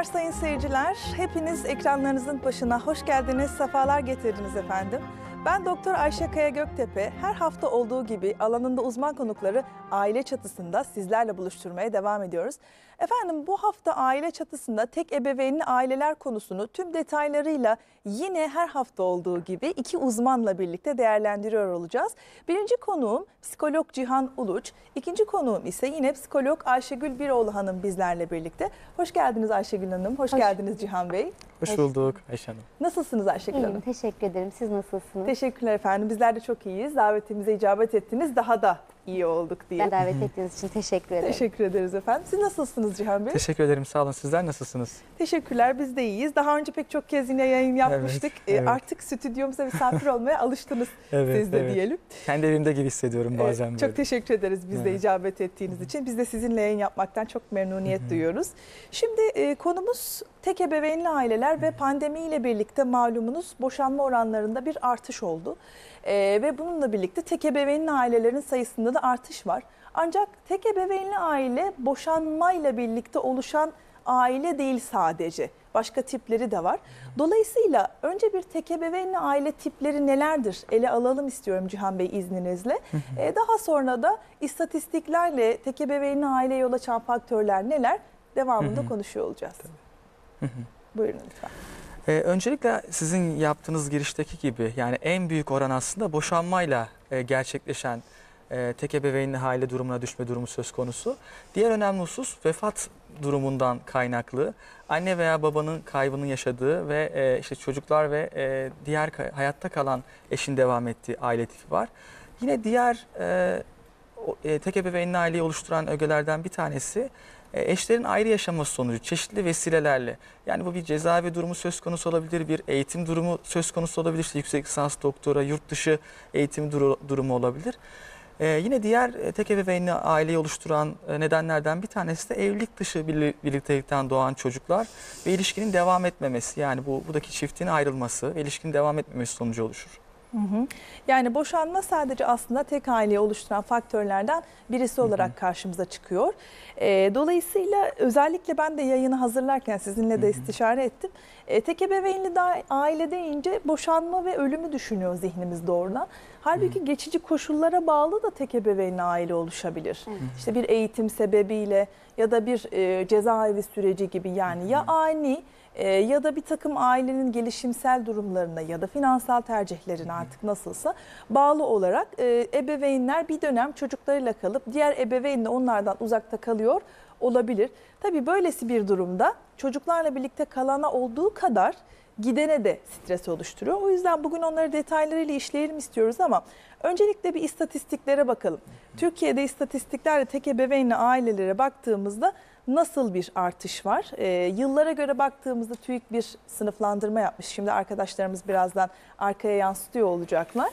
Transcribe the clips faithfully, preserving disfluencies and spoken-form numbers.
Merhabalar sayın seyirciler. Hepiniz ekranlarınızın başına hoş geldiniz, sefalar getirdiniz efendim. Ben Doktor Ayşe Kaya Göktepe. Her hafta olduğu gibi alanında uzman konukları aile çatısında sizlerle buluşturmaya devam ediyoruz. Efendim bu hafta aile çatısında tek ebeveynli aileler konusunu tüm detaylarıyla yine her hafta olduğu gibi iki uzmanla birlikte değerlendiriyor olacağız. Birinci konuğum psikolog Cihan Uluç, ikinci konuğum ise yine psikolog Ayşegül Biroğlu Hanım bizlerle birlikte. Hoş geldiniz Ayşegül Hanım, hoş, hoş geldiniz Cihan Bey. Hoş bulduk Ayşe Hanım. Nasılsınız Ayşegül Hanım? İyiyim, teşekkür ederim. Siz nasılsınız? Teşekkürler efendim. Bizler de çok iyiyiz. Davetimize icabet ettiniz. Daha da iyi olduk diye. Ben davet ettiğiniz için teşekkür ederim. Teşekkür ederiz efendim. Siz nasılsınız Cihan Bey? Teşekkür ederim. Sağ olun. Sizler nasılsınız? Teşekkürler. Biz de iyiyiz. Daha önce pek çok kez yine yayın yapmıştık. Evet, evet. Artık stüdyomuza misafir olmaya alıştınız evet, siz de evet. diyelim. Kendi evimde gibi hissediyorum bazen evet, böyle. Çok teşekkür ederiz biz evet. de icabet ettiğiniz Hı -hı. için. Biz de sizinle yayın yapmaktan çok memnuniyet Hı -hı. duyuyoruz. Şimdi e, konumuz tek ebeveynli aileler Hı -hı. ve pandemiyle birlikte malumunuz boşanma oranlarında bir artış oldu. E, ve bununla birlikte tek ebeveynli ailelerin sayısında da artış var. Ancak tek ebeveynli aile boşanmayla birlikte oluşan aile değil sadece. Başka tipleri de var. Dolayısıyla önce bir tek ebeveynli aile tipleri nelerdir? Ele alalım istiyorum Cihan Bey izninizle. ee, daha sonra da istatistiklerle tek ebeveynli aileye yol açan faktörler neler? Devamında konuşuyor olacağız. Buyurun lütfen. Ee, öncelikle sizin yaptığınız girişteki gibi yani en büyük oran aslında boşanmayla e, gerçekleşen E, tek ebeveynli aile durumuna düşme durumu söz konusu. Diğer önemli husus vefat durumundan kaynaklı anne veya babanın kaybının yaşadığı ve e, işte çocuklar ve e, diğer hayatta kalan eşin devam ettiği aile tipi var. Yine diğer e, e, tek ebeveynli aileyi oluşturan ögelerden bir tanesi e, eşlerin ayrı yaşaması sonucu çeşitli vesilelerle yani bu bir cezaevi durumu söz konusu olabilir, bir eğitim durumu söz konusu olabilir, işte yüksek lisans, doktora, yurt dışı eğitim duru, durumu olabilir. Ee, yine diğer tek ebeveynli aileyi oluşturan nedenlerden bir tanesi de evlilik dışı birliktelikten doğan çocuklar ve ilişkinin devam etmemesi. Yani bu buradaki çiftin ayrılması ve ilişkinin devam etmemesi sonucu oluşur. Hı hı. Yani boşanma sadece aslında tek aileyi oluşturan faktörlerden birisi olarak hı hı. karşımıza çıkıyor. E, dolayısıyla özellikle ben de yayını hazırlarken sizinle de hı hı. istişare ettim. E, tek ebeveynli aile deyince boşanma ve ölümü düşünüyor zihnimiz doğrudan. Halbuki hı hı. geçici koşullara bağlı da tek ebeveynli aile oluşabilir. Hı hı. İşte bir eğitim sebebiyle ya da bir e, cezaevi süreci gibi yani hı hı. ya ani ya da bir takım ailenin gelişimsel durumlarına ya da finansal tercihlerine artık nasılsa bağlı olarak ebeveynler bir dönem çocuklarıyla kalıp diğer ebeveynle onlardan uzakta kalıyor olabilir. Tabii böylesi bir durumda çocuklarla birlikte kalana olduğu kadar gidene de stres oluşturuyor. O yüzden bugün onları detaylarıyla işleyelim istiyoruz ama öncelikle bir istatistiklere bakalım. Türkiye'de istatistiklerle tek ebeveynli ailelere baktığımızda nasıl bir artış var? Ee, yıllara göre baktığımızda TÜİK bir sınıflandırma yapmış. Şimdi arkadaşlarımız birazdan arkaya yansıtıyor olacaklar.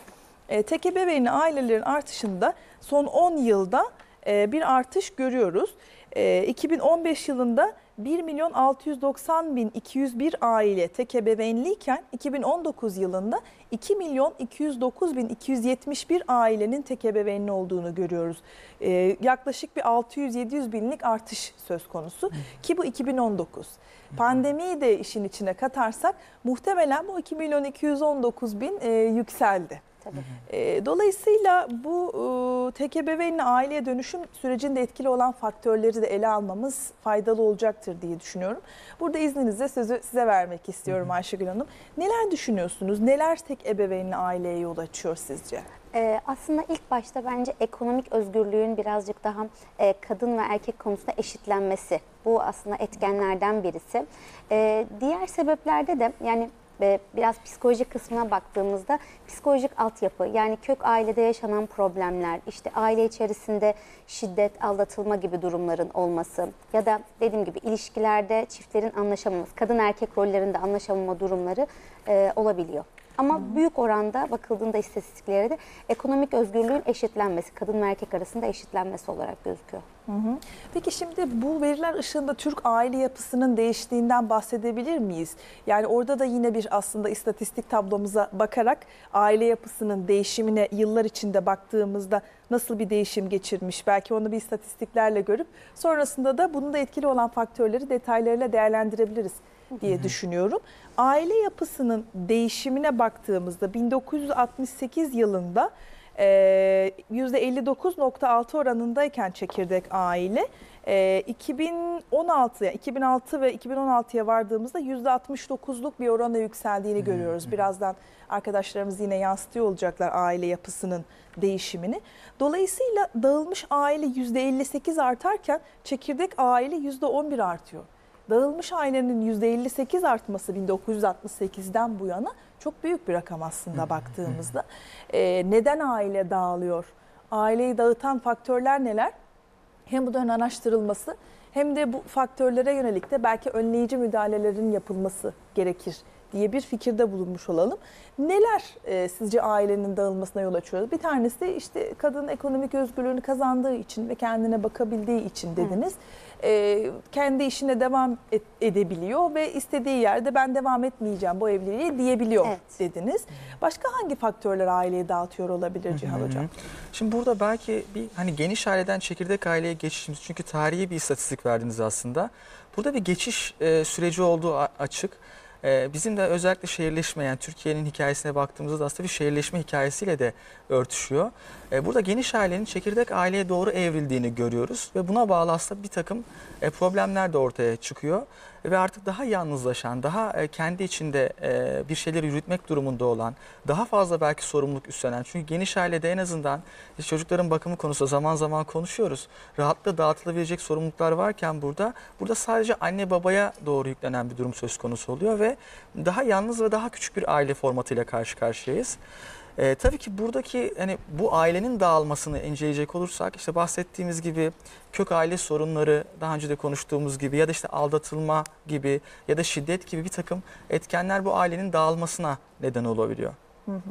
Ee, tek ebeveynli ailelerin artışında son on yılda e, bir artış görüyoruz. E, iki bin on beş yılında bir milyon altı yüz doksan bin iki yüz bir aile tek ebeveynliyken iki bin on dokuz yılında iki milyon iki yüz dokuz bin iki yüz yetmiş bir ailenin tek ebeveynli olduğunu görüyoruz. Ee, yaklaşık bir altı yüz yedi yüz binlik artış söz konusu ki bu iki bin on dokuz. Pandemiyi de işin içine katarsak muhtemelen bu iki milyon iki yüz on dokuz bin e, yükseldi. Tabii. Dolayısıyla bu tek ebeveynli aileye dönüşüm sürecinde etkili olan faktörleri de ele almamız faydalı olacaktır diye düşünüyorum. Burada izninizle sözü size vermek istiyorum Ayşegül Hanım. Neler düşünüyorsunuz? Neler tek ebeveynli aileye yol açıyor sizce? Ee, aslında ilk başta bence ekonomik özgürlüğün birazcık daha e, kadın ve erkek konusunda eşitlenmesi. Bu aslında etkenlerden birisi. E, diğer sebeplerde de yani... Biraz psikoloji kısmına baktığımızda psikolojik altyapı yani kök ailede yaşanan problemler, işte aile içerisinde şiddet, aldatılma gibi durumların olması ya da dediğim gibi ilişkilerde çiftlerin anlaşamaması, kadın erkek rollerinde anlaşamama durumları e, olabiliyor. Ama Hı. büyük oranda bakıldığında istatistiklere de ekonomik özgürlüğün eşitlenmesi, kadın ve erkek arasında eşitlenmesi olarak gözüküyor. Hı hı. Peki şimdi bu veriler ışığında Türk aile yapısının değiştiğinden bahsedebilir miyiz? Yani orada da yine bir aslında istatistik tablomuza bakarak aile yapısının değişimine yıllar içinde baktığımızda nasıl bir değişim geçirmiş? Belki onu bir istatistiklerle görüp sonrasında da bunun da etkili olan faktörleri detaylarıyla değerlendirebiliriz diye düşünüyorum. Aile yapısının değişimine baktığımızda bin dokuz yüz altmış sekiz yılında yüzde elli dokuz nokta altı oranındayken çekirdek aile, iki bin on altıya, iki bin altı ve iki bin on altıya vardığımızda yüzde altmış dokuzluk bir orana yükseldiğini görüyoruz. Birazdan arkadaşlarımız yine yansıtıyor olacaklar aile yapısının değişimini. Dolayısıyla dağılmış aile yüzde elli sekiz artarken çekirdek aile yüzde on bir artıyor. Dağılmış ailenin yüzde elli sekiz artması bin dokuz yüz altmış sekizden bu yana çok büyük bir rakam aslında baktığımızda. Ee, neden aile dağılıyor? Aileyi dağıtan faktörler neler? Hem bunun araştırılması hem de bu faktörlere yönelik de belki önleyici müdahalelerin yapılması gerekir diye bir fikirde bulunmuş olalım. Neler e, sizce ailenin dağılmasına yol açıyoruz? Bir tanesi işte kadın ekonomik özgürlüğünü kazandığı için ve kendine bakabildiği için dediniz. E, kendi işine devam et, edebiliyor ve istediği yerde ben devam etmeyeceğim bu evliliğe diyebiliyor evet. dediniz. Başka hangi faktörler aileyi dağıtıyor olabilir Cihan Hocam? Şimdi burada belki bir hani geniş aileden çekirdek aileye geçişimiz, çünkü tarihi bir istatistik verdiniz aslında. Burada bir geçiş e, süreci olduğu açık. Bizim de özellikle şehirleşmeyen yani Türkiye'nin hikayesine baktığımızda aslında bir şehirleşme hikayesiyle de örtüşüyor. Burada geniş ailenin çekirdek aileye doğru evrildiğini görüyoruz ve buna bağlı aslında bir takım problemler de ortaya çıkıyor. Ve artık daha yalnızlaşan, daha kendi içinde bir şeyleri yürütmek durumunda olan, daha fazla belki sorumluluk üstlenen. Çünkü geniş ailede en azından çocukların bakımı konusunda zaman zaman konuşuyoruz. Rahatlıkla dağıtılabilecek sorumluluklar varken burada, burada sadece anne babaya doğru yüklenen bir durum söz konusu oluyor ve daha yalnız ve daha küçük bir aile formatıyla karşı karşıyayız. Ee, tabii ki buradaki hani bu ailenin dağılmasını inceleyecek olursak işte bahsettiğimiz gibi kök aile sorunları, daha önce de konuştuğumuz gibi, ya da işte aldatılma gibi ya da şiddet gibi bir takım etkenler bu ailenin dağılmasına neden olabiliyor. Hı hı hı.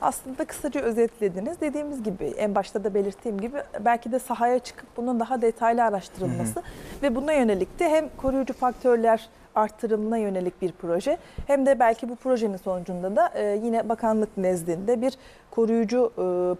Aslında kısaca özetlediniz. Dediğimiz gibi, en başta da belirttiğim gibi, belki de sahaya çıkıp bunun daha detaylı araştırılması hı hı. ve buna yönelik de hem koruyucu faktörler artırımına yönelik bir proje, hem de belki bu projenin sonucunda da yine bakanlık nezdinde bir koruyucu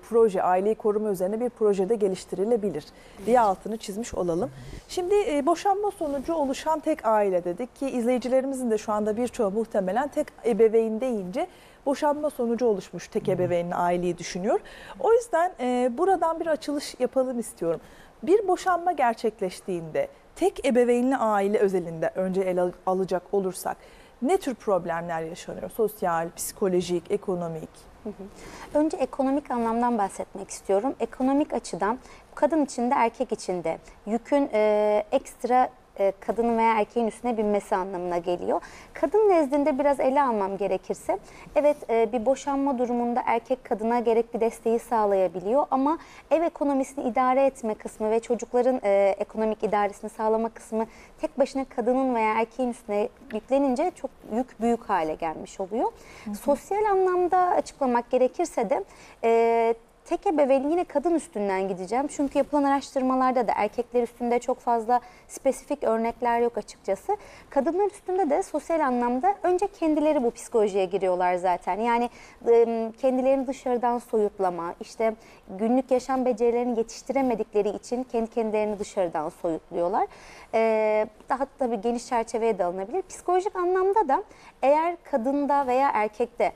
proje, aileyi koruma üzerine bir projede geliştirilebilir diye altını çizmiş olalım. Şimdi boşanma sonucu oluşan tek aile dedik ki izleyicilerimizin de şu anda birçoğu muhtemelen tek ebeveyn deyince boşanma sonucu oluşmuş tek ebeveynin aileyi düşünüyor. O yüzden buradan bir açılış yapalım istiyorum. Bir boşanma gerçekleştiğinde tek ebeveynli aile özelinde önce ele alacak olursak ne tür problemler yaşanıyor? Sosyal, psikolojik, ekonomik. Hı hı. Önce ekonomik anlamdan bahsetmek istiyorum. Ekonomik açıdan kadın için de erkek için de yükün e, ekstra e, kadının veya erkeğin üstüne binmesi anlamına geliyor. Kadın nezdinde biraz ele almam gerekirse, evet e, bir boşanma durumunda erkek kadına gerekli desteği sağlayabiliyor ama ev ekonomisini idare etme kısmı ve çocukların e, ekonomik idaresini sağlama kısmı tek başına kadının veya erkeğin üstüne yüklenince çok yük büyük hale gelmiş oluyor. Hı hı. Sosyal anlamda açıklamak gerekirse de e, tek ebeveyn yine kadın üstünden gideceğim. Çünkü yapılan araştırmalarda da erkekler üstünde çok fazla spesifik örnekler yok açıkçası. Kadınlar üstünde de sosyal anlamda önce kendileri bu psikolojiye giriyorlar zaten. Yani kendilerini dışarıdan soyutlama, işte günlük yaşam becerilerini yetiştiremedikleri için kendi kendilerini dışarıdan soyutluyorlar. Daha tabii geniş çerçeveye de alınabilir. Psikolojik anlamda da eğer kadında veya erkekte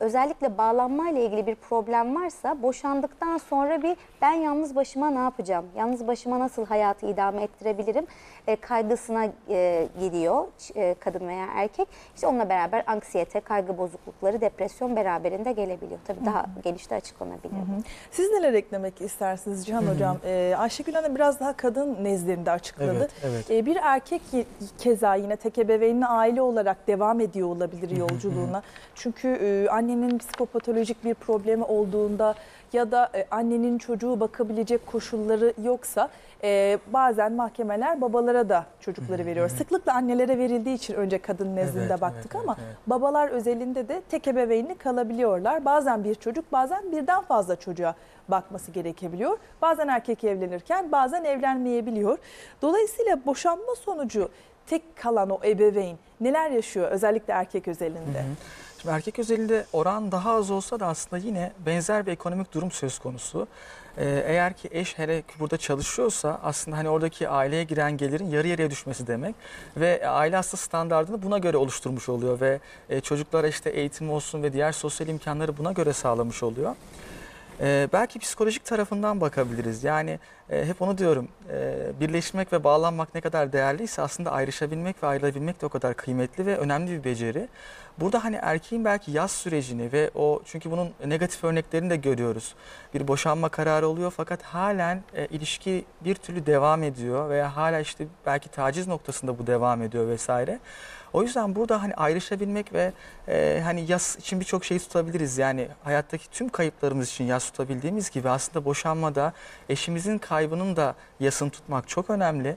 özellikle bağlanmayla ilgili bir problem varsa boşandıktan sonra bir ben yalnız başıma ne yapacağım, yalnız başıma nasıl hayatı idame ettirebilirim e, kaygısına e, gidiyor e, kadın veya erkek. İşte onunla beraber anksiyete, kaygı bozuklukları, depresyon beraberinde gelebiliyor. Tabii daha geniş de açıklanabiliyor. Hı hı. Siz neler eklemek istersiniz Cihan hı hı. Hocam? E, Ayşegül Hanım biraz daha kadın nezdinde açıkladı. Evet, evet. E, bir erkek keza yine tek ebeveynli aile olarak devam ediyor olabilir yolculuğuna. Hı hı. Çünkü e, annenin psikopatolojik bir problemi olduğunda ya da annenin çocuğu bakabilecek koşulları yoksa bazen mahkemeler babalara da çocukları veriyor. Evet. Sıklıkla annelere verildiği için önce kadın nezdinde evet, baktık evet, ama evet. babalar özelinde de tek ebeveynli kalabiliyorlar. Bazen bir çocuk, bazen birden fazla çocuğa bakması gerekebiliyor. Bazen erkek evlenirken, bazen evlenmeyebiliyor. Dolayısıyla boşanma sonucu tek kalan o ebeveyn neler yaşıyor özellikle erkek özelinde? Hı hı. Şimdi erkek özelinde oran daha az olsa da aslında yine benzer bir ekonomik durum söz konusu. Ee, eğer ki eş hele burada çalışıyorsa aslında hani oradaki aileye giren gelirin yarı yarıya düşmesi demek ve aile hasta standartını buna göre oluşturmuş oluyor ve e, çocuklara işte eğitim olsun ve diğer sosyal imkanları buna göre sağlamış oluyor. Ee, belki psikolojik tarafından bakabiliriz. Yani e, hep onu diyorum, e, birleşmek ve bağlanmak ne kadar değerliyse aslında ayrışabilmek ve ayrılabilmek de o kadar kıymetli ve önemli bir beceri. Burada hani erkeğin belki yaz sürecini ve o, çünkü bunun negatif örneklerini de görüyoruz. Bir boşanma kararı oluyor fakat halen e, ilişki bir türlü devam ediyor veya hala işte belki taciz noktasında bu devam ediyor vesaire. O yüzden burada hani ayrışabilmek ve e, hani yas için birçok şeyi tutabiliriz. Yani hayattaki tüm kayıplarımız için yas tutabildiğimiz gibi aslında boşanmada eşimizin kaybının da yasını tutmak çok önemli.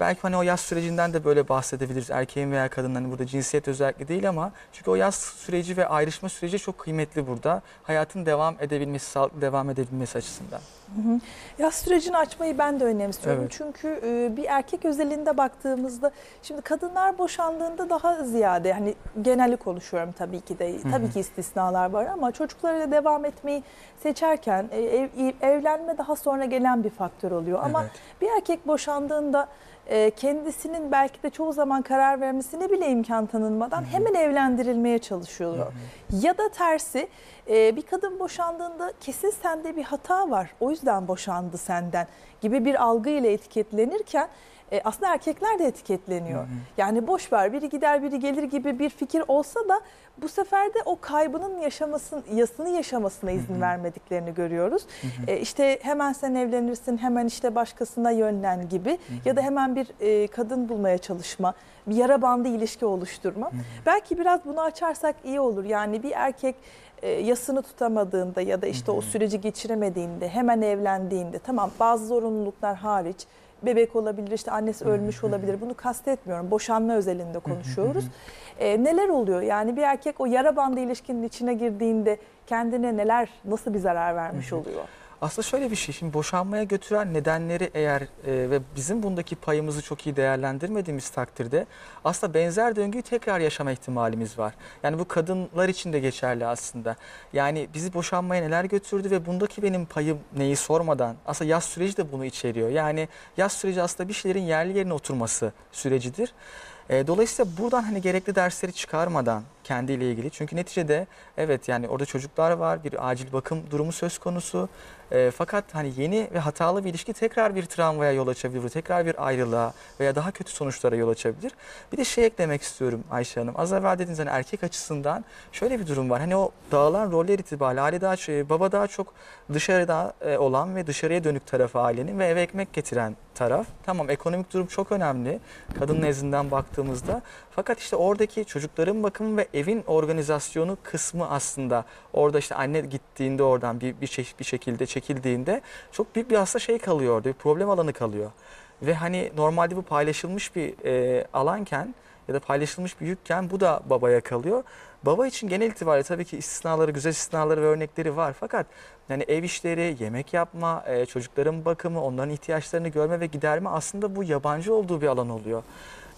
Belki hani o yas sürecinden de böyle bahsedebiliriz. Erkeğin veya kadının, hani burada cinsiyet özellikle değil ama çünkü o yas süreci ve ayrışma süreci çok kıymetli burada. Hayatın devam edebilmesi, sağlıklı devam edebilmesi açısından. Hı hı. Yas sürecini açmayı ben de önemsiyorum. Evet. Çünkü bir erkek özelinde baktığımızda şimdi kadınlar boşandığında daha ziyade, hani genellik konuşuyorum tabii ki de, tabii hı hı. ki istisnalar var ama çocuklarıyla devam etmeyi seçerken ev, evlenme daha sonra gelen bir faktör oluyor. Ama evet. bir erkek boşandığında kendisinin belki de çoğu zaman karar vermesine bile imkan tanınmadan Hı-hı. hemen evlendirilmeye çalışıyorlar. Hı-hı. Ya da tersi, bir kadın boşandığında kesin sende bir hata var, o yüzden boşandı senden gibi bir algı ile etiketlenirken aslında erkekler de etiketleniyor. Hı-hı. Yani boş ver, biri gider biri gelir gibi bir fikir olsa da bu sefer de o kaybının yaşamasını, yasını yaşamasına izin Hı-hı. vermediklerini görüyoruz. Hı-hı. E işte hemen sen evlenirsin, hemen işte başkasına yönlen gibi Hı-hı. ya da hemen bir e, kadın bulmaya çalışma, bir yara bandı ilişki oluşturma. Hı-hı. Belki biraz bunu açarsak iyi olur. Yani bir erkek e, yasını tutamadığında ya da işte Hı-hı. o süreci geçiremediğinde, hemen evlendiğinde, tamam bazı zorunluluklar hariç, bebek olabilir, işte annesi ölmüş olabilir. Bunu kastetmiyorum. Boşanma özelinde konuşuyoruz. E, neler oluyor? Yani bir erkek o yara bandı ilişkinin içine girdiğinde kendine neler, nasıl bir zarar vermiş oluyor? Aslında şöyle bir şey, şimdi boşanmaya götüren nedenleri eğer e, ve bizim bundaki payımızı çok iyi değerlendirmediğimiz takdirde aslında benzer döngüyü tekrar yaşama ihtimalimiz var. Yani bu kadınlar için de geçerli aslında. Yani bizi boşanmaya neler götürdü ve bundaki benim payım neyi sormadan, aslında yas süreci de bunu içeriyor. Yani yas süreci aslında bir şeylerin yerli yerine oturması sürecidir. Dolayısıyla buradan hani gerekli dersleri çıkarmadan kendiyle ilgili, çünkü neticede evet yani orada çocuklar var, bir acil bakım durumu söz konusu e, fakat hani yeni ve hatalı bir ilişki tekrar bir travmaya yol açabilir, tekrar bir ayrılığa veya daha kötü sonuçlara yol açabilir. Bir de şey eklemek istiyorum Ayşe Hanım, az evvel dediğiniz hani erkek açısından şöyle bir durum var, hani o dağılan roller itibariyle aile daha çok, baba daha çok dışarıda olan ve dışarıya dönük tarafı ailenin ve eve ekmek getiren taraf. Tamam, ekonomik durum çok önemli kadın nezdinden baktığımızda fakat işte oradaki çocukların bakımı ve evin organizasyonu kısmı aslında orada işte anne gittiğinde oradan bir, bir, bir şekilde çekildiğinde çok büyük bir aslında şey kalıyor orada, bir problem alanı kalıyor. Ve hani normalde bu paylaşılmış bir e, alanken ya da paylaşılmış bir yükken bu da babaya kalıyor. Baba için genel itibariyle tabii ki istisnaları, güzel istisnaları ve örnekleri var fakat yani ev işleri, yemek yapma, e, çocukların bakımı, onların ihtiyaçlarını görme ve giderme aslında bu yabancı olduğu bir alan oluyor.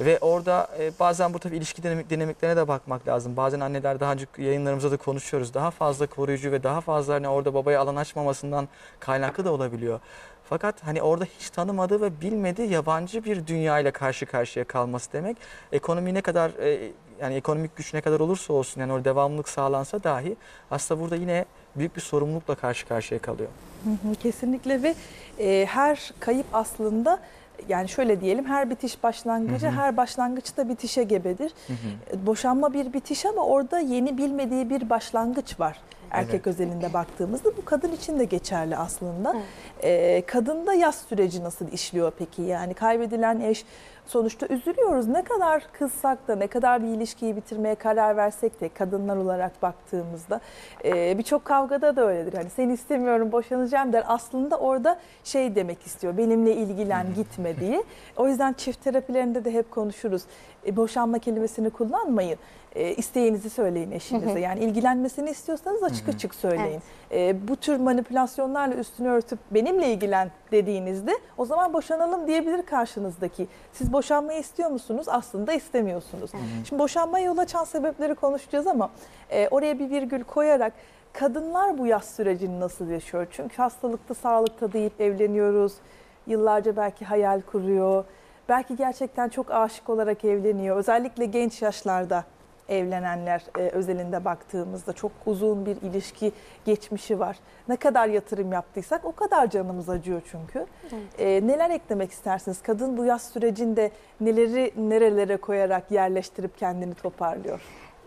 Ve orada e, bazen bu tabii ilişki dinamik, dinamiklerine de bakmak lazım. Bazen anneler, daha önce yayınlarımızda da konuşuyoruz, daha fazla koruyucu ve daha fazla hani orada babaya alan açmamasından kaynaklı da olabiliyor. Fakat hani orada hiç tanımadığı ve bilmediği yabancı bir dünyayla karşı karşıya kalması demek. Ekonomi ne kadar e, yani ekonomik güç ne kadar olursa olsun, yani orada devamlılık sağlansa dahi aslında burada yine büyük bir sorumlulukla karşı karşıya kalıyor. Kesinlikle ve e, her kayıp aslında, yani şöyle diyelim, her bitiş başlangıcı, hı hı. her başlangıç da bitişe gebedir. Hı hı. Boşanma bir bitiş ama orada yeni bilmediği bir başlangıç var. erkek evet. özelinde baktığımızda bu kadın için de geçerli aslında. Evet. Ee, kadında yas süreci nasıl işliyor peki? Yani kaybedilen eş, sonuçta üzülüyoruz. Ne kadar kızsak da, ne kadar bir ilişkiyi bitirmeye karar versek de kadınlar olarak baktığımızda e, birçok kavgada da öyledir. Hani seni istemiyorum, boşanacağım der. Aslında orada şey demek istiyor, benimle ilgilen, gitme diye. O yüzden çift terapilerinde de hep konuşuruz. E, boşanma kelimesini kullanmayın. E, isteğinizi söyleyin eşinize. Yani ilgilenmesini istiyorsanız açık açık söyleyin. Evet. E, bu tür manipülasyonlarla üstünü örtüp benimle ilgilen dediğinizde o zaman boşanalım diyebilir karşınızdaki. Siz boşanmayı istiyor musunuz? Aslında istemiyorsunuz. Evet. Şimdi boşanmaya yol açan sebepleri konuşacağız ama e, oraya bir virgül koyarak kadınlar bu yas sürecini nasıl yaşıyor? Çünkü hastalıkta, sağlıkta deyip evleniyoruz. Yıllarca belki hayal kuruyor. Belki gerçekten çok aşık olarak evleniyor. Özellikle genç yaşlarda evlenenler e, özelinde baktığımızda çok uzun bir ilişki geçmişi var. Ne kadar yatırım yaptıysak o kadar canımız acıyor çünkü. Evet. E, neler eklemek istersiniz? Kadın bu yas sürecinde neleri nerelere koyarak yerleştirip kendini toparlıyor?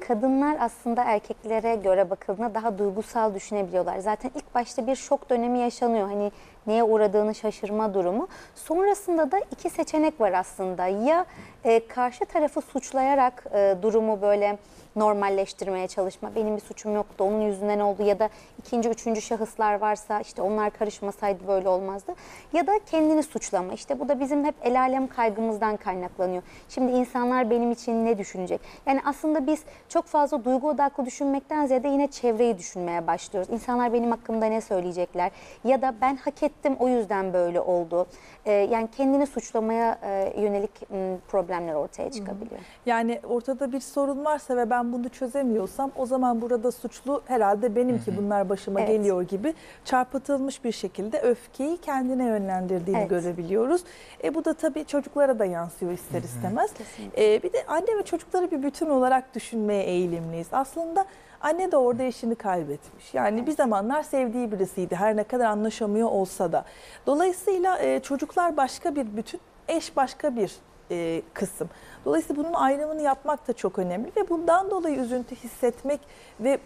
Kadınlar aslında erkeklere göre bakıldığında daha duygusal düşünebiliyorlar. Zaten ilk başta bir şok dönemi yaşanıyor. Hani neye uğradığını şaşırma durumu. Sonrasında da iki seçenek var aslında. Ya e, karşı tarafı suçlayarak e, durumu böyle normalleştirmeye çalışma. Benim bir suçum yoktu, onun yüzünden oldu. Ya da ikinci, üçüncü şahıslar varsa işte onlar karışmasaydı böyle olmazdı. Ya da kendini suçlama. İşte bu da bizim hep el alem kaygımızdan kaynaklanıyor. Şimdi insanlar benim için ne düşünecek? Yani aslında biz çok fazla duygu odaklı düşünmekten ziyade yine çevreyi düşünmeye başlıyoruz. İnsanlar benim hakkımda ne söyleyecekler? Ya da ben hak ettim, o yüzden böyle oldu. Ee, yani kendini suçlamaya e, yönelik m, problemler ortaya çıkabiliyor. Yani ortada bir sorun varsa ve ben bunu çözemiyorsam o zaman burada suçlu herhalde benim ki bunlar başıma evet. geliyor gibi çarpıtılmış bir şekilde öfkeyi kendine yönlendirdiğini evet. görebiliyoruz. E, bu da tabii çocuklara da yansıyor ister istemez. E, bir de anne ve çocukları bir bütün olarak düşünmeye eğilimliyiz. Aslında anne de orada eşini kaybetmiş. Yani bir zamanlar sevdiği birisiydi, her ne kadar anlaşamıyor olsa da. Dolayısıyla e, çocuklar başka bir bütün, eş başka bir e, kısım. Dolayısıyla bunun ayrımını yapmak da çok önemli ve bundan dolayı üzüntü hissetmek ve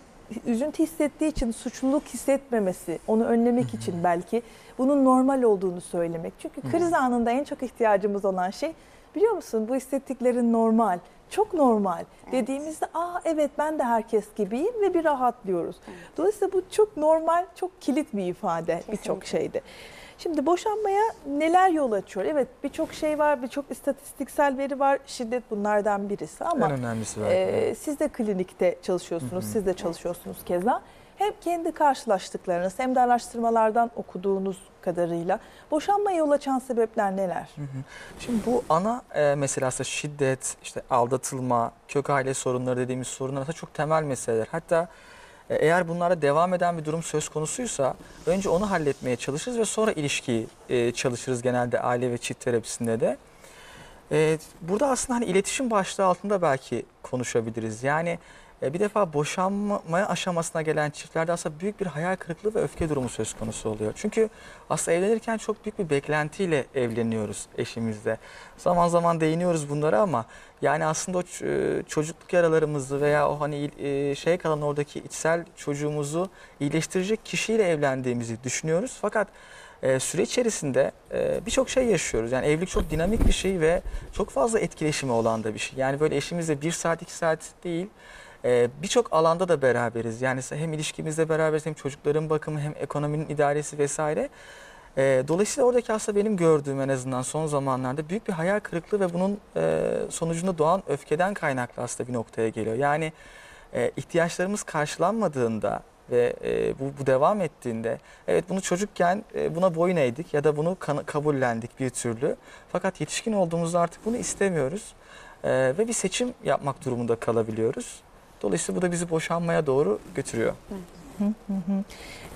üzüntü hissettiği için suçluluk hissetmemesi, onu önlemek için belki bunun normal olduğunu söylemek. Çünkü kriz anında en çok ihtiyacımız olan şey, biliyor musun, bu hissettiklerin normal. Çok normal evet. dediğimizde aa evet ben de herkes gibiyim ve bir rahatlıyoruz. Evet. Dolayısıyla bu çok normal, çok kilit bir ifade birçok şeyde. Şimdi boşanmaya neler yol açıyor? Evet, birçok şey var, birçok istatistiksel veri var. Şiddet bunlardan birisi ama en önemlisi var. E, siz de klinikte çalışıyorsunuz, Hı -hı. siz de çalışıyorsunuz evet. keza. Hem kendi karşılaştıklarınız hem de araştırmalardan okuduğunuz kadarıyla boşanmaya yol açan sebepler neler? Hı hı. Şimdi bu ana e, mesele aslında şiddet, işte aldatılma, kök aile sorunları dediğimiz sorunlar aslında çok temel meseleler. Hatta e, eğer bunlara devam eden bir durum söz konusuysa önce onu halletmeye çalışırız ve sonra ilişkiyi e, çalışırız genelde aile ve çift terapisinde de. E, burada aslında hani iletişim başlığı altında belki konuşabiliriz. Yani bir defa boşanma aşamasına gelen çiftlerde aslında büyük bir hayal kırıklığı ve öfke durumu söz konusu oluyor. Çünkü aslında evlenirken çok büyük bir beklentiyle evleniyoruz eşimizle. Zaman zaman değiniyoruz bunlara ama yani aslında o çocukluk yaralarımızı veya o hani şey kalan oradaki içsel çocuğumuzu iyileştirecek kişiyle evlendiğimizi düşünüyoruz. Fakat süreç içerisinde birçok şey yaşıyoruz. Yani evlilik çok dinamik bir şey ve çok fazla etkileşimi olan da bir şey. Yani böyle eşimizle bir saat iki saat değil, birçok alanda da beraberiz. Yani hem ilişkimizde beraberiz, hem çocukların bakımı, hem ekonominin idaresi vesaire. Dolayısıyla oradaki aslında benim gördüğüm en azından son zamanlarda büyük bir hayal kırıklığı ve bunun sonucunda doğan öfkeden kaynaklı aslında bir noktaya geliyor. Yani ihtiyaçlarımız karşılanmadığında ve bu, bu devam ettiğinde, evet bunu çocukken buna boyun eğdik ya da bunu kabullendik bir türlü. Fakat yetişkin olduğumuzda artık bunu istemiyoruz ve bir seçim yapmak durumunda kalabiliyoruz. Dolayısıyla bu da bizi boşanmaya doğru götürüyor.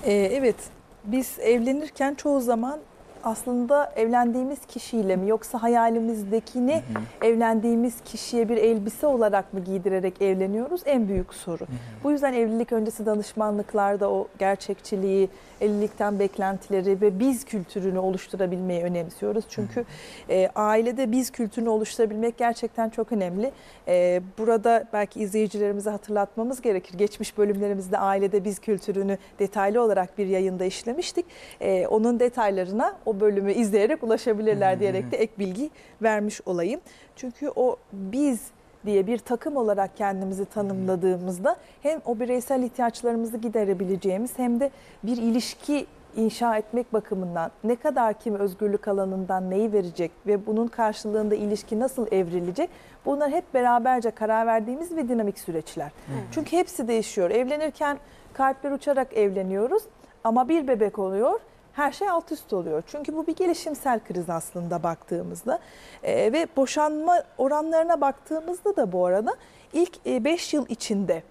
Evet, biz evlenirken çoğu zaman aslında evlendiğimiz kişiyle mi, yoksa hayalimizdekini hı hı. evlendiğimiz kişiye bir elbise olarak mı giydirerek evleniyoruz? En büyük soru. Hı hı. Bu yüzden evlilik öncesi danışmanlıklarda o gerçekçiliği, evlilikten beklentileri ve biz kültürünü oluşturabilmeyi önemsiyoruz. Çünkü hı hı. E, ailede biz kültürünü oluşturabilmek gerçekten çok önemli. E, burada belki izleyicilerimize hatırlatmamız gerekir. Geçmiş bölümlerimizde ailede biz kültürünü detaylı olarak bir yayında işlemiştik. E, onun detaylarına o bölümü izleyerek ulaşabilirler diyerek de ek bilgi vermiş olayım. Çünkü o biz diye bir takım olarak kendimizi tanımladığımızda hem o bireysel ihtiyaçlarımızı giderebileceğimiz hem de bir ilişki inşa etmek bakımından ne kadar kim özgürlük alanından neyi verecek ve bunun karşılığında ilişki nasıl evrilecek, bunlar hep beraberce karar verdiğimiz ve dinamik süreçler. Evet. Çünkü hepsi değişiyor. Evlenirken kalpler uçarak evleniyoruz ama bir bebek oluyor. Her şey alt üst oluyor. Çünkü bu bir gelişimsel kriz aslında baktığımızda. E, ve boşanma oranlarına baktığımızda da bu arada ilk beş yıl içinde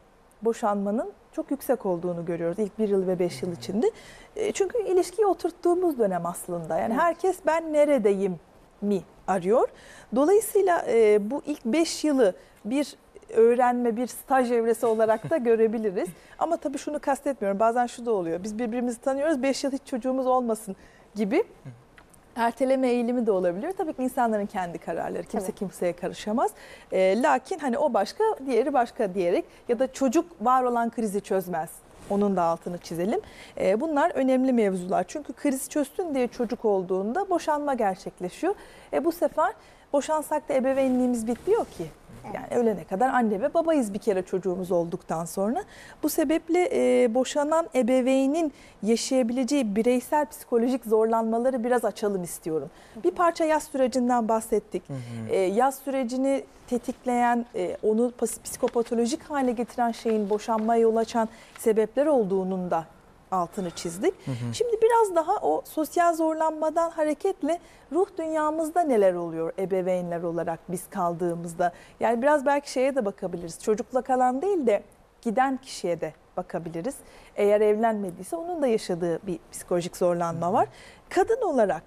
boşanmanın çok yüksek olduğunu görüyoruz. İlk bir yıl ve beş yıl içinde. E, çünkü ilişkiyi oturttuğumuz dönem aslında. Yani herkes ben neredeyim mi arıyor. Dolayısıyla e, bu ilk beş yılı bir öğrenme, bir staj evresi olarak da görebiliriz. Ama tabii şunu kastetmiyorum. Bazen şu da oluyor. Biz birbirimizi tanıyoruz. beş yıl hiç çocuğumuz olmasın gibi erteleme eğilimi de olabiliyor. Tabii ki insanların kendi kararları. Kimse evet. kimseye karışamaz. E, lakin hani o başka, diğeri başka diyerek ya da çocuk var olan krizi çözmez. Onun da altını çizelim. E, bunlar önemli mevzular. Çünkü kriz çözsün diye çocuk olduğunda boşanma gerçekleşiyor. E, bu sefer boşansak da ebeveynliğimiz bitmiyor ki. Yani ölene kadar anne ve babayız bir kere çocuğumuz olduktan sonra. Bu sebeple e, boşanan ebeveynin yaşayabileceği bireysel psikolojik zorlanmaları biraz açalım istiyorum. Bir parça yaz sürecinden bahsettik. Hı hı. E, yaz sürecini tetikleyen, e, onu psikopatolojik hale getiren şeyin boşanmaya yol açan sebepler olduğunun da altını çizdik. Hı hı. Şimdi biraz daha o sosyal zorlanmadan hareketle ruh dünyamızda neler oluyor ebeveynler olarak biz kaldığımızda? Yani biraz belki şeye de bakabiliriz. Çocukla kalan değil de giden kişiye de bakabiliriz. Eğer evlenmediyse onun da yaşadığı bir psikolojik zorlanma var. Kadın olarak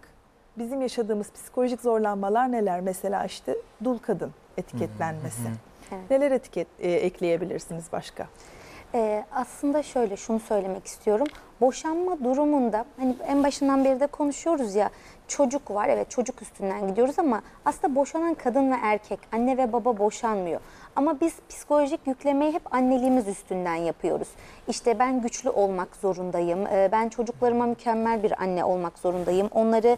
bizim yaşadığımız psikolojik zorlanmalar neler? Mesela işte dul kadın etiketlenmesi. Hı hı hı. Neler etiket e, ekleyebilirsiniz başka? Ee, aslında şöyle şunu söylemek istiyorum. Boşanma durumunda hani en başından beri de konuşuyoruz ya, çocuk var, evet çocuk üstünden gidiyoruz ama aslında boşanan kadın ve erkek, anne ve baba boşanmıyor. Ama biz psikolojik yüklemeyi hep anneliğimiz üstünden yapıyoruz. İşte ben güçlü olmak zorundayım, ben çocuklarıma mükemmel bir anne olmak zorundayım. Onları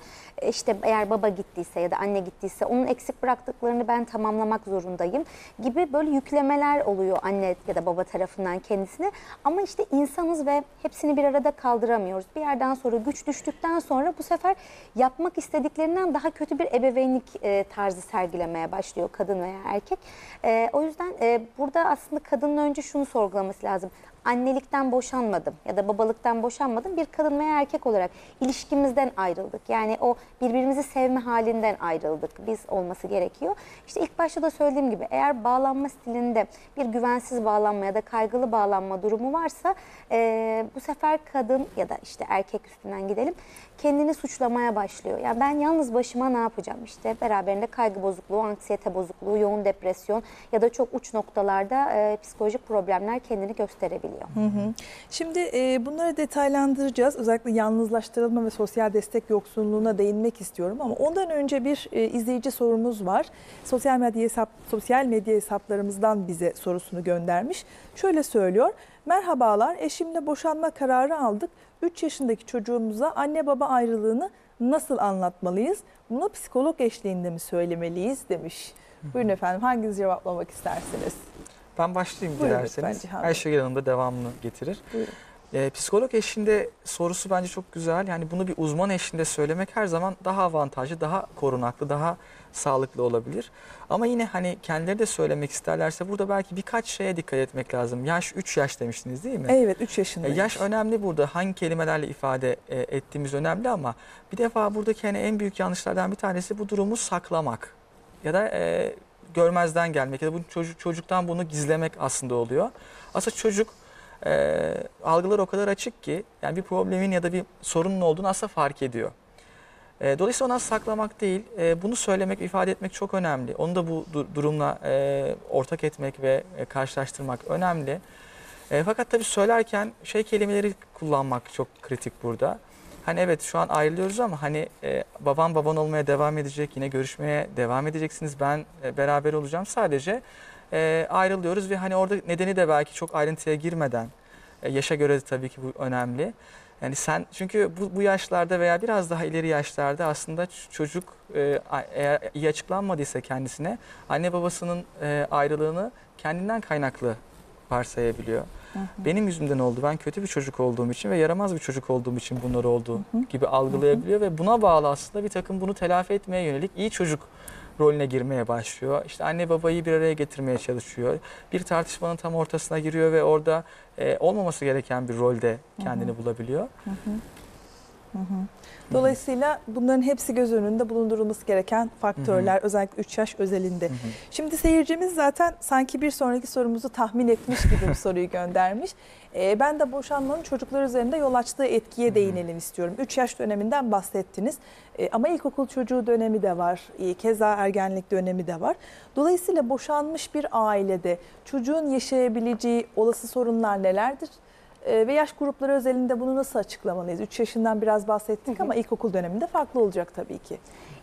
işte eğer baba gittiyse ya da anne gittiyse onun eksik bıraktıklarını ben tamamlamak zorundayım gibi böyle yüklemeler oluyor anne ya da baba tarafından kendisine. Ama işte insanız ve hepsini bir arada kaldıramıyoruz. Bir yerden sonra güç düştükten sonra bu sefer yapmak istediklerinden daha kötü bir ebeveynlik e, tarzı sergilemeye başlıyor kadın veya erkek. E, o yüzden e, burada aslında kadının önce şunu sorgulaması lazım. Annelikten boşanmadım ya da babalıktan boşanmadım. Bir kadın veya erkek olarak ilişkimizden ayrıldık. Yani o birbirimizi sevme halinden ayrıldık. Biz olması gerekiyor. İşte ilk başta da söylediğim gibi eğer bağlanma stilinde bir güvensiz bağlanma ya da kaygılı bağlanma durumu varsa e, bu sefer kadın ya da işte erkek üstünden gidelim. Kendini suçlamaya başlıyor. Ya ben yalnız başıma ne yapacağım? İşte beraberinde kaygı bozukluğu, anksiyete bozukluğu, yoğun depresyon ya da çok uç noktalarda e, psikolojik problemler kendini gösterebilir. Hı hı. Şimdi e, bunları detaylandıracağız. Özellikle yalnızlaştırılma ve sosyal destek yoksunluğuna değinmek istiyorum ama ondan önce bir e, izleyici sorumuz var. Sosyal medya hesap sosyal medya hesaplarımızdan bize sorusunu göndermiş. Şöyle söylüyor. Merhabalar, eşimle boşanma kararı aldık. üç yaşındaki çocuğumuza anne baba ayrılığını nasıl anlatmalıyız? Bunu psikolog eşliğinde mi söylemeliyiz demiş. Hı hı. Buyurun efendim, hanginiz cevaplamak istersiniz? Ben başlayayım dilerseniz. Ayşegül Hanım da devamını getirir. Ee, psikolog eşliğinde sorusu bence çok güzel. Yani bunu bir uzman eşliğinde söylemek her zaman daha avantajlı, daha korunaklı, daha sağlıklı olabilir. Ama yine hani kendileri de söylemek isterlerse burada belki birkaç şeye dikkat etmek lazım. Yaş, üç yaş demiştiniz değil mi? Evet, üç yaşındayız. Yaş önemli burada. Hangi kelimelerle ifade ettiğimiz önemli ama bir defa buradaki hani en büyük yanlışlardan bir tanesi bu durumu saklamak ya da E, görmezden gelmek ya da çocuk, çocuktan bunu gizlemek aslında oluyor. Aslında çocuk e, algılar o kadar açık ki yani bir problemin ya da bir sorunun olduğunu aslında fark ediyor. Dolayısıyla ondan saklamak değil, bunu söylemek, ifade etmek çok önemli. Onu da bu durumla ortak etmek ve karşılaştırmak önemli. Fakat tabii söylerken şey kelimeleri kullanmak çok kritik burada. Hani evet şu an ayrılıyoruz ama hani baban baban olmaya devam edecek, yine görüşmeye devam edeceksiniz, ben beraber olacağım. Sadece ayrılıyoruz ve hani orada nedeni de belki çok ayrıntıya girmeden, yaşa göre de tabii ki bu önemli. Yani sen çünkü bu, bu yaşlarda veya biraz daha ileri yaşlarda aslında çocuk e, eğer iyi açıklanmadıysa kendisine anne babasının e, ayrılığını kendinden kaynaklı varsayabiliyor. Hı hı. Benim yüzümden oldu, ben kötü bir çocuk olduğum için ve yaramaz bir çocuk olduğum için bunlar oldu hı hı. gibi algılayabiliyor. Hı hı. Ve buna bağlı aslında bir takım bunu telafi etmeye yönelik iyi çocuk rolüne girmeye başlıyor. İşte anne babayı bir araya getirmeye çalışıyor. Bir tartışmanın tam ortasına giriyor ve orada e, olmaması gereken bir rolde kendini Hı-hı. bulabiliyor. Hı-hı. Hı-hı. Dolayısıyla bunların hepsi göz önünde bulundurulması gereken faktörler, Hı-hı. özellikle üç yaş özelinde. Hı-hı. Şimdi seyircimiz zaten sanki bir sonraki sorumuzu tahmin etmiş gibi bir soruyu göndermiş. E, ben de boşanmanın çocuklar üzerinde yol açtığı etkiye Hı-hı. değinelim istiyorum. üç yaş döneminden bahsettiniz e, ama ilkokul çocuğu dönemi de var, e, keza ergenlik dönemi de var. Dolayısıyla boşanmış bir ailede çocuğun yaşayabileceği olası sorunlar nelerdir? Ve yaş grupları özelinde bunu nasıl açıklamalıyız? üç yaşından biraz bahsettik Hı-hı. ama ilkokul döneminde farklı olacak tabii ki.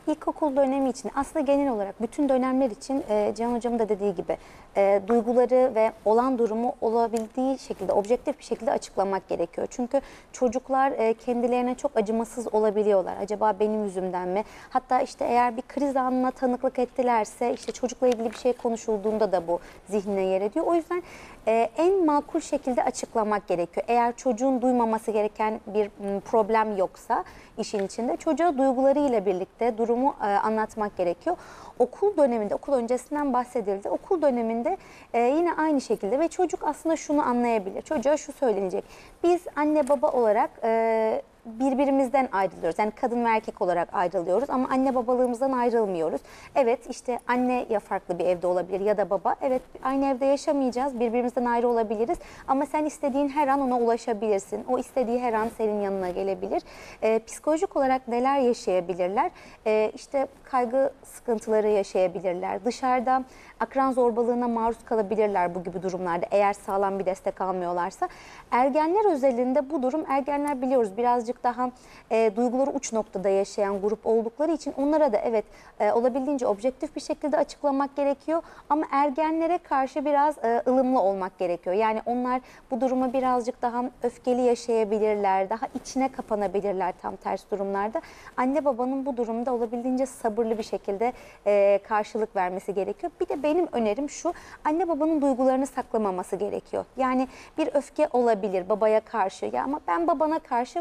İlkokul dönemi için aslında genel olarak bütün dönemler için e, Cihan Hocam da dediği gibi e, duyguları ve olan durumu olabildiği şekilde, objektif bir şekilde açıklamak gerekiyor. Çünkü çocuklar e, kendilerine çok acımasız olabiliyorlar. Acaba benim yüzümden mi? Hatta işte eğer bir kriz anına tanıklık ettilerse işte çocukla ilgili bir şey konuşulduğunda da bu zihnine yer ediyor. O yüzden e, en makul şekilde açıklamak gerekiyor. Eğer çocuğun duymaması gereken bir problem yoksa işin içinde çocuğa duygularıyla birlikte durum anlatmak gerekiyor. Okul döneminde, okul öncesinden bahsedildi. Okul döneminde e, yine aynı şekilde ve çocuk aslında şunu anlayabilir. Çocuğa şu söylenecek. Biz anne baba olarak e, birbirimizden ayrılıyoruz. Yani kadın ve erkek olarak ayrılıyoruz ama anne babalığımızdan ayrılmıyoruz. Evet işte anne ya farklı bir evde olabilir ya da baba. Evet aynı evde yaşamayacağız. Birbirimizden ayrı olabiliriz. Ama sen istediğin her an ona ulaşabilirsin. O istediği her an senin yanına gelebilir. E, psikolojik olarak neler yaşayabilirler? E, işte kaygı sıkıntıları yaşayabilirler. Dışarıda akran zorbalığına maruz kalabilirler bu gibi durumlarda eğer sağlam bir destek almıyorlarsa. Ergenler özelinde bu durum, ergenler biliyoruz birazcık daha e, duyguları uç noktada yaşayan grup oldukları için onlara da evet e, olabildiğince objektif bir şekilde açıklamak gerekiyor. Ama ergenlere karşı biraz e, ılımlı olmak gerekiyor. Yani onlar bu durumu birazcık daha öfkeli yaşayabilirler, daha içine kapanabilirler tam ters durumlarda. Anne babanın bu durumda olabildiğince sabırlı bir şekilde e, karşılık vermesi gerekiyor. Bir de benim önerim şu, anne babanın duygularını saklamaması gerekiyor. Yani bir öfke olabilir babaya karşı ya ama ben babana karşı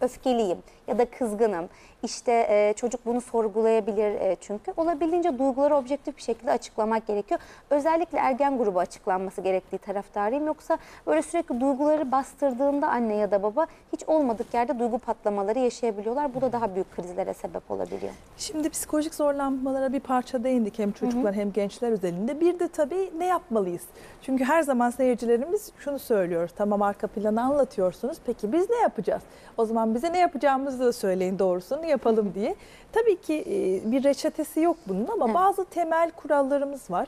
öfkeliyim ya da kızgınım. İşte e, çocuk bunu sorgulayabilir e, çünkü. Olabildiğince duyguları objektif bir şekilde açıklamak gerekiyor. Özellikle ergen grubu açıklanması gerektiği taraftarıyım. Yoksa böyle sürekli duyguları bastırdığında anne ya da baba hiç olmadık yerde duygu patlamaları yaşayabiliyorlar. Bu da daha büyük krizlere sebep olabiliyor. Şimdi psikolojik zorlanmalara bir parça değindik hem çocuklar Hı-hı. hem gençler üzerinde. Bir de tabii ne yapmalıyız? Çünkü her zaman seyircilerimiz şunu söylüyor. Tamam arka planı anlatıyorsunuz. Peki biz ne yapacağız? O zaman bize ne yapacağımızı da söyleyin, doğrusunu yapalım diye. Tabii ki bir reçetesi yok bunun ama bazı temel kurallarımız var.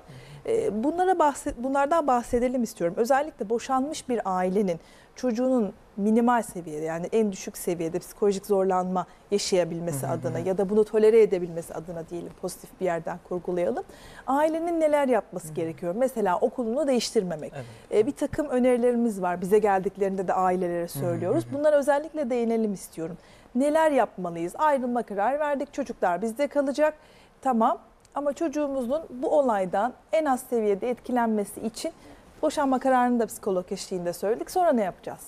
Bunlara bahset, bunlardan bahsedelim istiyorum. Özellikle boşanmış bir ailenin çocuğunun minimal seviyede yani en düşük seviyede psikolojik zorlanma yaşayabilmesi Hı-hı. adına ya da bunu tolere edebilmesi adına diyelim pozitif bir yerden kurgulayalım. Ailenin neler yapması Hı-hı. gerekiyor? Mesela okulunu değiştirmemek. Evet. Ee, bir takım önerilerimiz var. Bize geldiklerinde de ailelere söylüyoruz. Hı-hı. Bunlara özellikle değinelim istiyorum. Neler yapmalıyız? Ayrılma kararı verdik. Çocuklar bizde kalacak. Tamam ama çocuğumuzun bu olaydan en az seviyede etkilenmesi için boşanma kararını da psikolog eşliğinde söyledik. Sonra ne yapacağız?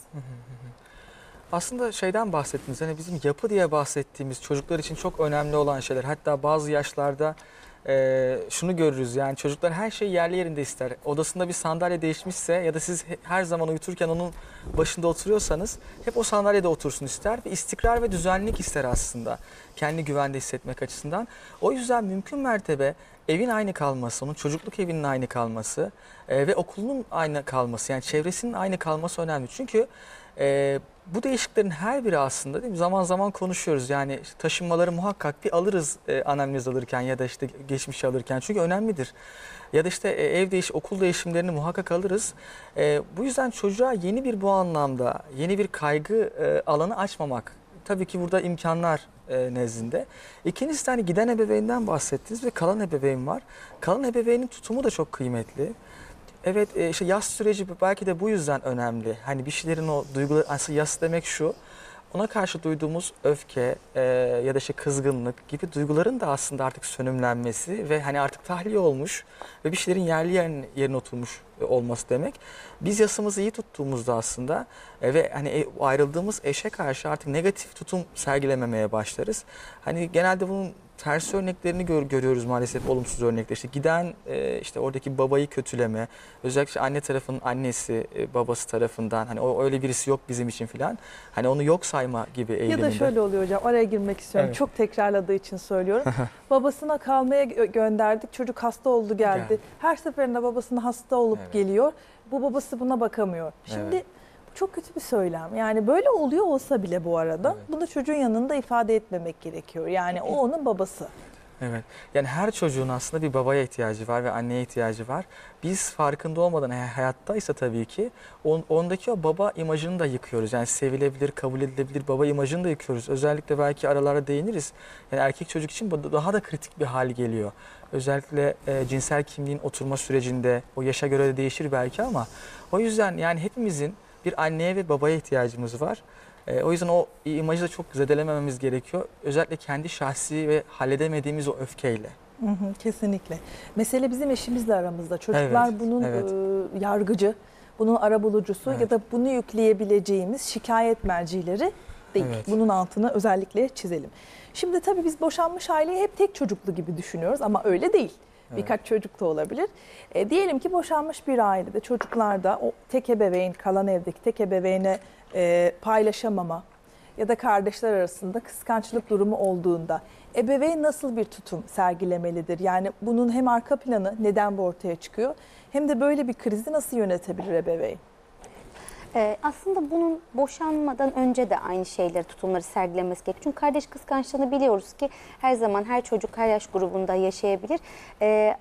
Aslında şeyden bahsettiniz. Hani bizim yapı diye bahsettiğimiz çocuklar için çok önemli olan şeyler. Hatta bazı yaşlarda e, şunu görürüz. Yani çocuklar her şeyi yerli yerinde ister. Odasında bir sandalye değişmişse ya da siz her zaman uyuturken onun başında oturuyorsanız hep o sandalyede otursun ister. Bir istikrar ve düzenlilik ister aslında. Kendini güvende hissetmek açısından. O yüzden mümkün mertebe evin aynı kalması, onun çocukluk evinin aynı kalması e, ve okulun aynı kalması, yani çevresinin aynı kalması önemli. Çünkü e, bu değişikliklerin her biri aslında, değil mi, zaman zaman konuşuyoruz. Yani işte taşınmaları muhakkak bir alırız e, anamnez alırken ya da işte geçmişi alırken, çünkü önemlidir. Ya da işte e, ev değiş, okul değişimlerini muhakkak alırız. E, bu yüzden çocuğa yeni bir bu anlamda yeni bir kaygı e, alanı açmamak. Tabii ki burada imkanlar e, nezdinde. İkincisi de hani giden ebeveynden bahsettiniz ve kalan ebeveyn var. Kalan ebeveynin tutumu da çok kıymetli. Evet, işte yas süreci belki de bu yüzden önemli. Hani bir şeylerin o duyguları, aslında yas demek şu, ona karşı duyduğumuz öfke e, ya da işte kızgınlık gibi duyguların da aslında artık sönümlenmesi ve hani artık tahliye olmuş ve bir şeylerin yerli yerine, yerine oturmuş olması demek. Biz yasımızı iyi tuttuğumuzda aslında e, ve hani ayrıldığımız eşe karşı artık negatif tutum sergilememeye başlarız. Hani genelde bunun tersi örneklerini gör, görüyoruz maalesef, olumsuz örnekler. İşte giden e, işte oradaki babayı kötüleme, özellikle anne tarafının annesi e, babası tarafından hani o öyle birisi yok bizim için filan, hani onu yok sayma gibi eğiliminde. Ya da şöyle oluyor hocam, araya girmek istiyorum, evet. Çok tekrarladığı için söylüyorum. Babasına kalmaya gönderdik, çocuk hasta oldu geldi. Yani. Her seferinde babasının hasta olup evet. geliyor, bu babası buna bakamıyor. Şimdi evet. çok kötü bir söylem. Yani böyle oluyor olsa bile bu arada evet. bunu çocuğun yanında ifade etmemek gerekiyor. Yani o onun babası. Evet. Yani her çocuğun aslında bir babaya ihtiyacı var ve anneye ihtiyacı var. Biz farkında olmadan hayattaysa tabii ki on, ondaki o baba imajını da yıkıyoruz. Yani sevilebilir, kabul edilebilir baba imajını da yıkıyoruz. Özellikle belki aralara değiniriz. Yani erkek çocuk için daha da kritik bir hal geliyor. Özellikle e, cinsel kimliğin oturma sürecinde, o yaşa göre de değişir belki, ama o yüzden yani hepimizin bir anneye ve babaya ihtiyacımız var. E, o yüzden o imajı da çok zedelemememiz gerekiyor. Özellikle kendi şahsi ve halledemediğimiz o öfkeyle. Hı hı, kesinlikle. Mesele bizim eşimizle aramızda. Çocuklar evet, bunun evet. E, yargıcı, bunun arabulucusu evet. ya da bunu yükleyebileceğimiz şikayet mercileri değil. Evet. Bunun altını özellikle çizelim. Şimdi tabii biz boşanmış aileyi hep tek çocuklu gibi düşünüyoruz ama öyle değil. Birkaç evet. çocuk da olabilir. E, diyelim ki boşanmış bir ailede çocuklarda o tek ebeveyn, kalan evdeki tek ebeveyne e, paylaşamama ya da kardeşler arasında kıskançlık durumu olduğunda ebeveyn nasıl bir tutum sergilemelidir? Yani bunun hem arka planı, neden bu ortaya çıkıyor, hem de böyle bir krizi nasıl yönetebilir ebeveyn? Ee, aslında bunun boşanmadan önce de aynı şeyleri, tutumları sergilemesi gerekiyor. Çünkü kardeş kıskançlığını biliyoruz ki her zaman her çocuk her yaş grubunda yaşayabilir. Ee,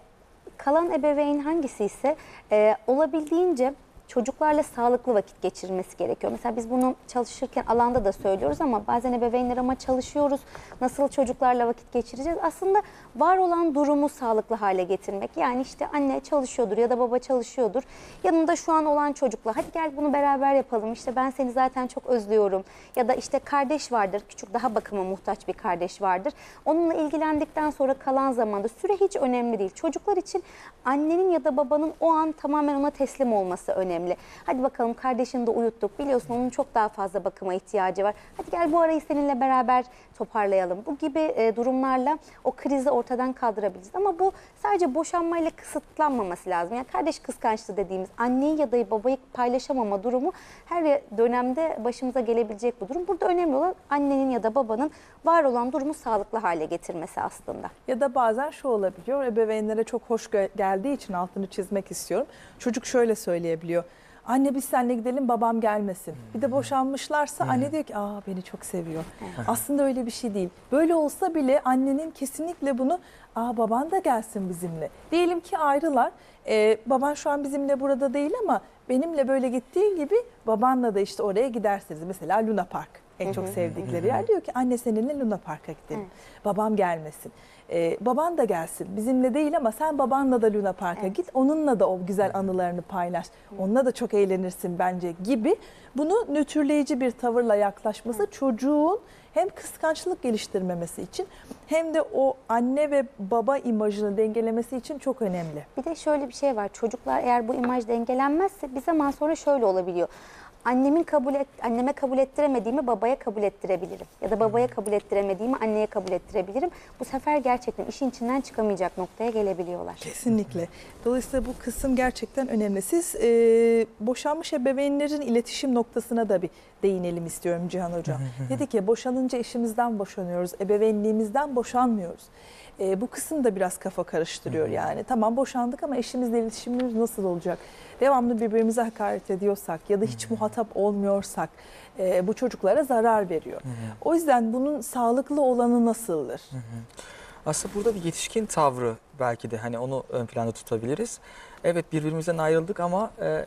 kalan ebeveyn hangisi ise e, olabildiğince çocuklarla sağlıklı vakit geçirmesi gerekiyor. Mesela biz bunu çalışırken alanda da söylüyoruz ama bazen ebeveynler ama çalışıyoruz. Nasıl çocuklarla vakit geçireceğiz? Aslında var olan durumu sağlıklı hale getirmek. Yani işte anne çalışıyordur ya da baba çalışıyordur. Yanında şu an olan çocukla hadi gel bunu beraber yapalım. İşte ben seni zaten çok özlüyorum. Ya da işte kardeş vardır. Küçük, daha bakıma muhtaç bir kardeş vardır. Onunla ilgilendikten sonra kalan zamanda süre hiç önemli değil. Çocuklar için annenin ya da babanın o an tamamen ona teslim olması önemli. Hadi bakalım, kardeşini de uyuttuk, biliyorsun onun çok daha fazla bakıma ihtiyacı var. Hadi gel bu arayı seninle beraber toparlayalım. Bu gibi durumlarla o krizi ortadan kaldırabiliriz. Ama bu sadece boşanmayla kısıtlanmaması lazım. Yani kardeş kıskançlığı dediğimiz anneyi ya da babayı paylaşamama durumu her dönemde başımıza gelebilecek bu durum. Burada önemli olan annenin ya da babanın var olan durumu sağlıklı hale getirmesi aslında. Ya da bazen şu olabiliyor, ebeveynlere çok hoş geldiği için altını çizmek istiyorum. Çocuk şöyle söyleyebiliyor. Anne biz seninle gidelim, babam gelmesin. Bir de boşanmışlarsa hmm. anne diyor ki aa beni çok seviyor. Aslında öyle bir şey değil. Böyle olsa bile annenin kesinlikle bunu, aa baban da gelsin bizimle. Diyelim ki ayrılar. Ee, baban şu an bizimle burada değil ama benimle böyle gittiğin gibi babanla da işte oraya gidersiniz. Mesela Luna Park en hı hı. çok sevdikleri hı hı. yer. Diyor ki anne seninle Luna Park'a gidelim. Hı. Babam gelmesin. Ee, baban da gelsin. Bizimle değil ama sen babanla da Luna Park'a evet. git. Onunla da o güzel anılarını paylaş. Hı. Onunla da çok eğlenirsin bence gibi. Bunu nötrleyici bir tavırla yaklaşması hı. çocuğun hem kıskançlık geliştirmemesi için hem de o anne ve baba imajını dengelemesi için çok önemli. Bir de şöyle bir şey var. Çocuklar eğer bu imaj dengelenmezse bir zaman sonra şöyle olabiliyor. Annemin kabul et, anneme kabul ettiremediğimi babaya kabul ettirebilirim. Ya da babaya kabul ettiremediğimi anneye kabul ettirebilirim. Bu sefer gerçekten işin içinden çıkamayacak noktaya gelebiliyorlar. Kesinlikle. Dolayısıyla bu kısım gerçekten önemli. Siz e, boşanmış ebeveynlerin iletişim noktasına da bir değinelim istiyorum Cihan Hocam. Dedi ki boşanınca eşimizden boşanıyoruz, ebeveynliğimizden boşanmıyoruz. E, bu kısım da biraz kafa karıştırıyor Hı-hı. yani. Tamam, boşandık ama eşimizle iletişimimiz nasıl olacak? Devamlı birbirimize hakaret ediyorsak ya da hiç Hı-hı. muhatap olmuyorsak e, bu çocuklara zarar veriyor. Hı-hı. O yüzden bunun sağlıklı olanı nasıldır? Hı-hı. Aslında burada bir yetişkin tavrı belki de hani onu ön planda tutabiliriz. Evet, birbirimizden ayrıldık ama e,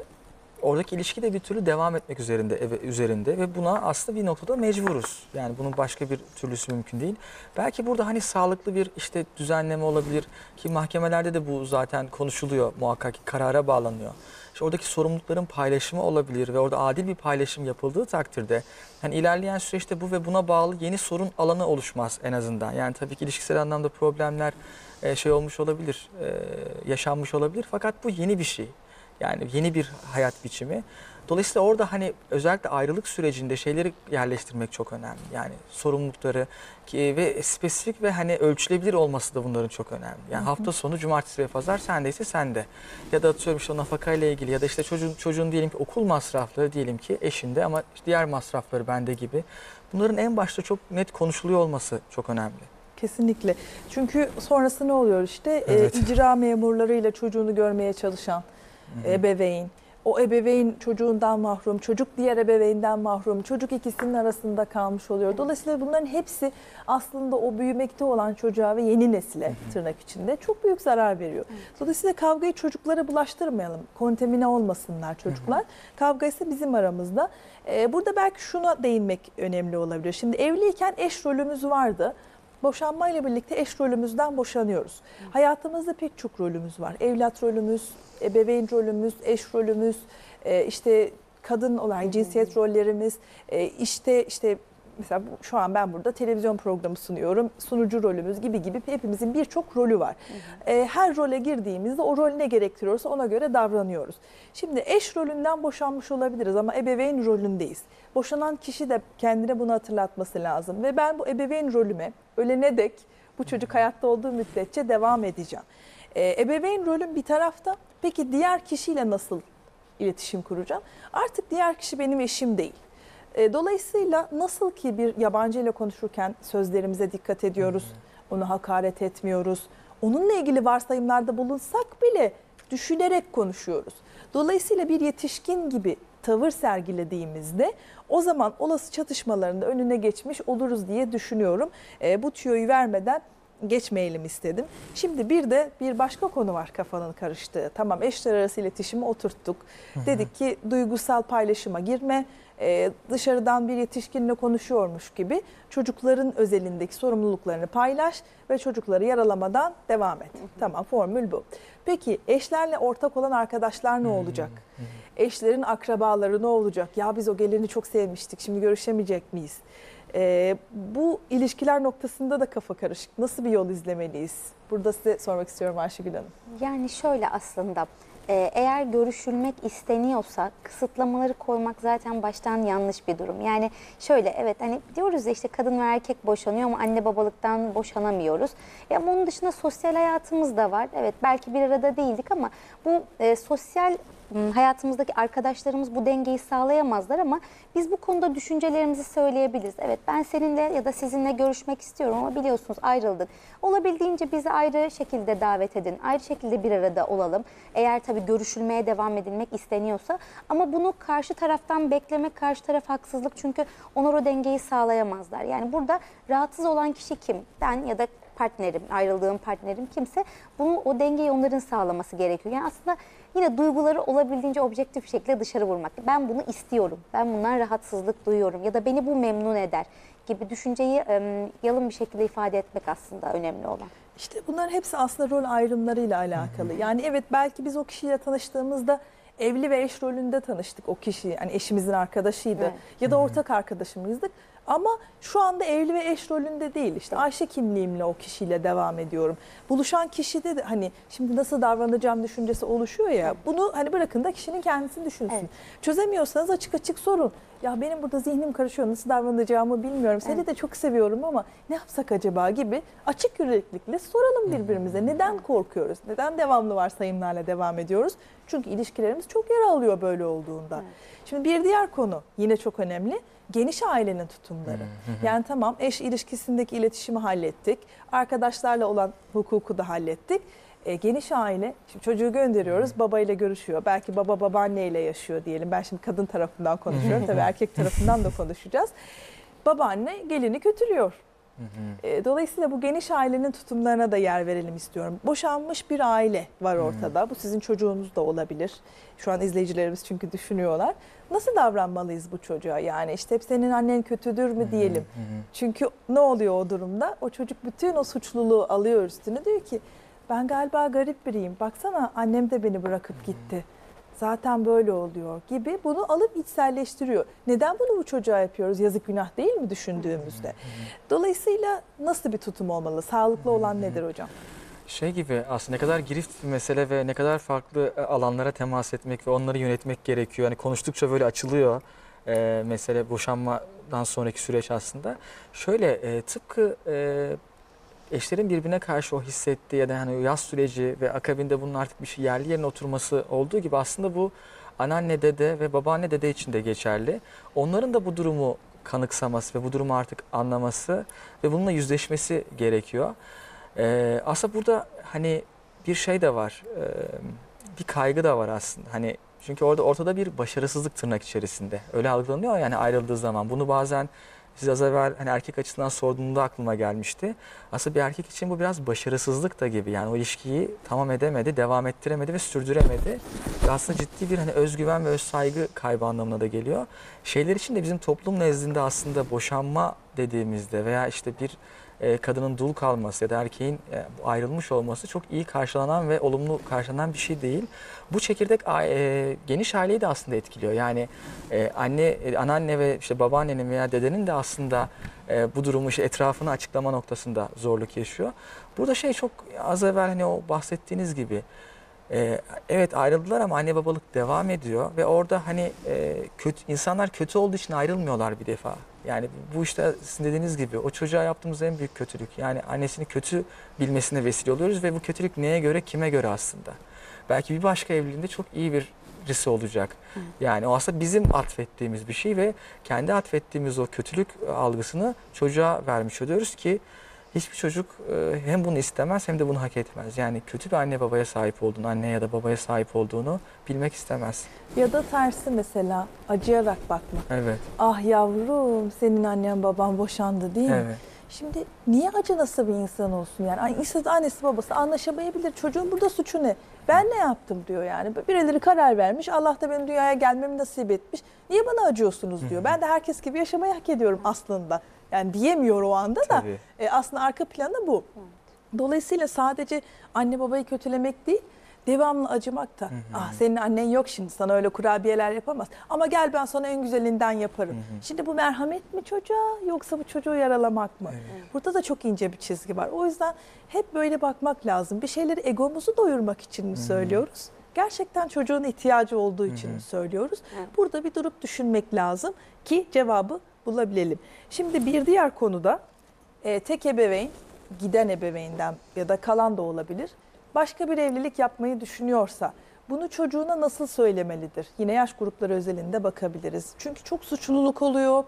oradaki ilişki de bir türlü devam etmek üzerinde üzerinde ve buna aslında bir noktada mecburuz. Yani bunun başka bir türlüsü mümkün değil. Belki burada hani sağlıklı bir işte düzenleme olabilir ki mahkemelerde de bu zaten konuşuluyor, muhakkak ki karara bağlanıyor. İşte oradaki sorumlulukların paylaşımı olabilir ve orada adil bir paylaşım yapıldığı takdirde hani ilerleyen süreçte bu ve buna bağlı yeni sorun alanı oluşmaz en azından. Yani tabii ki ilişkisel anlamda problemler şey olmuş olabilir, yaşanmış olabilir fakat bu yeni bir şey. Yani yeni bir hayat biçimi. Dolayısıyla orada hani özellikle ayrılık sürecinde şeyleri yerleştirmek çok önemli. Yani sorumlulukları ve spesifik ve hani ölçülebilir olması da bunların çok önemli. Yani hafta sonu cumartesi ve pazar sendeyse sende. Ya da atıyorum işte o nafakayla ilgili ya da işte çocuğun, çocuğun diyelim ki okul masrafları diyelim ki eşinde ama diğer masrafları bende gibi. Bunların en başta çok net konuşuluyor olması çok önemli. Kesinlikle. Çünkü sonrası ne oluyor işte? Evet. E, icra memurlarıyla çocuğunu görmeye çalışan ebeveyn, o ebeveyn çocuğundan mahrum, çocuk diğer ebeveynden mahrum, çocuk ikisinin arasında kalmış oluyor. Dolayısıyla bunların hepsi aslında o büyümekte olan çocuğa ve yeni nesile tırnak içinde çok büyük zarar veriyor. Dolayısıyla kavgayı çocuklara bulaştırmayalım, kontamine olmasınlar çocuklar. Kavga ise bizim aramızda. Burada belki şuna değinmek önemli olabilir. Şimdi evliyken eş rolümüz vardı. Boşanmayla birlikte eş rolümüzden boşanıyoruz. Hayatımızda pek çok rolümüz var. Evlat rolümüz, ebeveyn rolümüz, eş rolümüz, işte kadın olan cinsiyet rollerimiz, işte işte mesela şu an ben burada televizyon programı sunuyorum, sunucu rolümüz gibi gibi hepimizin birçok rolü var. Her role girdiğimizde o rol ne gerektiriyorsa ona göre davranıyoruz. Şimdi eş rolünden boşanmış olabiliriz ama ebeveyn rolündeyiz. Boşanan kişi de kendine bunu hatırlatması lazım ve ben bu ebeveyn rolüme ölene dek bu çocuk hayatta olduğu müddetçe devam edeceğim. Ee, ebeveyn rolüm bir tarafta, peki diğer kişiyle nasıl iletişim kuracağım? Artık diğer kişi benim eşim değil. Ee, dolayısıyla nasıl ki bir yabancı ile konuşurken sözlerimize dikkat ediyoruz, ona hakaret etmiyoruz, onunla ilgili varsayımlarda bulunsak bile düşünerek konuşuyoruz. Dolayısıyla bir yetişkin gibi tavır sergilediğimizde o zaman olası çatışmaların da önüne geçmiş oluruz diye düşünüyorum. E, bu tüyoyu vermeden geçmeyelim istedim. Şimdi bir de bir başka konu var kafanın karıştığı. Tamam, eşler arası iletişimi oturttuk. Hı-hı. Dedik ki duygusal paylaşıma girme, e, dışarıdan bir yetişkinle konuşuyormuş gibi çocukların özelindeki sorumluluklarını paylaş ve çocukları yaralamadan devam et. Hı-hı. Tamam, formül bu. Peki eşlerle ortak olan arkadaşlar ne olacak? Hı-hı. Eşlerin akrabaları ne olacak? Ya biz o gelini çok sevmiştik, şimdi görüşemeyecek miyiz? Ee, bu ilişkiler noktasında da kafa karışık. Nasıl bir yol izlemeliyiz? Burada size sormak istiyorum Ayşegül Hanım. Yani şöyle aslında, eğer görüşülmek isteniyorsa kısıtlamaları koymak zaten baştan yanlış bir durum. Yani şöyle, evet hani diyoruz ya işte kadın ve erkek boşanıyor ama anne babalıktan boşanamıyoruz. Ya bunun dışında sosyal hayatımız da var. Evet, belki bir arada değildik ama bu e, sosyal hayatımızdaki arkadaşlarımız bu dengeyi sağlayamazlar ama biz bu konuda düşüncelerimizi söyleyebiliriz. Evet, ben seninle ya da sizinle görüşmek istiyorum ama biliyorsunuz ayrıldık. Olabildiğince bizi ayrı şekilde davet edin. Ayrı şekilde bir arada olalım. Eğer tabii görüşülmeye devam edilmek isteniyorsa ama bunu karşı taraftan beklemek, karşı taraf haksızlık çünkü onlar o dengeyi sağlayamazlar. Yani burada rahatsız olan kişi kim? Ben ya da partnerim, ayrıldığım partnerim kimse, bunu o dengeyi onların sağlaması gerekiyor. Yani aslında yine duyguları olabildiğince objektif bir şekilde dışarı vurmak. Ben bunu istiyorum, ben bundan rahatsızlık duyuyorum ya da beni bu memnun eder gibi düşünceyi ım, yalın bir şekilde ifade etmek aslında önemli olan. İşte bunlar hepsi aslında rol ayrımlarıyla alakalı. Yani evet, belki biz o kişiyle tanıştığımızda evli ve eş rolünde tanıştık o kişiyi. Yani eşimizin arkadaşıydı, evet, ya da ortak arkadaşımızdık. Ama şu anda evli ve eş rolünde değil. İşte Ayşe kimliğimle o kişiyle devam ediyorum. Buluşan kişide de hani şimdi nasıl davranacağım düşüncesi oluşuyor ya. Bunu hani bırakın da kişinin kendisini düşünsün. Evet. Çözemiyorsanız açık açık sorun. Ya benim burada zihnim karışıyor, nasıl davranacağımı bilmiyorum. Seni evet, de çok seviyorum ama ne yapsak acaba gibi açık yüreklilikle soralım birbirimize. Neden korkuyoruz? Neden devamlı varsayımlarla devam ediyoruz? Çünkü ilişkilerimiz çok yara alıyor böyle olduğunda. Evet. Şimdi bir diğer konu yine çok önemli. geniş ailenin tutumları. Yani tamam, eş ilişkisindeki iletişimi hallettik. Arkadaşlarla olan hukuku da hallettik. E, geniş aile, şimdi çocuğu gönderiyoruz, babayla görüşüyor. Belki baba babaanneyle yaşıyor diyelim. Ben şimdi kadın tarafından konuşuyorum. Tabii erkek tarafından da konuşacağız. Babaanne gelini kötülüyor. Dolayısıyla bu geniş ailenin tutumlarına da yer verelim istiyorum. Boşanmış bir aile var ortada. Bu sizin çocuğunuz da olabilir. Şu an izleyicilerimiz çünkü düşünüyorlar. Nasıl davranmalıyız bu çocuğa? Yani işte hep senin annen kötüdür mü diyelim. Çünkü ne oluyor o durumda? O çocuk bütün o suçluluğu alıyor üstüne. Diyor ki ben galiba garip biriyim. Baksana annem de beni bırakıp gitti. Zaten böyle oluyor gibi bunu alıp içselleştiriyor. Neden bunu bu çocuğa yapıyoruz? Yazık günah değil mi düşündüğümüzde? Dolayısıyla nasıl bir tutum olmalı? Sağlıklı olan nedir hocam? Şey gibi aslında, ne kadar girift bir mesele ve ne kadar farklı alanlara temas etmek ve onları yönetmek gerekiyor. Yani konuştukça böyle açılıyor e, mesele, boşanmadan sonraki süreç aslında. Şöyle e, tıpkı... E, eşlerin birbirine karşı o hissettiği ya da hani yaz süreci ve akabinde bunun artık bir şey yerli yerine oturması olduğu gibi aslında bu anneanne dede ve babaanne dede için de geçerli. Onların da bu durumu kanıksaması ve bu durumu artık anlaması ve bununla yüzleşmesi gerekiyor. Ee, aslında burada hani bir şey de var, ee, bir kaygı da var aslında. Hani çünkü orada ortada bir başarısızlık tırnak içerisinde. Öyle algılanıyor yani ayrıldığı zaman. Bunu bazen... Siz az evvel hani erkek açısından sorduğunda aklıma gelmişti. Aslında bir erkek için bu biraz başarısızlık da gibi. Yani o ilişkiyi tamam edemedi, devam ettiremedi ve sürdüremedi. Ve aslında ciddi bir hani özgüven ve özsaygı kaybı anlamına da geliyor. Şeyler için de bizim toplum nezdinde aslında boşanma dediğimizde veya işte bir e, kadının dul kalması ya da erkeğin e, ayrılmış olması çok iyi karşılanan ve olumlu karşılanan bir şey değil. Bu çekirdek e, geniş aileyi de aslında etkiliyor. Yani e, anne, e, anneanne ve işte babaannenin veya dedenin de aslında e, bu durumu işte etrafını açıklama noktasında zorluk yaşıyor. Burada şey çok az evvel hani o bahsettiğiniz gibi. Ee, evet ayrıldılar ama anne babalık devam ediyor ve orada hani e, kötü, insanlar kötü olduğu için ayrılmıyorlar bir defa. Yani bu işte sizin dediğiniz gibi o çocuğa yaptığımız en büyük kötülük. Yani annesini kötü bilmesine vesile oluyoruz ve bu kötülük neye göre, kime göre aslında. Belki bir başka evliliğinde çok iyi bir birisi olacak. Yani o aslında bizim atfettiğimiz bir şey ve kendi atfettiğimiz o kötülük algısını çocuğa vermiş oluyoruz ki hiçbir çocuk hem bunu istemez hem de bunu hak etmez. Yani kötü bir anne babaya sahip olduğunu, anne ya da babaya sahip olduğunu bilmek istemez. Ya da tersi mesela, acıyarak bakmak. Evet. Ah yavrum, senin annen baban boşandı değil mi? Evet. Şimdi niye acınası bir insan olsun yani? İnsan annesi babası anlaşamayabilir. Çocuğun burada suçu ne? Ben ne yaptım diyor yani. Birileri karar vermiş. Allah da benim dünyaya gelmemi nasip etmiş. Niye bana acıyorsunuz diyor. Ben de herkes gibi yaşamayı hak ediyorum aslında. Yani diyemiyor o anda da e, aslında arka planı bu. Dolayısıyla sadece anne babayı kötülemek değil, devamlı acımak da. Hı hı. Ah senin annen yok şimdi, sana öyle kurabiyeler yapamaz. Ama gel ben sana en güzelinden yaparım. Hı hı. Şimdi bu merhamet mi çocuğa, yoksa bu çocuğu yaralamak mı? Evet. Burada da çok ince bir çizgi var. O yüzden hep böyle bakmak lazım. Bir şeyleri egomuzu doyurmak için mi hı hı. söylüyoruz? Gerçekten çocuğun ihtiyacı olduğu için hı hı. mi söylüyoruz? Hı. Burada bir durup düşünmek lazım ki cevabı bulabilelim. Şimdi bir diğer konuda e, tek ebeveyn, giden ebeveynden ya da kalan da olabilir, başka bir evlilik yapmayı düşünüyorsa bunu çocuğuna nasıl söylemelidir? Yine yaş grupları özelinde bakabiliriz. Çünkü çok suçluluk oluyor.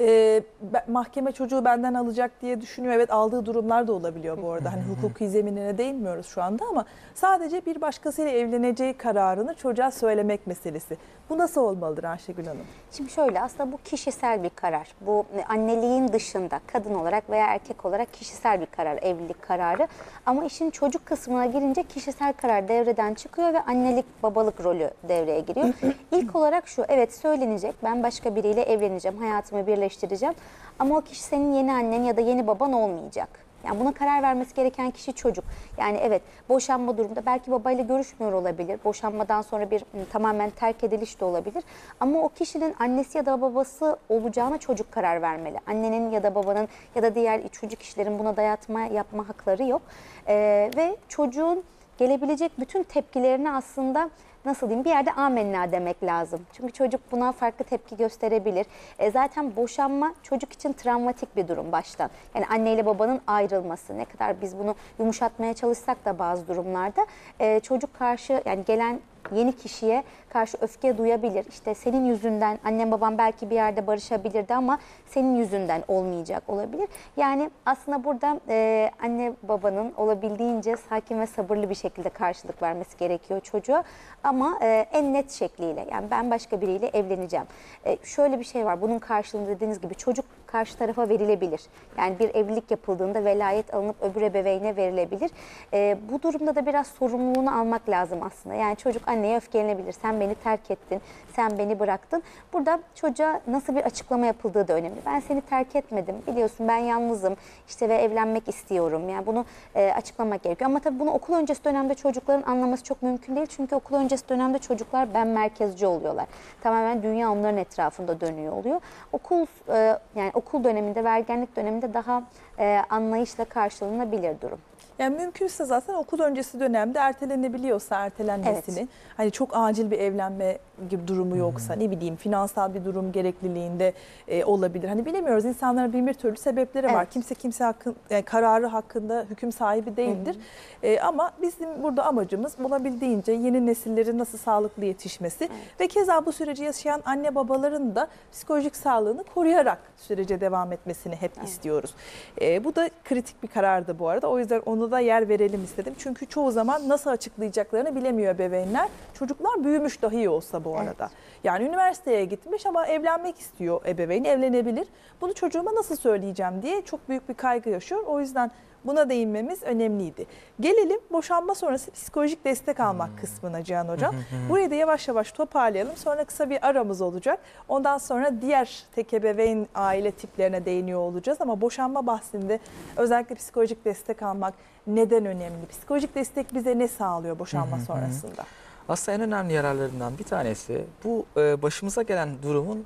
E, mahkeme çocuğu benden alacak diye düşünüyor. Evet, aldığı durumlar da olabiliyor bu arada. Hani hukuki zeminine değinmiyoruz şu anda ama sadece bir başkasıyla evleneceği kararını çocuğa söylemek meselesi. Bu nasıl olmalıdır Ayşegül Hanım? Şimdi şöyle, aslında bu kişisel bir karar. Bu anneliğin dışında kadın olarak veya erkek olarak kişisel bir karar, evlilik kararı. Ama işin çocuk kısmına girince kişisel karar devreden çıkıyor ve annelik, babalık rolü devreye giriyor. İlk olarak şu, evet söylenecek, ben başka biriyle evleneceğim, hayatımı birleştireceğim. Ama o kişi senin yeni annen ya da yeni baban olmayacak. Yani buna karar vermesi gereken kişi çocuk. Yani evet, boşanma durumda belki babayla görüşmüyor olabilir. Boşanmadan sonra bir tamamen terk ediliş de olabilir. Ama o kişinin annesi ya da babası olacağına çocuk karar vermeli. Annenin ya da babanın ya da diğer üçüncü kişilerin buna dayatma yapma hakları yok. Ee, ve çocuğun gelebilecek bütün tepkilerini aslında... Nasıl diyeyim, bir yerde amenna demek lazım. Çünkü çocuk buna farklı tepki gösterebilir. E zaten boşanma çocuk için travmatik bir durum baştan. Yani anneyle babanın ayrılması, ne kadar biz bunu yumuşatmaya çalışsak da bazı durumlarda e, çocuk karşı, yani gelen yeni kişiye karşı öfke duyabilir. İşte senin yüzünden annem babam belki bir yerde barışabilirdi ama senin yüzünden olmayacak olabilir. Yani aslında burada e, anne babanın olabildiğince sakin ve sabırlı bir şekilde karşılık vermesi gerekiyor çocuğa. Ama e, en net şekliyle, yani ben başka biriyle evleneceğim. E, şöyle bir şey var, bunun karşılığında dediğiniz gibi çocuk karşı tarafa verilebilir. Yani bir evlilik yapıldığında velayet alınıp öbür ebeveyne verilebilir. E, bu durumda da biraz sorumluluğunu almak lazım aslında. Yani çocuk anneye öfkelenebilir. Sen beni terk ettin, sen beni bıraktın. Burada çocuğa nasıl bir açıklama yapıldığı da önemli. Ben seni terk etmedim, biliyorsun ben yalnızım işte ve evlenmek istiyorum. Yani bunu e, açıklamak gerekiyor. Ama tabii bunu okul öncesi dönemde çocukların anlaması çok mümkün değil. Çünkü okul öncesi dönemde çocuklar ben merkezci oluyorlar. Tamamen dünya onların etrafında dönüyor oluyor. Okul e, yani okul döneminde ve ergenlik döneminde daha e, anlayışla karşılanabilir durum. Yani mümkünse zaten okul öncesi dönemde ertelenebiliyorsa ertelenmesini, evet. Hani çok acil bir evlenme gibi durumu yoksa, hmm. ne bileyim finansal bir durum gerekliliğinde e, olabilir. Hani bilemiyoruz, insanların bin bir türlü sebepleri, evet. var. Kimse kimse hakkın, yani kararı hakkında hüküm sahibi değildir. Hmm. E, ama bizim burada amacımız olabildiğince yeni nesillerin nasıl sağlıklı yetişmesi, evet. ve keza bu süreci yaşayan anne babaların da psikolojik sağlığını koruyarak sürece devam etmesini hep, evet. istiyoruz. E, bu da kritik bir karardı bu arada. O yüzden onu da yer verelim istedim. Çünkü çoğu zaman nasıl açıklayacaklarını bilemiyor ebeveynler. Çocuklar büyümüş dahi olsa bu arada. Evet. Yani üniversiteye gitmiş ama evlenmek istiyor ebeveyn, evlenebilir. Bunu çocuğuma nasıl söyleyeceğim diye çok büyük bir kaygı yaşıyor. O yüzden buna değinmemiz önemliydi. Gelelim boşanma sonrası psikolojik destek almak hmm. kısmına Cihan Hocam. Burayı da yavaş yavaş toparlayalım. Sonra kısa bir aramız olacak. Ondan sonra diğer tek ebeveyn aile tiplerine değiniyor olacağız. Ama boşanma bahsinde özellikle psikolojik destek almak neden önemli? Psikolojik destek bize ne sağlıyor boşanma sonrasında? Aslında en önemli yararlarından bir tanesi bu başımıza gelen durumun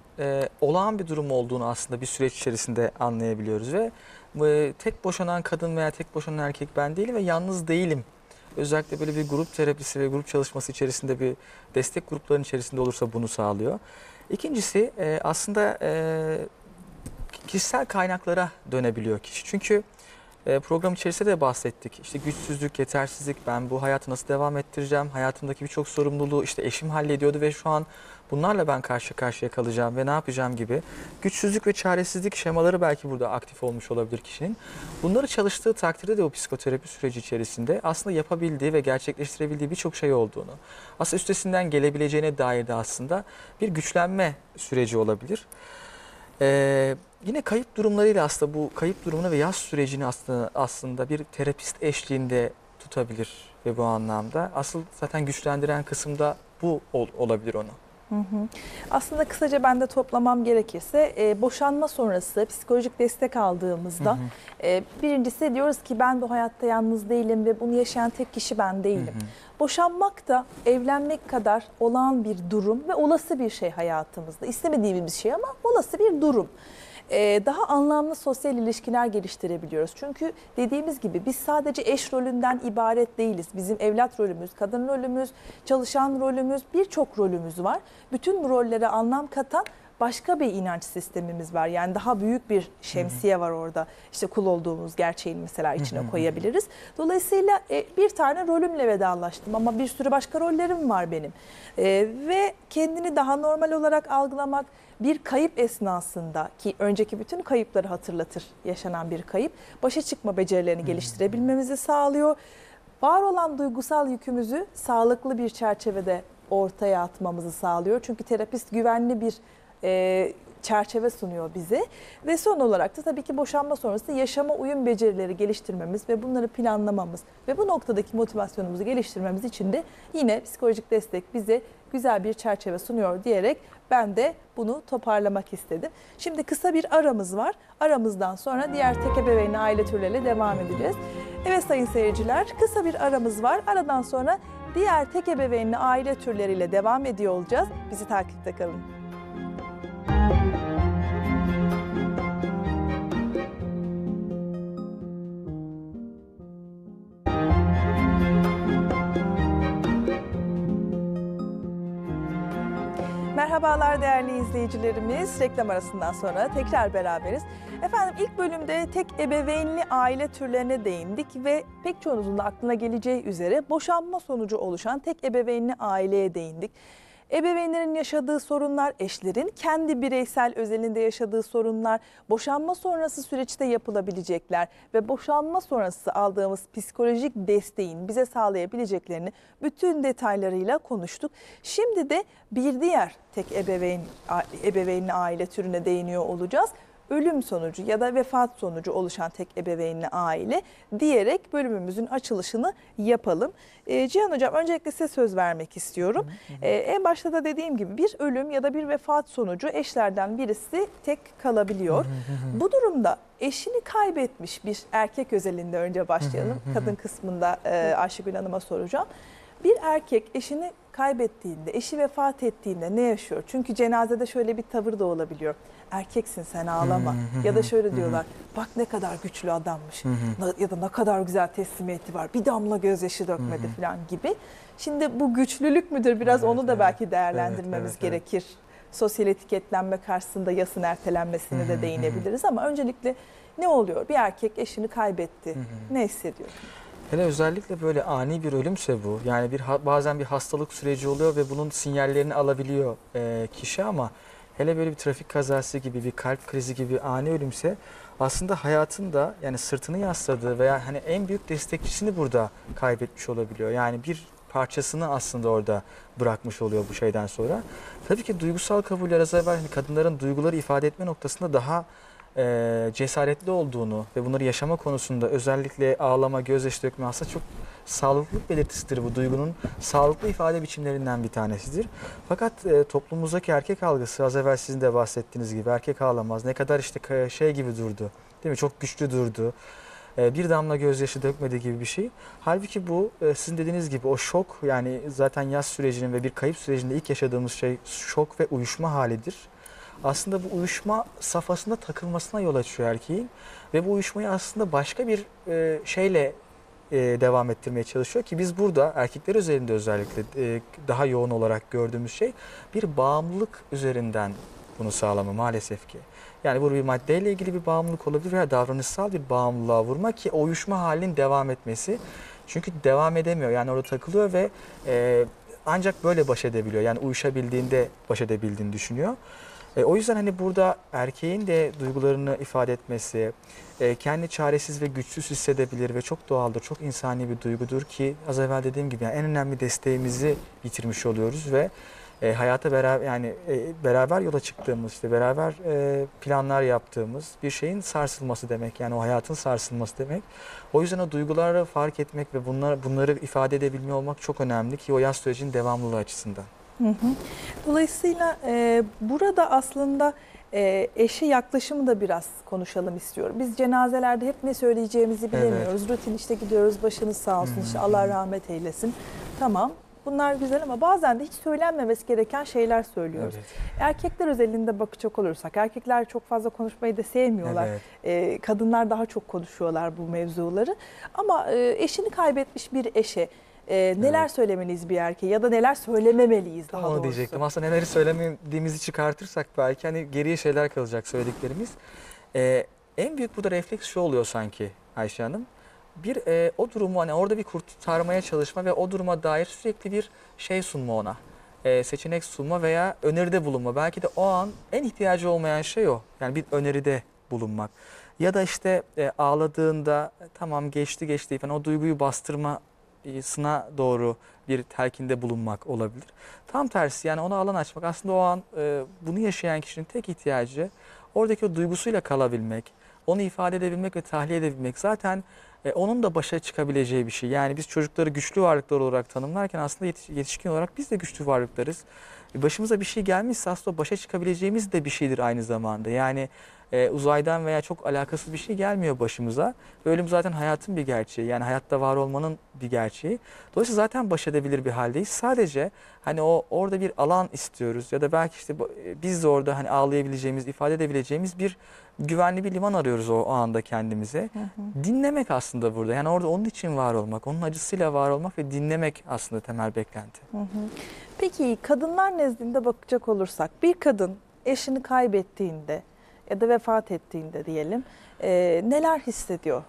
olağan bir durum olduğunu aslında bir süreç içerisinde anlayabiliyoruz ve tek boşanan kadın veya tek boşanan erkek ben değilim ve yalnız değilim. Özellikle böyle bir grup terapisi ve grup çalışması içerisinde, bir destek gruplarının içerisinde olursa bunu sağlıyor. İkincisi aslında kişisel kaynaklara dönebiliyor kişi. Çünkü program içerisinde de bahsettik. İşte güçsüzlük, yetersizlik, ben bu hayatı nasıl devam ettireceğim, hayatımdaki birçok sorumluluğu işte eşim hallediyordu ve şu an bunlarla ben karşı karşıya kalacağım ve ne yapacağım gibi. Güçsüzlük ve çaresizlik şemaları belki burada aktif olmuş olabilir kişinin. Bunları çalıştığı takdirde de o psikoterapi süreci içerisinde aslında yapabildiği ve gerçekleştirebildiği birçok şey olduğunu, aslında üstesinden gelebileceğine dair de aslında bir güçlenme süreci olabilir. Ee, yine kayıp durumlarıyla aslında bu kayıp durumunu ve yas sürecini aslında aslında bir terapist eşliğinde tutabilir ve bu anlamda asıl zaten güçlendiren kısımda bu ol, olabilir onu. Hı hı. Aslında kısaca ben de toplamam gerekirse e, boşanma sonrası psikolojik destek aldığımızda, hı hı. E, birincisi diyoruz ki ben bu hayatta yalnız değilim ve bunu yaşayan tek kişi ben değilim. Hı hı. Boşanmak da evlenmek kadar olağan bir durum ve olası bir şey hayatımızda. İstemediğimiz şey ama olası bir durum. Daha anlamlı sosyal ilişkiler geliştirebiliyoruz. Çünkü dediğimiz gibi biz sadece eş rolünden ibaret değiliz. Bizim evlat rolümüz, kadın rolümüz, çalışan rolümüz, birçok rolümüz var. Bütün bu rollere anlam katan başka bir inanç sistemimiz var. Yani daha büyük bir şemsiye var orada. İşte kul olduğumuz gerçeğini mesela içine koyabiliriz. Dolayısıyla bir tane rolümle vedalaştım ama bir sürü başka rollerim var benim. Ve kendini daha normal olarak algılamak, bir kayıp esnasında ki önceki bütün kayıpları hatırlatır, yaşanan bir kayıp, başa çıkma becerilerini geliştirebilmemizi sağlıyor. Var olan duygusal yükümüzü sağlıklı bir çerçevede ortaya atmamızı sağlıyor. Çünkü terapist güvenli bir E, çerçeve sunuyor bize ve son olarak da tabii ki boşanma sonrası yaşama uyum becerileri geliştirmemiz ve bunları planlamamız ve bu noktadaki motivasyonumuzu geliştirmemiz için de yine psikolojik destek bize güzel bir çerçeve sunuyor diyerek ben de bunu toparlamak istedim. Şimdi kısa bir aramız var. Aramızdan sonra diğer tek ebeveyn aile türleriyle devam edeceğiz. Evet sayın seyirciler, kısa bir aramız var. Aradan sonra diğer tek ebeveyn aile türleriyle devam ediyor olacağız. Bizi takipte kalın. Merhabalar değerli izleyicilerimiz. Reklam arasından sonra tekrar beraberiz. Efendim ilk bölümde tek ebeveynli aile türlerine değindik ve pek çoğunuzun da aklına geleceği üzere boşanma sonucu oluşan tek ebeveynli aileye değindik. Ebeveynlerin yaşadığı sorunlar, eşlerin kendi bireysel özelinde yaşadığı sorunlar, boşanma sonrası süreçte yapılabilecekler ve boşanma sonrası aldığımız psikolojik desteğin bize sağlayabileceklerini bütün detaylarıyla konuştuk. Şimdi de bir diğer tek ebeveyn, ebeveynli aile türüne değiniyor olacağız. Ölüm sonucu ya da vefat sonucu oluşan tek ebeveynli aile diyerek bölümümüzün açılışını yapalım. Ee, Cihan Hocam, öncelikle size söz vermek istiyorum. Ee, en başta da dediğim gibi bir ölüm ya da bir vefat sonucu eşlerden birisi tek kalabiliyor. Bu durumda eşini kaybetmiş bir erkek özelinde önce başlayalım. Kadın kısmında e, Ayşegül Hanım'a soracağım. Bir erkek eşini kaybettiğinde, eşi vefat ettiğinde ne yaşıyor? Çünkü cenazede şöyle bir tavır da olabiliyor. Erkeksin sen, ağlama. Ya da şöyle diyorlar, bak ne kadar güçlü adammış. Ya da ne kadar güzel teslimiyeti var. Bir damla gözyaşı dökmedi falan gibi. Şimdi bu güçlülük müdür? Biraz evet, onu da evet, belki değerlendirmemiz evet, evet, gerekir. Sosyal etiketlenme karşısında yasın ertelenmesine de değinebiliriz. Ama öncelikle ne oluyor? Bir erkek eşini kaybetti. Ne hissediyor? Hele özellikle böyle ani bir ölümse bu. Yani bir bazen bir hastalık süreci oluyor ve bunun sinyallerini alabiliyor e, kişi ama hele böyle bir trafik kazası gibi, bir kalp krizi gibi ani ölümse aslında hayatında yani sırtını yasladığı veya hani en büyük destekçisini burada kaybetmiş olabiliyor. Yani bir parçasını aslında orada bırakmış oluyor bu şeyden sonra. Tabii ki duygusal kabuller az evvel hani kadınların duyguları ifade etme noktasında daha E, cesaretli olduğunu ve bunları yaşama konusunda özellikle ağlama, gözyaşı dökme aslında çok sağlıklılık belirtisidir. Bu duygunun sağlıklı ifade biçimlerinden bir tanesidir. Fakat e, toplumumuzdaki erkek algısı, az evvel sizin de bahsettiğiniz gibi erkek ağlamaz. Ne kadar işte şey gibi durdu, değil mi? Çok güçlü durdu. E, bir damla gözyaşı dökmedi gibi bir şey. Halbuki bu e, sizin dediğiniz gibi o şok, yani zaten yas sürecinin ve bir kayıp sürecinde ilk yaşadığımız şey şok ve uyuşma halidir. Aslında bu uyuşma safhasında takılmasına yol açıyor erkeğin ve bu uyuşmayı aslında başka bir e, şeyle e, devam ettirmeye çalışıyor ki biz burada erkekler üzerinde özellikle e, daha yoğun olarak gördüğümüz şey bir bağımlılık üzerinden bunu sağlama maalesef ki. Yani bu bir maddeyle ilgili bir bağımlılık olabilir veya davranışsal bir bağımlılığa vurma ki o uyuşma halinin devam etmesi. Çünkü devam edemiyor, yani orada takılıyor ve e, ancak böyle baş edebiliyor, yani uyuşabildiğinde baş edebildiğini düşünüyor. E, o yüzden hani burada erkeğin de duygularını ifade etmesi, e, kendi çaresiz ve güçsüz hissedebilir ve çok doğaldır, çok insani bir duygudur ki az evvel dediğim gibi yani en önemli desteğimizi yitirmiş oluyoruz ve e, hayata beraber yani e, beraber yola çıktığımız, işte beraber e, planlar yaptığımız bir şeyin sarsılması demek, yani o hayatın sarsılması demek. O yüzden o duyguları fark etmek ve bunlar bunları ifade edebilme olmak çok önemli ki o yas sürecinin devamlılığı açısından. Hı hı. Dolayısıyla e, burada aslında e, eşe yaklaşımı da biraz konuşalım istiyorum. Biz cenazelerde hep ne söyleyeceğimizi bilemiyoruz. Evet. Rutin işte gidiyoruz, başınız sağ olsun, hı hı, işte Allah rahmet eylesin. Tamam, bunlar güzel ama bazen de hiç söylenmemesi gereken şeyler söylüyoruz. Evet. Erkekler özelinde bakacak olursak, erkekler çok fazla konuşmayı da sevmiyorlar. Evet. E, kadınlar daha çok konuşuyorlar bu mevzuları. Ama e, eşini kaybetmiş bir eşe Ee, neler evet, söylemeliyiz bir erkeğe ya da neler söylememeliyiz daha onu doğrusu? Diyecektim. Aslında neleri söylemediğimizi çıkartırsak belki hani geriye şeyler kalacak söylediklerimiz. Ee, en büyük burada refleks şu oluyor sanki Ayşe Hanım. Bir e, o durumu hani orada bir kurtarmaya çalışma ve o duruma dair sürekli bir şey sunma ona. E, seçenek sunma veya öneride bulunma. Belki de o an en ihtiyacı olmayan şey o. Yani bir öneride bulunmak. Ya da işte e, ağladığında tamam geçti geçti falan o duyguyu bastırma sına doğru bir telkinde bulunmak olabilir. Tam tersi yani ona alan açmak aslında o an e, bunu yaşayan kişinin tek ihtiyacı oradaki o duygusuyla kalabilmek, onu ifade edebilmek ve tahliye edebilmek zaten e, onun da başa çıkabileceği bir şey. Yani biz çocukları güçlü varlıklar olarak tanımlarken aslında yetiş yetişkin olarak biz de güçlü varlıklarız. Başımıza bir şey gelmişse aslında başa çıkabileceğimiz de bir şeydir aynı zamanda. Yani e, uzaydan veya çok alakasız bir şey gelmiyor başımıza. Ölüm zaten hayatın bir gerçeği. Yani hayatta var olmanın bir gerçeği. Dolayısıyla zaten baş edebilir bir haldeyiz. Sadece hani o orada bir alan istiyoruz ya da belki işte biz de orada hani ağlayabileceğimiz, ifade edebileceğimiz bir güvenli bir liman arıyoruz o anda kendimize. Hı hı. Dinlemek aslında burada. Yani orada onun için var olmak, onun acısıyla var olmak ve dinlemek aslında temel beklenti. Hı hı. Peki kadınlar nezdinde bakacak olursak, bir kadın eşini kaybettiğinde ya da vefat ettiğinde diyelim, e, neler hissediyor?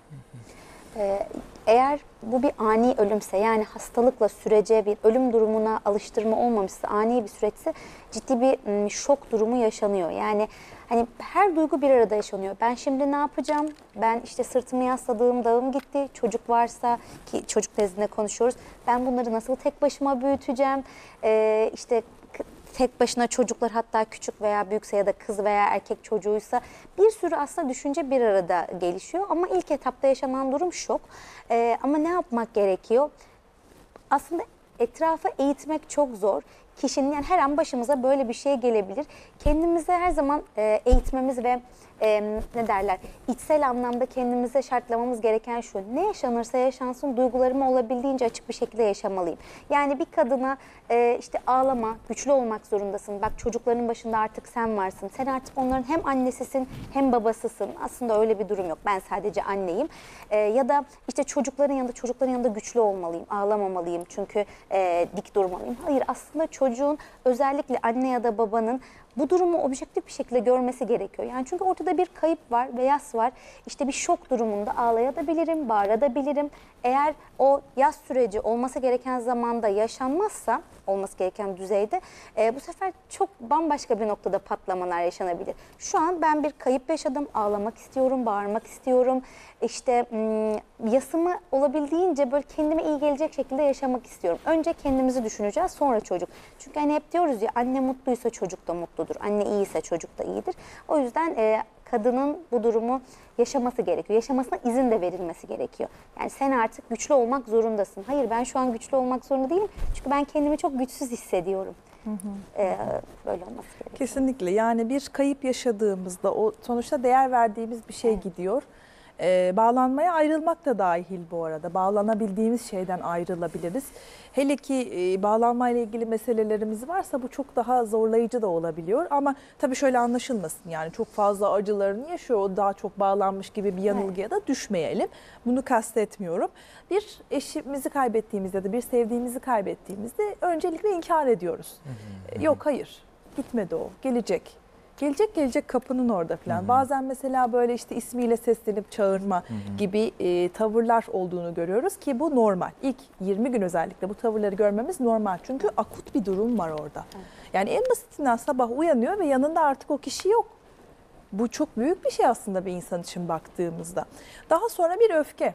Ee, eğer bu bir ani ölümse, yani hastalıkla sürece bir ölüm durumuna alıştırma olmamışsa, ani bir süreçse ciddi bir şok durumu yaşanıyor. Yani hani her duygu bir arada yaşanıyor. Ben şimdi ne yapacağım? Ben işte sırtımı yasladığım dağım gitti. Çocuk varsa, ki çocuk nezdinde konuşuyoruz. Ben bunları nasıl tek başıma büyüteceğim? Ee, işte tek başına çocuklar, hatta küçük veya büyükse ya da kız veya erkek çocuğuysa bir sürü aslında düşünce bir arada gelişiyor. Ama ilk etapta yaşanan durum şok. Ee, ama ne yapmak gerekiyor? Aslında etrafa eğitmek çok zor. Kişinin, yani her an başımıza böyle bir şey gelebilir. Kendimize her zaman e, eğitmemiz ve e, ne derler, içsel anlamda kendimize şartlamamız gereken şu: ne yaşanırsa yaşansın duygularımı olabildiğince açık bir şekilde yaşamalıyım. Yani bir kadına e, işte ağlama, güçlü olmak zorundasın. Bak çocukların başında artık sen varsın. Sen artık onların hem annesisin hem babasısın. Aslında öyle bir durum yok. Ben sadece anneyim. E, ya da işte çocukların yanında çocukların yanında güçlü olmalıyım. Ağlamamalıyım çünkü e, dik durmalıyım. Hayır, aslında çocuk Çocuğun özellikle anne ya da babanın bu durumu objektif bir şekilde görmesi gerekiyor. Yani çünkü ortada bir kayıp var, yas var. İşte bir şok durumunda ağlayabilirim, bağırabilirim. Eğer o yas süreci olması gereken zamanda yaşanmazsa, olması gereken düzeyde, e, bu sefer çok bambaşka bir noktada patlamalar yaşanabilir. Şu an ben bir kayıp yaşadım, ağlamak istiyorum, bağırmak istiyorum. İşte yasımı olabildiğince böyle kendime iyi gelecek şekilde yaşamak istiyorum. Önce kendimizi düşüneceğiz, sonra çocuk. Çünkü hani hep diyoruz ya, anne mutluysa çocuk da mutlu. Anne iyiyse çocuk da iyidir. O yüzden e, kadının bu durumu yaşaması gerekiyor. Yaşamasına izin de verilmesi gerekiyor. Yani sen artık güçlü olmak zorundasın. Hayır, ben şu an güçlü olmak zorunda değilim. Çünkü ben kendimi çok güçsüz hissediyorum. Hı hı. E, böyle olması gerekiyor. Kesinlikle, yani bir kayıp yaşadığımızda o sonuçta değer verdiğimiz bir şey, evet, gidiyor. E, bağlanmaya ayrılmak da dahil bu arada. Bağlanabildiğimiz şeyden ayrılabiliriz. Hele ki e, bağlanmayla ilgili meselelerimiz varsa bu çok daha zorlayıcı da olabiliyor. Ama tabii şöyle anlaşılmasın, yani çok fazla acılarını yaşıyor, o daha çok bağlanmış gibi bir yanılgıya, evet, da düşmeyelim. Bunu kastetmiyorum. Bir eşimizi kaybettiğimizde de bir sevdiğimizi kaybettiğimizde öncelikle inkar ediyoruz. Hı hı. E, yok hayır, gitmedi o, gelecek. Gelecek gelecek kapının orada falan. Hı-hı. Bazen mesela böyle işte ismiyle seslenip çağırma, hı-hı, gibi e, tavırlar olduğunu görüyoruz ki bu normal. İlk yirmi gün özellikle bu tavırları görmemiz normal. Çünkü akut bir durum var orada. Hı-hı. Yani en basitinden sabah uyanıyor ve yanında artık o kişi yok. Bu çok büyük bir şey aslında bir insan için baktığımızda. Daha sonra bir öfke.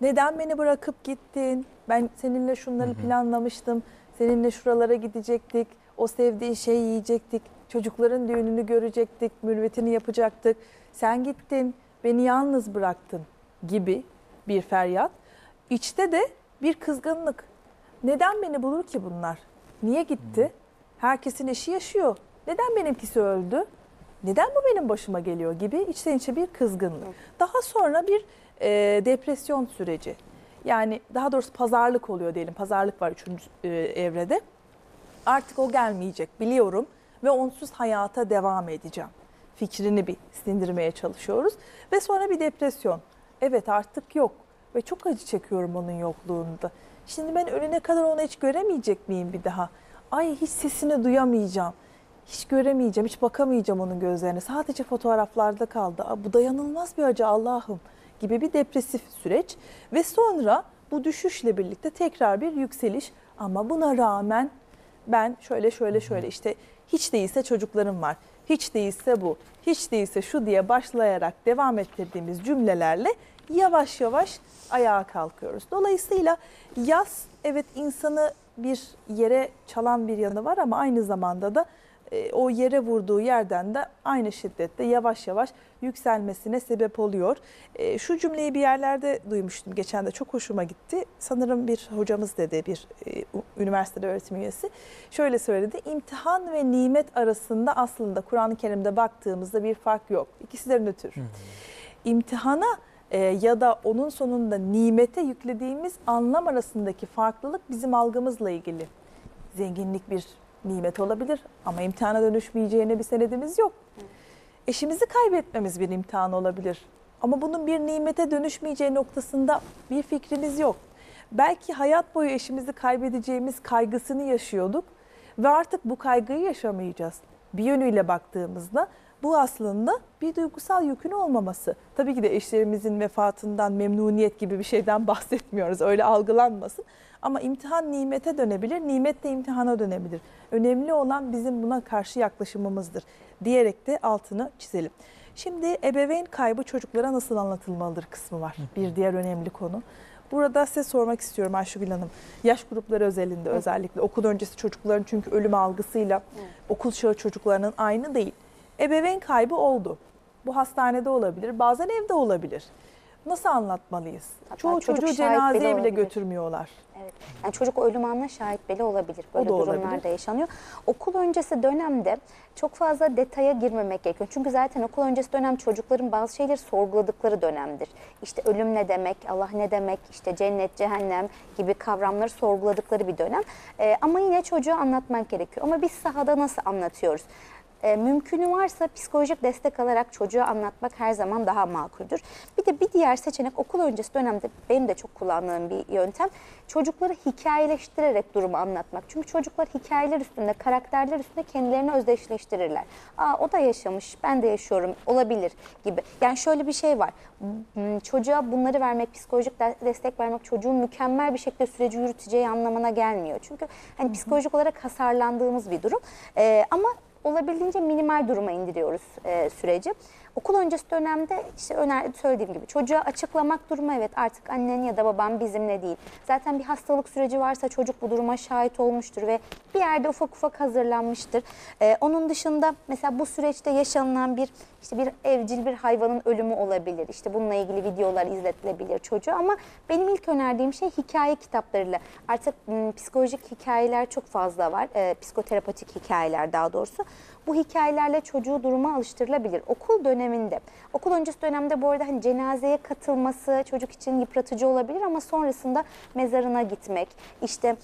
Neden beni bırakıp gittin? Ben seninle şunları, hı-hı, planlamıştım. Seninle şuralara gidecektik. O sevdiğin şeyi yiyecektik. Çocukların düğününü görecektik, mürvetini yapacaktık. Sen gittin, beni yalnız bıraktın gibi bir feryat. İçte de bir kızgınlık. Neden beni bulur ki bunlar? Niye gitti? Herkesin eşi yaşıyor. Neden benimkisi öldü? Neden bu benim başıma geliyor gibi içten içe bir kızgınlık. Daha sonra bir e, depresyon süreci. Yani daha doğrusu pazarlık oluyor diyelim. Pazarlık var üçüncü e, evrede. Artık o gelmeyecek, biliyorum. Ve onsuz hayata devam edeceğim fikrini bir sindirmeye çalışıyoruz. Ve sonra bir depresyon. Evet, artık yok ve çok acı çekiyorum onun yokluğunda. Şimdi ben ölene kadar onu hiç göremeyecek miyim bir daha? Ay, hiç sesini duyamayacağım. Hiç göremeyeceğim, hiç bakamayacağım onun gözlerine. Sadece fotoğraflarda kaldı. Aa, bu dayanılmaz bir acı Allah'ım gibi bir depresif süreç. Ve sonra bu düşüşle birlikte tekrar bir yükseliş. Ama buna rağmen ben şöyle şöyle şöyle işte... Hiç değilse çocuklarım var, hiç değilse bu, hiç değilse şu diye başlayarak devam ettirdiğimiz cümlelerle yavaş yavaş ayağa kalkıyoruz. Dolayısıyla yas, evet, insanı bir yere çalan bir yanı var ama aynı zamanda da e, o yere vurduğu yerden de aynı şiddette yavaş yavaş yükselmesine sebep oluyor. E, şu cümleyi bir yerlerde duymuştum, geçen de çok hoşuma gitti. Sanırım bir hocamız dedi, bir e, üniversitede öğretim üyesi. Şöyle söyledi: imtihan ve nimet arasında aslında Kur'an-ı Kerim'de baktığımızda bir fark yok. İkisi de nötr. Hı hı. İmtihana e, ya da onun sonunda nimete yüklediğimiz anlam arasındaki farklılık bizim algımızla ilgili. Zenginlik bir nimet olabilir ama imtihana dönüşmeyeceğine bir senedimiz yok. Hı. eşimizi kaybetmemiz bir imtihan olabilir. Ama bunun bir nimete dönüşmeyeceği noktasında bir fikrimiz yok. Belki hayat boyu eşimizi kaybedeceğimiz kaygısını yaşıyorduk ve artık bu kaygıyı yaşamayacağız. Bir yönüyle baktığımızda bu aslında bir duygusal yükün olmaması. Tabii ki de eşlerimizin vefatından memnuniyet gibi bir şeyden bahsetmiyoruz. Öyle algılanmasın. Ama imtihan nimete dönebilir, nimet de imtihana dönebilir. Önemli olan bizim buna karşı yaklaşımımızdır diyerek de altını çizelim. Şimdi ebeveyn kaybı çocuklara nasıl anlatılmalıdır kısmı var. Bir diğer önemli konu. Burada size sormak istiyorum Ayşegül Hanım. Yaş grupları özelinde evet. özellikle okul öncesi çocukların çünkü ölüm algısıyla evet. okul çağı çocuklarının aynı değil. Ebeveyn kaybı oldu. Bu hastanede olabilir, bazen evde olabilir. Nasıl anlatmalıyız? Hatta çoğu çocuk çocuğu cenazeye bile, bile götürmüyorlar. Evet. Yani çocuk ölüm anına şahit bile olabilir. Böyle durumlarda olabilir. Yaşanıyor. Okul öncesi dönemde çok fazla detaya girmemek gerekiyor. Çünkü zaten okul öncesi dönem çocukların bazı şeyleri sorguladıkları dönemdir. İşte ölüm ne demek, Allah ne demek, işte cennet, cehennem gibi kavramları sorguladıkları bir dönem. Ee, ama yine çocuğa anlatmak gerekiyor. Ama biz sahada nasıl anlatıyoruz? E, mümkünü varsa psikolojik destek alarak çocuğa anlatmak her zaman daha makuldür. Bir de bir diğer seçenek okul öncesi dönemde benim de çok kullandığım bir yöntem. Çocukları hikayeleştirerek durumu anlatmak. Çünkü çocuklar hikayeler üstünde, karakterler üstünde kendilerini özdeşleştirirler. Aa, o da yaşamış, ben de yaşıyorum, olabilir gibi. Yani şöyle bir şey var. Çocuğa bunları vermek, psikolojik destek vermek çocuğun mükemmel bir şekilde süreci yürüteceği anlamına gelmiyor. Çünkü hani psikolojik olarak hasarlandığımız bir durum. E, ama olabildiğince minimal duruma indiriyoruz e, süreci. Okul öncesi dönemde işte öner söylediğim gibi çocuğa açıklamak durumu evet artık annen ya da baban bizimle değil. Zaten bir hastalık süreci varsa çocuk bu duruma şahit olmuştur ve bir yerde ufak ufak hazırlanmıştır. E, onun dışında mesela bu süreçte yaşanılan bir işte bir evcil bir hayvanın ölümü olabilir. İşte bununla ilgili videolar izletilebilir çocuğa ama benim ilk önerdiğim şey hikaye kitaplarıyla. Artık m, psikolojik hikayeler çok fazla var. E, psikoterapatik hikayeler daha doğrusu. Bu hikayelerle çocuğu duruma alıştırılabilir. Okul döneminde, okul öncesi dönemde bu arada hani cenazeye katılması çocuk için yıpratıcı olabilir ama sonrasında mezarına gitmek. İşte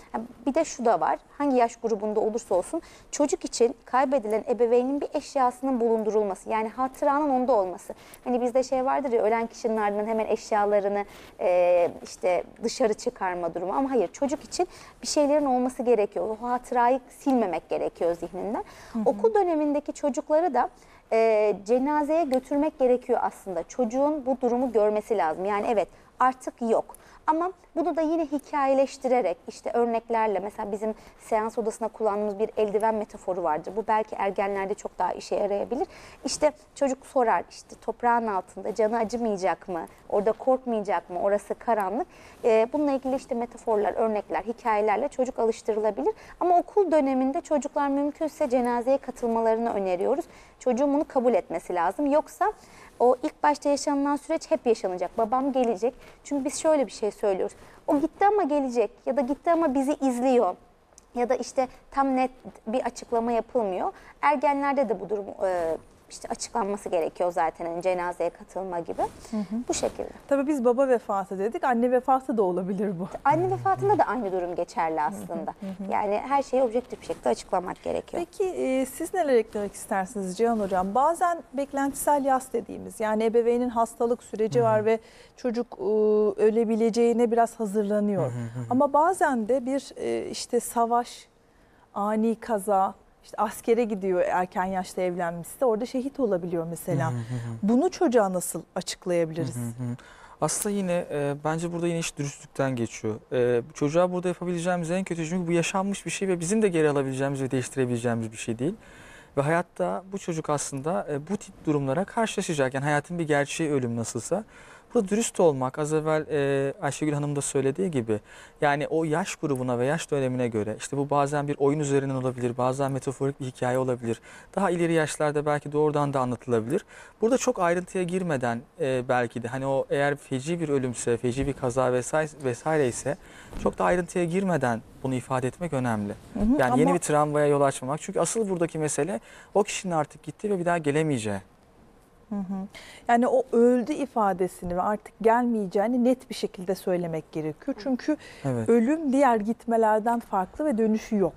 bir de şu da var, hangi yaş grubunda olursa olsun çocuk için kaybedilen ebeveynin bir eşyasının bulundurulması. Yani hatıranın onda olması. Hani bizde şey vardır ya ölen kişinin ardından hemen eşyalarını e, işte dışarı çıkarma durumu. Ama hayır çocuk için bir şeylerin olması gerekiyor. O hatırayı silmemek gerekiyor zihninden. Hı hı. Okul dönemindeki çocukları da e, cenazeye götürmek gerekiyor aslında. Çocuğun bu durumu görmesi lazım. Yani evet artık yok. Ama bunu da yine hikayeleştirerek işte örneklerle mesela bizim seans odasına kullandığımız bir eldiven metaforu vardır. Bu belki ergenlerde çok daha işe yarayabilir. İşte çocuk sorar işte toprağın altında canı acımayacak mı? Orada korkmayacak mı? Orası karanlık. Ee, bununla ilgili işte metaforlar, örnekler, hikayelerle çocuk alıştırılabilir. Ama okul döneminde çocuklar mümkünse cenazeye katılmalarını öneriyoruz. Çocuğun bunu kabul etmesi lazım. Yoksa o ilk başta yaşanılan süreç hep yaşanacak. Babam gelecek. Çünkü biz şöyle bir şey söylüyoruz. O gitti ama gelecek ya da gitti ama bizi izliyor. Ya da işte tam net bir açıklama yapılmıyor. Ergenlerde de bu durum işte açıklanması gerekiyor zaten yani cenazeye katılma gibi. Hı hı. Bu şekilde. Tabii biz baba vefatı dedik. Anne vefatı da olabilir bu. Anne vefatında da aynı durum geçerli aslında. Hı hı hı. Yani her şeyi objektif bir şekilde açıklamak gerekiyor. Peki e, siz neler eklemek istersiniz Cihan Hocam? Bazen beklentisel yas dediğimiz yani ebeveynin hastalık süreci hı hı. var ve çocuk e, ölebileceğine biraz hazırlanıyor. Hı hı hı. Ama bazen de bir e, işte savaş, ani kaza, İşte askere gidiyor erken yaşta evlenmişse orada şehit olabiliyor mesela. Hı hı hı. Bunu çocuğa nasıl açıklayabiliriz? Hı hı hı. Aslında yine e, bence burada yine iş dürüstlükten geçiyor. E, çocuğa burada yapabileceğimiz en kötü çünkü bu yaşanmış bir şey ve bizim de geri alabileceğimiz ve değiştirebileceğimiz bir şey değil. Ve hayatta bu çocuk aslında e, bu tip durumlara karşılaşacak. Yani hayatın bir gerçeği ölüm nasılsa. Burada dürüst olmak az evvel e, Ayşegül Hanım da söylediği gibi yani o yaş grubuna ve yaş dönemine göre işte bu bazen bir oyun üzerinden olabilir, bazen metaforik bir hikaye olabilir. Daha ileri yaşlarda belki doğrudan da anlatılabilir. Burada çok ayrıntıya girmeden e, belki de hani o eğer feci bir ölümse, feci bir kaza vesaire, vesaire ise çok da ayrıntıya girmeden bunu ifade etmek önemli. Hı hı, yani ama... yeni bir travmaya yol açmamak. Çünkü asıl buradaki mesele o kişinin artık gittiği ve bir daha gelemeyeceği. Hı hı. Yani o öldü ifadesini ve artık gelmeyeceğini net bir şekilde söylemek gerekiyor. Çünkü evet. ölüm diğer gitmelerden farklı ve dönüşü yok.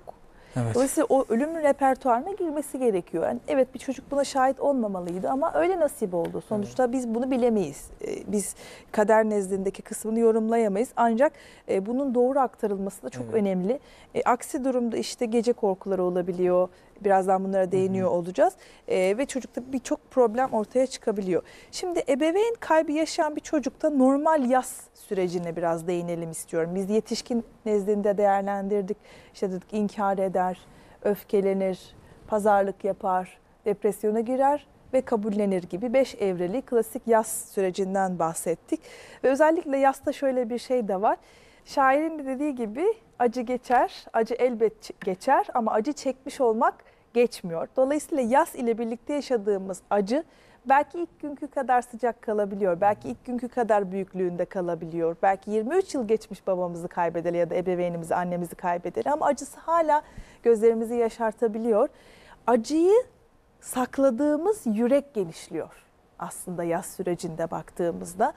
Evet. Dolayısıyla o ölüm repertuarına girmesi gerekiyor. Yani evet, bir çocuk buna şahit olmamalıydı ama öyle nasip oldu. Sonuçta evet. biz bunu bilemeyiz. Biz kader nezdindeki kısmını yorumlayamayız. Ancak bunun doğru aktarılması da çok evet. önemli. Aksi durumda işte gece korkuları olabiliyor. Birazdan bunlara değiniyor Hı -hı. olacağız. Ee, ve çocukta birçok problem ortaya çıkabiliyor. Şimdi ebeveyn kaybı yaşayan bir çocukta normal yas sürecine biraz değinelim istiyorum. Biz yetişkin nezdinde değerlendirdik. İşte dedik inkar eder, öfkelenir, pazarlık yapar, depresyona girer ve kabullenir gibi beş evreli klasik yas sürecinden bahsettik. Ve özellikle yasta şöyle bir şey de var. Şairin dediği gibi acı geçer, acı elbet geçer ama acı çekmiş olmak geçmiyor. Dolayısıyla yas ile birlikte yaşadığımız acı belki ilk günkü kadar sıcak kalabiliyor, belki ilk günkü kadar büyüklüğünde kalabiliyor. Belki yirmi üç yıl geçmiş babamızı kaybedeli ya da ebeveynimizi, annemizi kaybedeli ama acısı hala gözlerimizi yaşartabiliyor. Acıyı sakladığımız yürek genişliyor aslında yas sürecinde baktığımızda.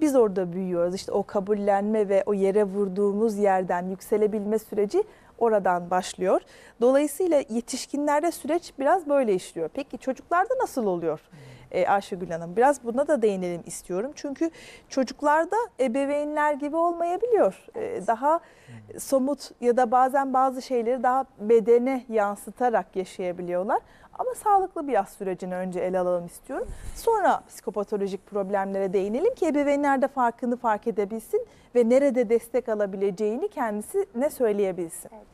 Biz orada büyüyoruz. İşte o kabullenme ve o yere vurduğumuz yerden yükselebilme süreci oradan başlıyor. Dolayısıyla yetişkinlerde süreç biraz böyle işliyor. Peki çocuklarda nasıl oluyor ee, Ayşegül Hanım? Biraz buna da değinelim istiyorum. Çünkü çocuklarda ebeveynler gibi olmayabiliyor. Ee, daha somut ya da bazen bazı şeyleri daha bedene yansıtarak yaşayabiliyorlar. Ama sağlıklı bir yas sürecini önce ele alalım istiyorum. Sonra psikopatolojik problemlere değinelim ki ebeveynler de farkını fark edebilsin ve nerede destek alabileceğini kendisine söyleyebilsin. Evet.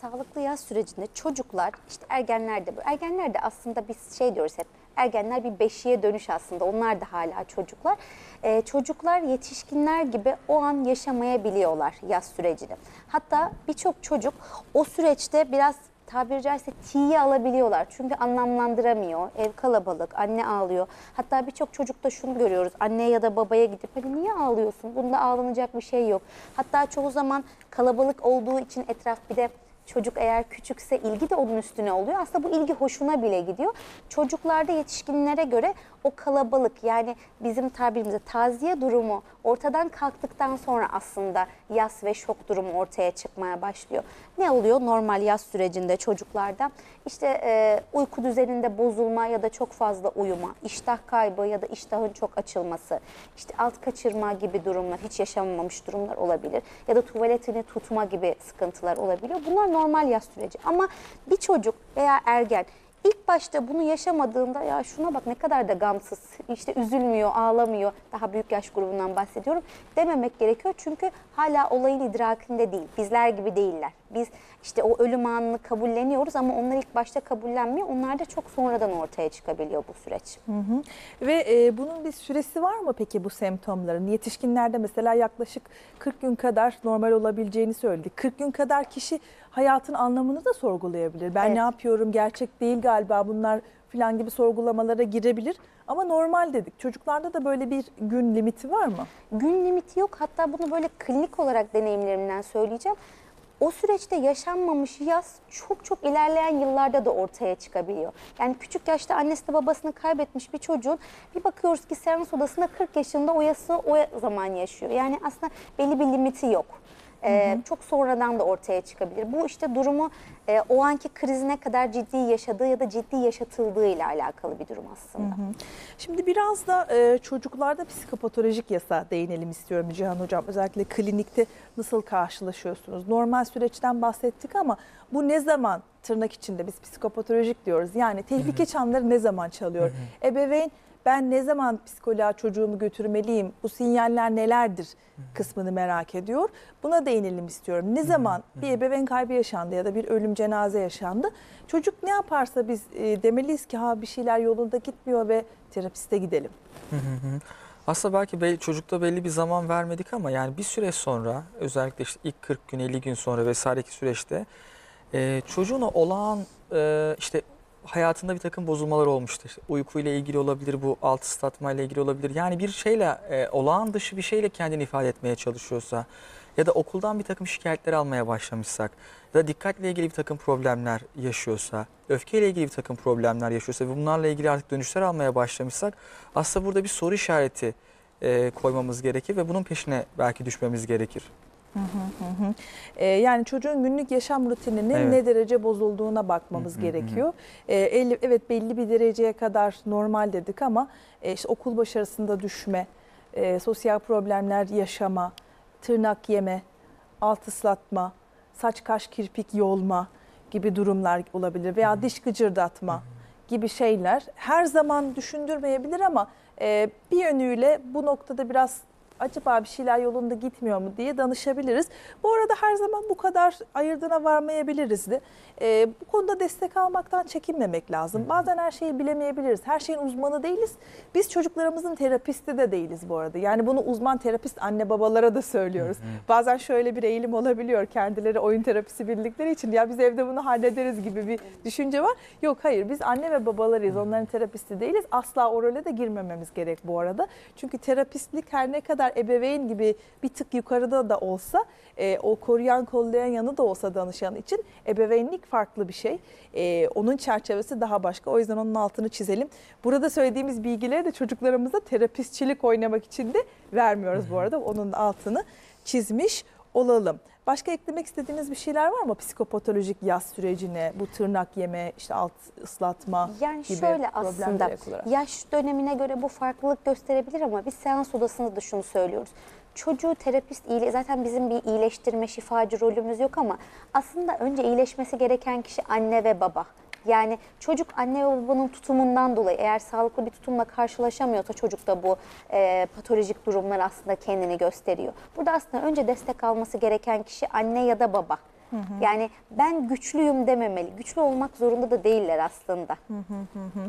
Sağlıklı yas sürecinde çocuklar, işte ergenler de, ergenler de aslında biz şey diyoruz hep, ergenler bir beşiğe dönüş aslında, onlar da hala çocuklar. Ee, çocuklar yetişkinler gibi o an yaşamayabiliyorlar yas sürecini. Hatta birçok çocuk o süreçte biraz tabiri caizse tiye alabiliyorlar. Çünkü anlamlandıramıyor. Ev kalabalık, anne ağlıyor. Hatta birçok çocukta şunu görüyoruz. Anneye ya da babaya gidip hani niye ağlıyorsun? Bunda ağlanacak bir şey yok. Hatta çoğu zaman kalabalık olduğu için etraf, bir de çocuk eğer küçükse ilgi de onun üstüne oluyor. Aslında bu ilgi hoşuna bile gidiyor. Çocuklarda yetişkinlere göre o kalabalık, yani bizim tabirimizde taziye durumu ortadan kalktıktan sonra aslında yas ve şok durumu ortaya çıkmaya başlıyor. Ne oluyor normal yas sürecinde çocuklarda? İşte e, uyku düzeninde bozulma ya da çok fazla uyuma, iştah kaybı ya da iştahın çok açılması, işte alt kaçırma gibi durumlar, hiç yaşanmamış durumlar olabilir. Ya da tuvaletini tutma gibi sıkıntılar olabiliyor. Bunlar normal yas süreci ama bir çocuk veya ergen ilk başta bunu yaşamadığında, ya şuna bak ne kadar da gamsız, işte üzülmüyor, ağlamıyor, daha büyük yaş grubundan bahsediyorum dememek gerekiyor. Çünkü hala olayın idrakinde değil, bizler gibi değiller. Biz işte o ölüm anını kabulleniyoruz ama onlar ilk başta kabullenmiyor. Onlar da çok sonradan ortaya çıkabiliyor bu süreç. Hı hı. Ve e, bunun bir süresi var mı peki bu semptomların? Yetişkinlerde mesela yaklaşık kırk gün kadar normal olabileceğini söyledik. kırk gün kadar kişi hayatın anlamını da sorgulayabilir. Ben evet. ne yapıyorum, gerçek değil galiba bunlar falan gibi sorgulamalara girebilir. Ama normal dedik. Çocuklarda da böyle bir gün limiti var mı? Gün limiti yok. Hatta bunu böyle klinik olarak deneyimlerimden söyleyeceğim. O süreçte yaşanmamış yas çok çok ilerleyen yıllarda da ortaya çıkabiliyor. Yani küçük yaşta annesini babasını kaybetmiş bir çocuğun bir bakıyoruz ki seans odasında kırk yaşında o yası o zaman yaşıyor. Yani aslında belli bir limiti yok. Ee, çok sonradan da ortaya çıkabilir. Bu işte durumu e, o anki krizine kadar ciddi yaşadığı ya da ciddi yaşatıldığı ile alakalı bir durum aslında. Hı hı. Şimdi biraz da e, çocuklarda psikopatolojik yasa değinelim istiyorum Cihan Hocam. Özellikle klinikte nasıl karşılaşıyorsunuz? Normal süreçten bahsettik ama bu ne zaman, tırnak içinde biz psikopatolojik diyoruz. Yani tehlike hı hı. çanları ne zaman çalıyor? Hı hı. Ebeveyn ben ne zaman psikoloğa çocuğumu götürmeliyim, bu sinyaller nelerdir kısmını merak ediyor. Buna değinelim istiyorum. Ne zaman bir ebeveyn kaybı yaşandı ya da bir ölüm cenaze yaşandı, çocuk ne yaparsa biz demeliyiz ki ha bir şeyler yolunda gitmiyor ve terapiste gidelim. Aslında belki çocukta belli bir zaman vermedik ama yani bir süre sonra, özellikle işte ilk kırk gün, elli gün sonra vesaireki süreçte çocuğuna olağan işte hayatında bir takım bozulmalar olmuştur. İşte uykuyla ilgili olabilir, bu alt ıslatmayla ilgili olabilir. Yani bir şeyle, e, olağan dışı bir şeyle kendini ifade etmeye çalışıyorsa ya da okuldan bir takım şikayetler almaya başlamışsak ya da dikkatle ilgili bir takım problemler yaşıyorsa, öfkeyle ilgili bir takım problemler yaşıyorsa ve bunlarla ilgili artık dönüşler almaya başlamışsak aslında burada bir soru işareti e, koymamız gerekir ve bunun peşine belki düşmemiz gerekir. Hı hı hı. Ee, yani çocuğun günlük yaşam rutininin evet. ne derece bozulduğuna bakmamız hı hı gerekiyor. Hı hı. Ee, elli, evet belli bir dereceye kadar normal dedik ama e, işte okul başarısında düşme, e, sosyal problemler yaşama, tırnak yeme, alt ıslatma, saç kaş kirpik yolma gibi durumlar olabilir veya hı hı. diş gıcırdatma hı hı. gibi şeyler her zaman düşündürmeyebilir ama e, bir yönüyle bu noktada biraz acaba bir şeyler yolunda gitmiyor mu diye danışabiliriz. Bu arada her zaman bu kadar ayırdına varmayabiliriz de. E, bu konuda destek almaktan çekinmemek lazım. Bazen her şeyi bilemeyebiliriz. Her şeyin uzmanı değiliz. Biz çocuklarımızın terapisti de değiliz bu arada. Yani bunu uzman terapist anne babalara da söylüyoruz. Bazen şöyle bir eğilim olabiliyor. Kendileri oyun terapisi bildikleri için ya biz evde bunu hallederiz gibi bir düşünce var. Yok hayır, biz anne ve babalarıyız. Onların terapisti değiliz. Asla o role de girmememiz gerek bu arada. Çünkü terapistlik her ne kadar ebeveyn gibi bir tık yukarıda da olsa, e, o koruyan kollayan yanı da olsa danışan için ebeveynlik farklı bir şey. E, onun çerçevesi daha başka. O yüzden onun altını çizelim. Burada söylediğimiz bilgileri de çocuklarımıza terapistçilik oynamak için de vermiyoruz bu arada. Onun altını çizmiş olalım. Başka eklemek istediğiniz bir şeyler var mı psikopatolojik yaz sürecine, bu tırnak yeme, işte alt ıslatma yani gibi şöyle aslında yaş dönemine göre bu farklılık gösterebilir ama biz seans odasında da şunu söylüyoruz. Çocuğu terapist, zaten bizim bir iyileştirme, şifacı rolümüz yok ama aslında önce iyileşmesi gereken kişi anne ve baba. Yani çocuk anne ve babanın tutumundan dolayı eğer sağlıklı bir tutumla karşılaşamıyorsa çocukta bu e, patolojik durumlar aslında kendini gösteriyor. Burada aslında önce destek alması gereken kişi anne ya da baba. Hı hı. Yani ben güçlüyüm dememeli. Güçlü olmak zorunda da değiller aslında. Hı hı hı.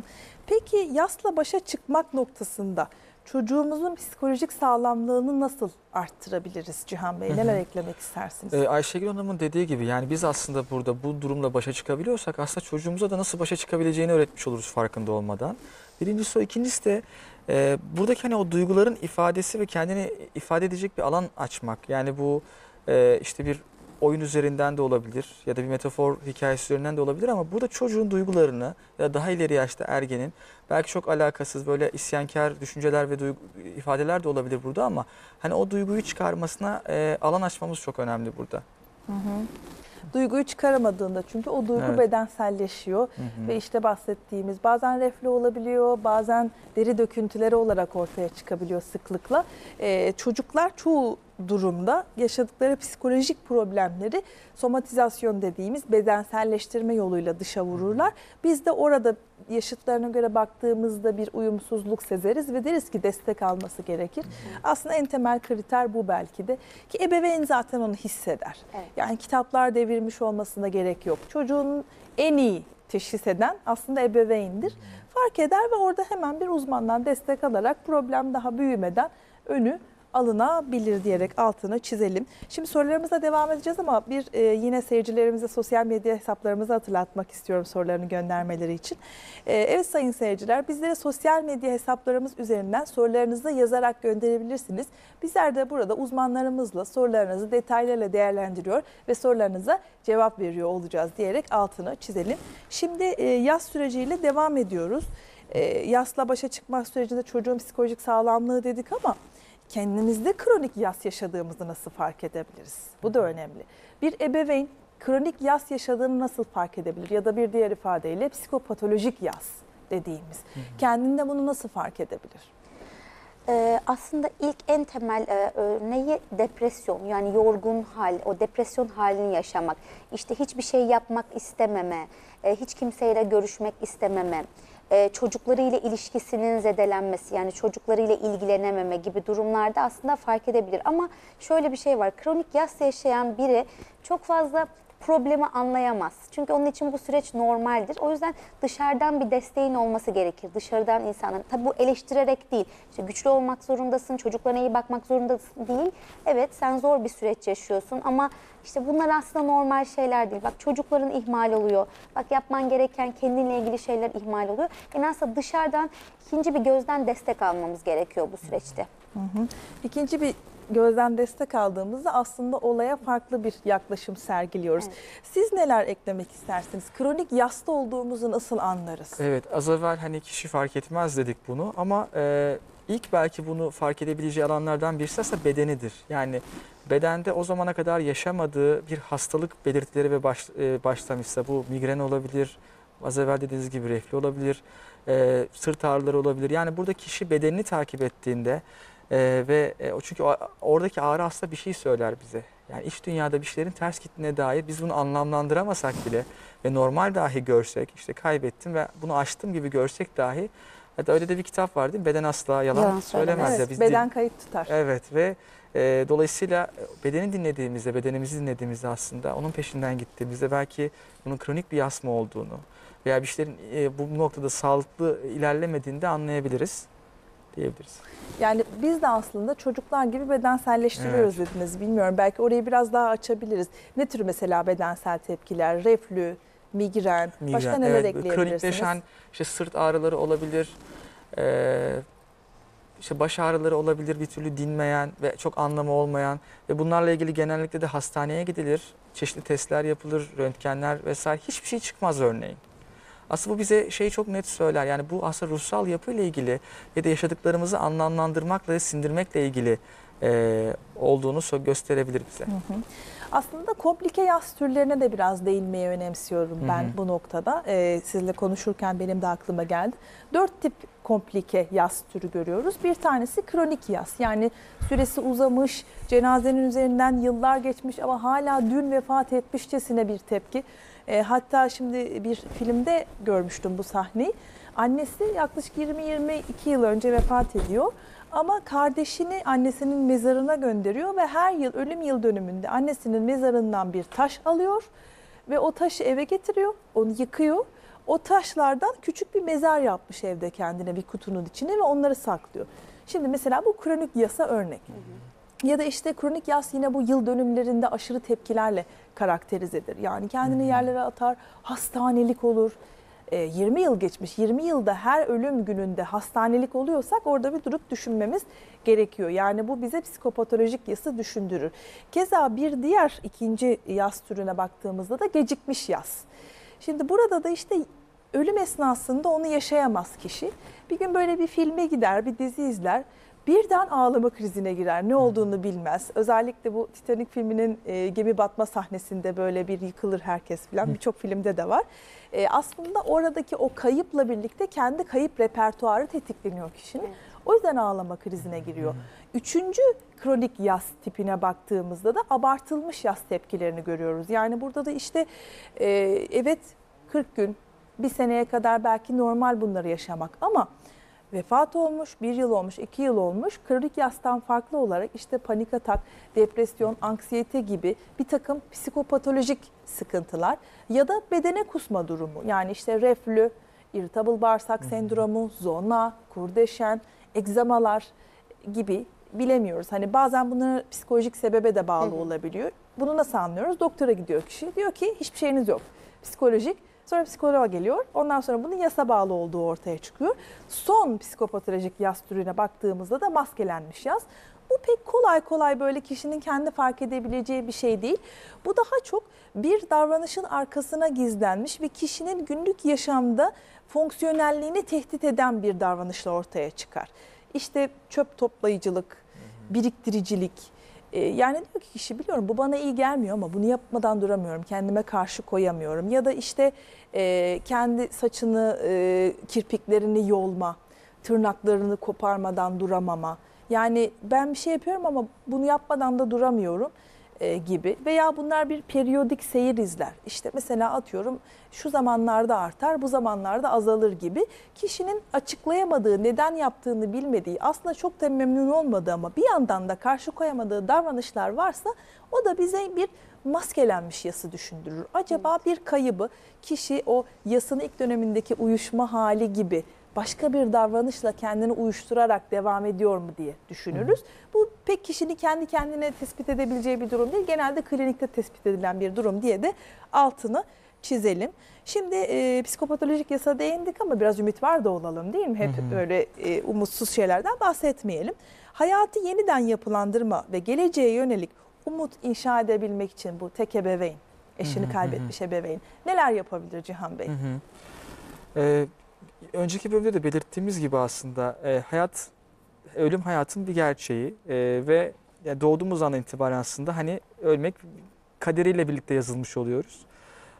Peki yasla başa çıkmak noktasında çocuğumuzun psikolojik sağlamlığını nasıl arttırabiliriz Cihan Bey? Neler eklemek istersiniz? Ee, Ayşegül Hanım'ın dediği gibi yani biz aslında burada bu durumla başa çıkabiliyorsak aslında çocuğumuza da nasıl başa çıkabileceğini öğretmiş oluruz farkında olmadan. Birincisi o, ikincisi de e, buradaki hani o duyguların ifadesi ve kendini ifade edecek bir alan açmak. Yani bu e, işte bir oyun üzerinden de olabilir ya da bir metafor hikayesi üzerinden de olabilir ama burada çocuğun duygularını ya daha ileri yaşta ergenin belki çok alakasız böyle isyankar düşünceler ve duygu, ifadeler de olabilir burada ama hani o duyguyu çıkarmasına e, alan açmamız çok önemli burada. Hı hı. Duyguyu çıkaramadığında çünkü o duygu evet. bedenselleşiyor hı hı. ve işte bahsettiğimiz bazen reflü olabiliyor, bazen deri döküntüleri olarak ortaya çıkabiliyor sıklıkla. Ee, çocuklar çoğu durumda yaşadıkları psikolojik problemleri somatizasyon dediğimiz bedenselleştirme yoluyla dışa vururlar. Biz de orada yaşıtlarına göre baktığımızda bir uyumsuzluk sezeriz ve deriz ki destek alması gerekir. Hı hı. Aslında en temel kriter bu belki de ki ebeveyn zaten onu hisseder. Evet. Yani kitaplar devirmiş olmasına gerek yok. Çocuğun en iyi teşhis eden aslında ebeveyndir. Fark eder ve orada hemen bir uzmandan destek alarak problem daha büyümeden önü alınabilir diyerek altını çizelim. Şimdi sorularımıza devam edeceğiz ama bir e, yine seyircilerimize sosyal medya hesaplarımızı hatırlatmak istiyorum sorularını göndermeleri için. E, evet sayın seyirciler, bizlere sosyal medya hesaplarımız üzerinden sorularınızı yazarak gönderebilirsiniz. Bizler de burada uzmanlarımızla sorularınızı detaylarla değerlendiriyor ve sorularınıza cevap veriyor olacağız diyerek altını çizelim. Şimdi e, yaz süreciyle devam ediyoruz. E, yasla başa çıkmak sürecinde çocuğun psikolojik sağlamlığı dedik ama kendimizde kronik yas yaşadığımızı nasıl fark edebiliriz? Bu da önemli. Bir ebeveyn kronik yas yaşadığını nasıl fark edebilir? Ya da bir diğer ifadeyle psikopatolojik yas dediğimiz. Hı hı. Kendinde bunu nasıl fark edebilir? Ee, aslında ilk en temel e, örneği depresyon, yani yorgun hal, o depresyon halini yaşamak. İşte hiçbir şey yapmak istememe, e, hiç kimseyle görüşmek istememe. Ee, çocuklarıyla ilişkisinin zedelenmesi, yani çocuklarıyla ilgilenememe gibi durumlarda aslında fark edebilir. Ama şöyle bir şey var, kronik yas yaşayan biri çok fazla problemi anlayamaz. Çünkü onun için bu süreç normaldir. O yüzden dışarıdan bir desteğin olması gerekir. Dışarıdan insanın, tabi bu eleştirerek değil, işte güçlü olmak zorundasın, çocuklarına iyi bakmak zorundasın değil. Evet, sen zor bir süreç yaşıyorsun ama işte bunlar aslında normal şeyler değil. Bak çocukların ihmal oluyor. Bak yapman gereken kendinle ilgili şeyler ihmal oluyor. Yani aslında dışarıdan ikinci bir gözden destek almamız gerekiyor bu süreçte. Hı hı. İkinci bir gözden destek aldığımızda aslında olaya farklı bir yaklaşım sergiliyoruz. Evet. Siz neler eklemek istersiniz? Kronik yasta olduğumuzu nasıl anlarız? Evet, az evvel hani kişi fark etmez dedik bunu ama e, ilk belki bunu fark edebileceği alanlardan birisi aslında bedenidir. Yani bedende o zamana kadar yaşamadığı bir hastalık belirtileri ve baş, e, başlamışsa, bu migren olabilir, az evvel dediğiniz gibi reflü olabilir, e, sırt ağrıları olabilir. Yani burada kişi bedenini takip ettiğinde e, ve e, çünkü oradaki ağrı aslında bir şey söyler bize. Yani iç dünyada bir şeylerin ters gittiğine dair biz bunu anlamlandıramasak bile ve normal dahi görsek, işte kaybettim ve bunu açtım gibi görsek dahi, hatta öyle de bir kitap var değil mi? Beden asla yalan, yalan söylemez. Evet, ya biz beden kayıt tutar. Evet ve e, dolayısıyla bedeni dinlediğimizde, bedenimizi dinlediğimizde aslında onun peşinden gittiğimizde belki bunun kronik bir yasma olduğunu veya bir şeylerin e, bu noktada sağlıklı ilerlemediğini de anlayabiliriz diyebiliriz. Yani biz de aslında çocuklar gibi bedenselleştiriyoruz, evet, dediniz. Bilmiyorum, belki orayı biraz daha açabiliriz. Ne tür mesela bedensel tepkiler? Reflü, migren, migren başka neler, evet, ekleyebilirsiniz? Kronikleşen işte sırt ağrıları olabilir, ee, işte baş ağrıları olabilir, bir türlü dinmeyen ve çok anlamı olmayan ve bunlarla ilgili genellikle de hastaneye gidilir, çeşitli testler yapılır, röntgenler vesaire, hiçbir şey çıkmaz örneğin. Aslında bu bize şeyi çok net söyler. Yani bu aslında ruhsal yapıyla ilgili ya da yaşadıklarımızı anlamlandırmakla ve sindirmekle ilgili e, olduğunu gösterebilir bize. Hı hı. Aslında komplike yas türlerine de biraz değinmeyi önemsiyorum ben, hı hı, bu noktada. E, sizinle konuşurken benim de aklıma geldi. Dört tip komplike yas türü görüyoruz. Bir tanesi kronik yas. Yani süresi uzamış, cenazenin üzerinden yıllar geçmiş ama hala dün vefat etmişçesine bir tepki. E, hatta şimdi bir filmde görmüştüm bu sahneyi. Annesi yaklaşık yirmi yirmi iki yıl önce vefat ediyor. Ama kardeşini annesinin mezarına gönderiyor ve her yıl ölüm yıl dönümünde annesinin mezarından bir taş alıyor ve o taşı eve getiriyor, onu yıkıyor. O taşlardan küçük bir mezar yapmış evde kendine, bir kutunun içine ve onları saklıyor. Şimdi mesela bu kronik yasa örnek. Hı hı. Ya da işte kronik yas yine bu yıl dönümlerinde aşırı tepkilerle karakterizedir. Yani kendini, hı hı, yerlere atar, hastanelik olur. yirmi yıl geçmiş, yirmi yılda her ölüm gününde hastanelik oluyorsak orada bir durup düşünmemiz gerekiyor. Yani bu bize psikopatolojik yası düşündürür. Keza bir diğer ikinci yas türüne baktığımızda da gecikmiş yas. Şimdi burada da işte ölüm esnasında onu yaşayamaz kişi. Bir gün böyle bir filme gider, bir dizi izler. Birden ağlama krizine girer. Ne olduğunu bilmez. Özellikle bu Titanic filminin e, gemi batma sahnesinde böyle bir yıkılır herkes falan. Birçok filmde de var. E, aslında oradaki o kayıpla birlikte kendi kayıp repertuarı tetikleniyor kişinin. O yüzden ağlama krizine giriyor. Üçüncü kronik yas tipine baktığımızda da abartılmış yas tepkilerini görüyoruz. Yani burada da işte e, evet kırk gün, bir seneye kadar belki normal bunları yaşamak ama vefat olmuş, bir yıl olmuş, iki yıl olmuş. Kronik yastan farklı olarak işte panik atak, depresyon, anksiyete gibi bir takım psikopatolojik sıkıntılar ya da bedene kusma durumu. Yani işte reflü, irritable bağırsak sendromu, zona, kurdeşen, egzamalar gibi, bilemiyoruz. Hani bazen bunların psikolojik sebebe de bağlı, hı hı, olabiliyor. Bunu nasıl anlıyoruz? Doktora gidiyor kişi, diyor ki hiçbir şeyiniz yok. Psikolojik. Sonra psikoloğa geliyor. Ondan sonra bunun yasa bağlı olduğu ortaya çıkıyor. Son psikopatolojik yas türüne baktığımızda da maskelenmiş yas. Bu pek kolay kolay böyle kişinin kendi fark edebileceği bir şey değil. Bu daha çok bir davranışın arkasına gizlenmiş ve kişinin günlük yaşamda fonksiyonelliğini tehdit eden bir davranışla ortaya çıkar. İşte çöp toplayıcılık, biriktiricilik. Yani diyor ki kişi, biliyorum bu bana iyi gelmiyor ama bunu yapmadan duramıyorum, kendime karşı koyamıyorum. Ya da işte e, kendi saçını, e, kirpiklerini yolma, tırnaklarını koparmadan duramama. Yani ben bir şey yapıyorum ama bunu yapmadan da duramıyorum e, gibi. Veya bunlar bir periyodik seyir izler. İşte mesela atıyorum şu zamanlarda artar, bu zamanlarda azalır gibi. Kişinin açıklayamadığı, neden yaptığını bilmediği, aslında çok da memnun olmadığı ama bir yandan da karşı koyamadığı davranışlar varsa o da bize bir maskelenmiş yası düşündürür. Acaba bir kaybı kişi o yasın ilk dönemindeki uyuşma hali gibi başka bir davranışla kendini uyuşturarak devam ediyor mu diye düşünürüz. Bu pek kişinin kendi kendine tespit edebileceği bir durum değil. Genelde klinikte tespit edilen bir durum diye de altını çizelim. Şimdi e, psikopatolojik yasa değindik ama biraz ümit var da olalım değil mi? Hep, hı hı, öyle e, umutsuz şeylerden bahsetmeyelim. Hayatı yeniden yapılandırma ve geleceğe yönelik umut inşa edebilmek için bu tek ebeveyn, eşini, hı hı, kaybetmiş ebeveyn neler yapabilir Cihan Bey? Hı hı. Ee, önceki bölümde de belirttiğimiz gibi aslında e, hayat, ölüm hayatın bir gerçeği e, ve yani doğduğumuz andan itibaren aslında hani ölmek kaderiyle birlikte yazılmış oluyoruz.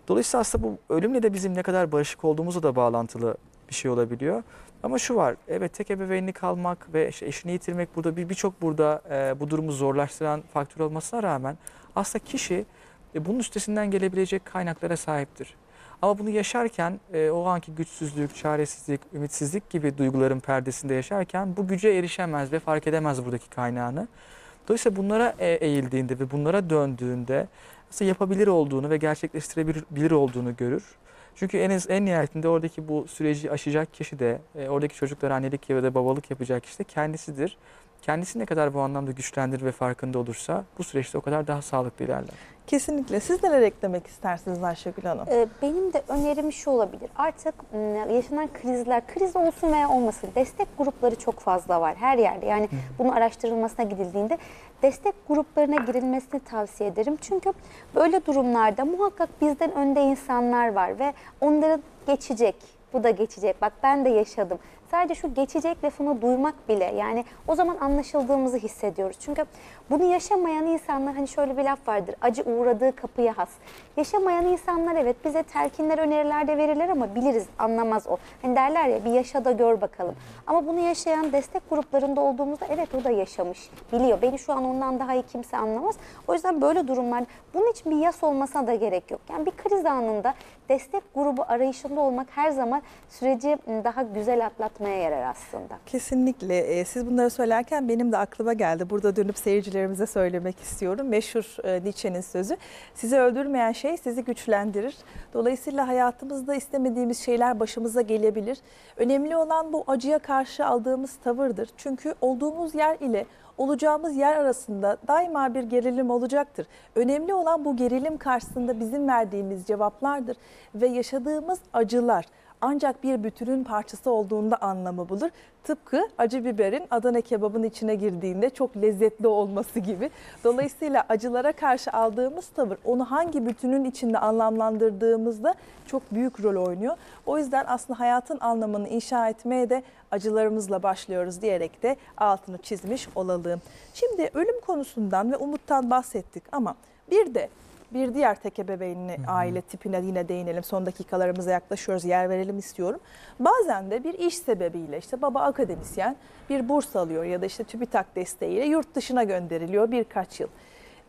Dolayısıyla aslında bu ölümle de bizim ne kadar barışık olduğumuza da bağlantılı bir şey olabiliyor. Ama şu var, evet tek ebeveynli kalmak ve işte eşini yitirmek burada birçok bir burada e, bu durumu zorlaştıran faktör olmasına rağmen aslında kişi e, bunun üstesinden gelebilecek kaynaklara sahiptir. Ama bunu yaşarken e, o anki güçsüzlük, çaresizlik, ümitsizlik gibi duyguların perdesinde yaşarken bu güce erişemez ve fark edemez buradaki kaynağını. Dolayısıyla bunlara e, eğildiğinde ve bunlara döndüğünde aslında yapabilir olduğunu ve gerçekleştirebilir olduğunu görür. Çünkü en, en nihayetinde oradaki bu süreci aşacak kişi de, e, oradaki çocuklara annelik ya da babalık yapacak kişi de kendisidir. Kendisi ne kadar bu anlamda güçlendirir ve farkında olursa bu süreçte o kadar daha sağlıklı ilerler. Kesinlikle. Siz neler eklemek istersiniz Ayşegül Hanım? Ee, benim de önerim şu olabilir. Artık yaşanan krizler, kriz olsun veya olmasın, destek grupları çok fazla var her yerde. Yani bunun araştırılmasına gidildiğinde destek gruplarına girilmesini tavsiye ederim. Çünkü böyle durumlarda muhakkak bizden önde insanlar var ve onların geçecek, bu da geçecek, bak ben de yaşadım. Sadece şu geçecek lafını duymak bile, yani o zaman anlaşıldığımızı hissediyoruz. Çünkü bunu yaşamayan insanlar, hani şöyle bir laf vardır, acı uğradığı kapıya has. Yaşamayan insanlar evet bize telkinler, öneriler de verirler ama biliriz, anlamaz o. Hani derler ya, bir yaşa da gör bakalım. Ama bunu yaşayan destek gruplarında olduğumuzda evet o da yaşamış, biliyor. Beni şu an ondan daha iyi kimse anlamaz. O yüzden böyle durumlar, bunun için bir yas olmasına da gerek yok. Yani bir kriz anında destek grubu arayışında olmak her zaman süreci daha güzel atlatmak yarar aslında. Kesinlikle. Siz bunları söylerken benim de aklıma geldi. Burada dönüp seyircilerimize söylemek istiyorum. Meşhur Nietzsche'nin sözü. Sizi öldürmeyen şey sizi güçlendirir. Dolayısıyla hayatımızda istemediğimiz şeyler başımıza gelebilir. Önemli olan bu acıya karşı aldığımız tavırdır. Çünkü olduğumuz yer ile olacağımız yer arasında daima bir gerilim olacaktır. Önemli olan bu gerilim karşısında bizim verdiğimiz cevaplardır ve yaşadığımız acılar ancak bir bütünün parçası olduğunda anlamı bulur. Tıpkı acı biberin Adana kebabın içine girdiğinde çok lezzetli olması gibi. Dolayısıyla acılara karşı aldığımız tavır, onu hangi bütünün içinde anlamlandırdığımızda çok büyük rol oynuyor. O yüzden aslında hayatın anlamını inşa etmeye de acılarımızla başlıyoruz diyerek de altını çizmiş olalım. Şimdi ölüm konusundan ve umuttan bahsettik ama bir de bir diğer tek ebeveynli aile tipine yine değinelim. Son dakikalarımıza yaklaşıyoruz. Yer verelim istiyorum. Bazen de bir iş sebebiyle işte baba akademisyen bir burs alıyor ya da işte TÜBİTAK desteğiyle yurt dışına gönderiliyor birkaç yıl.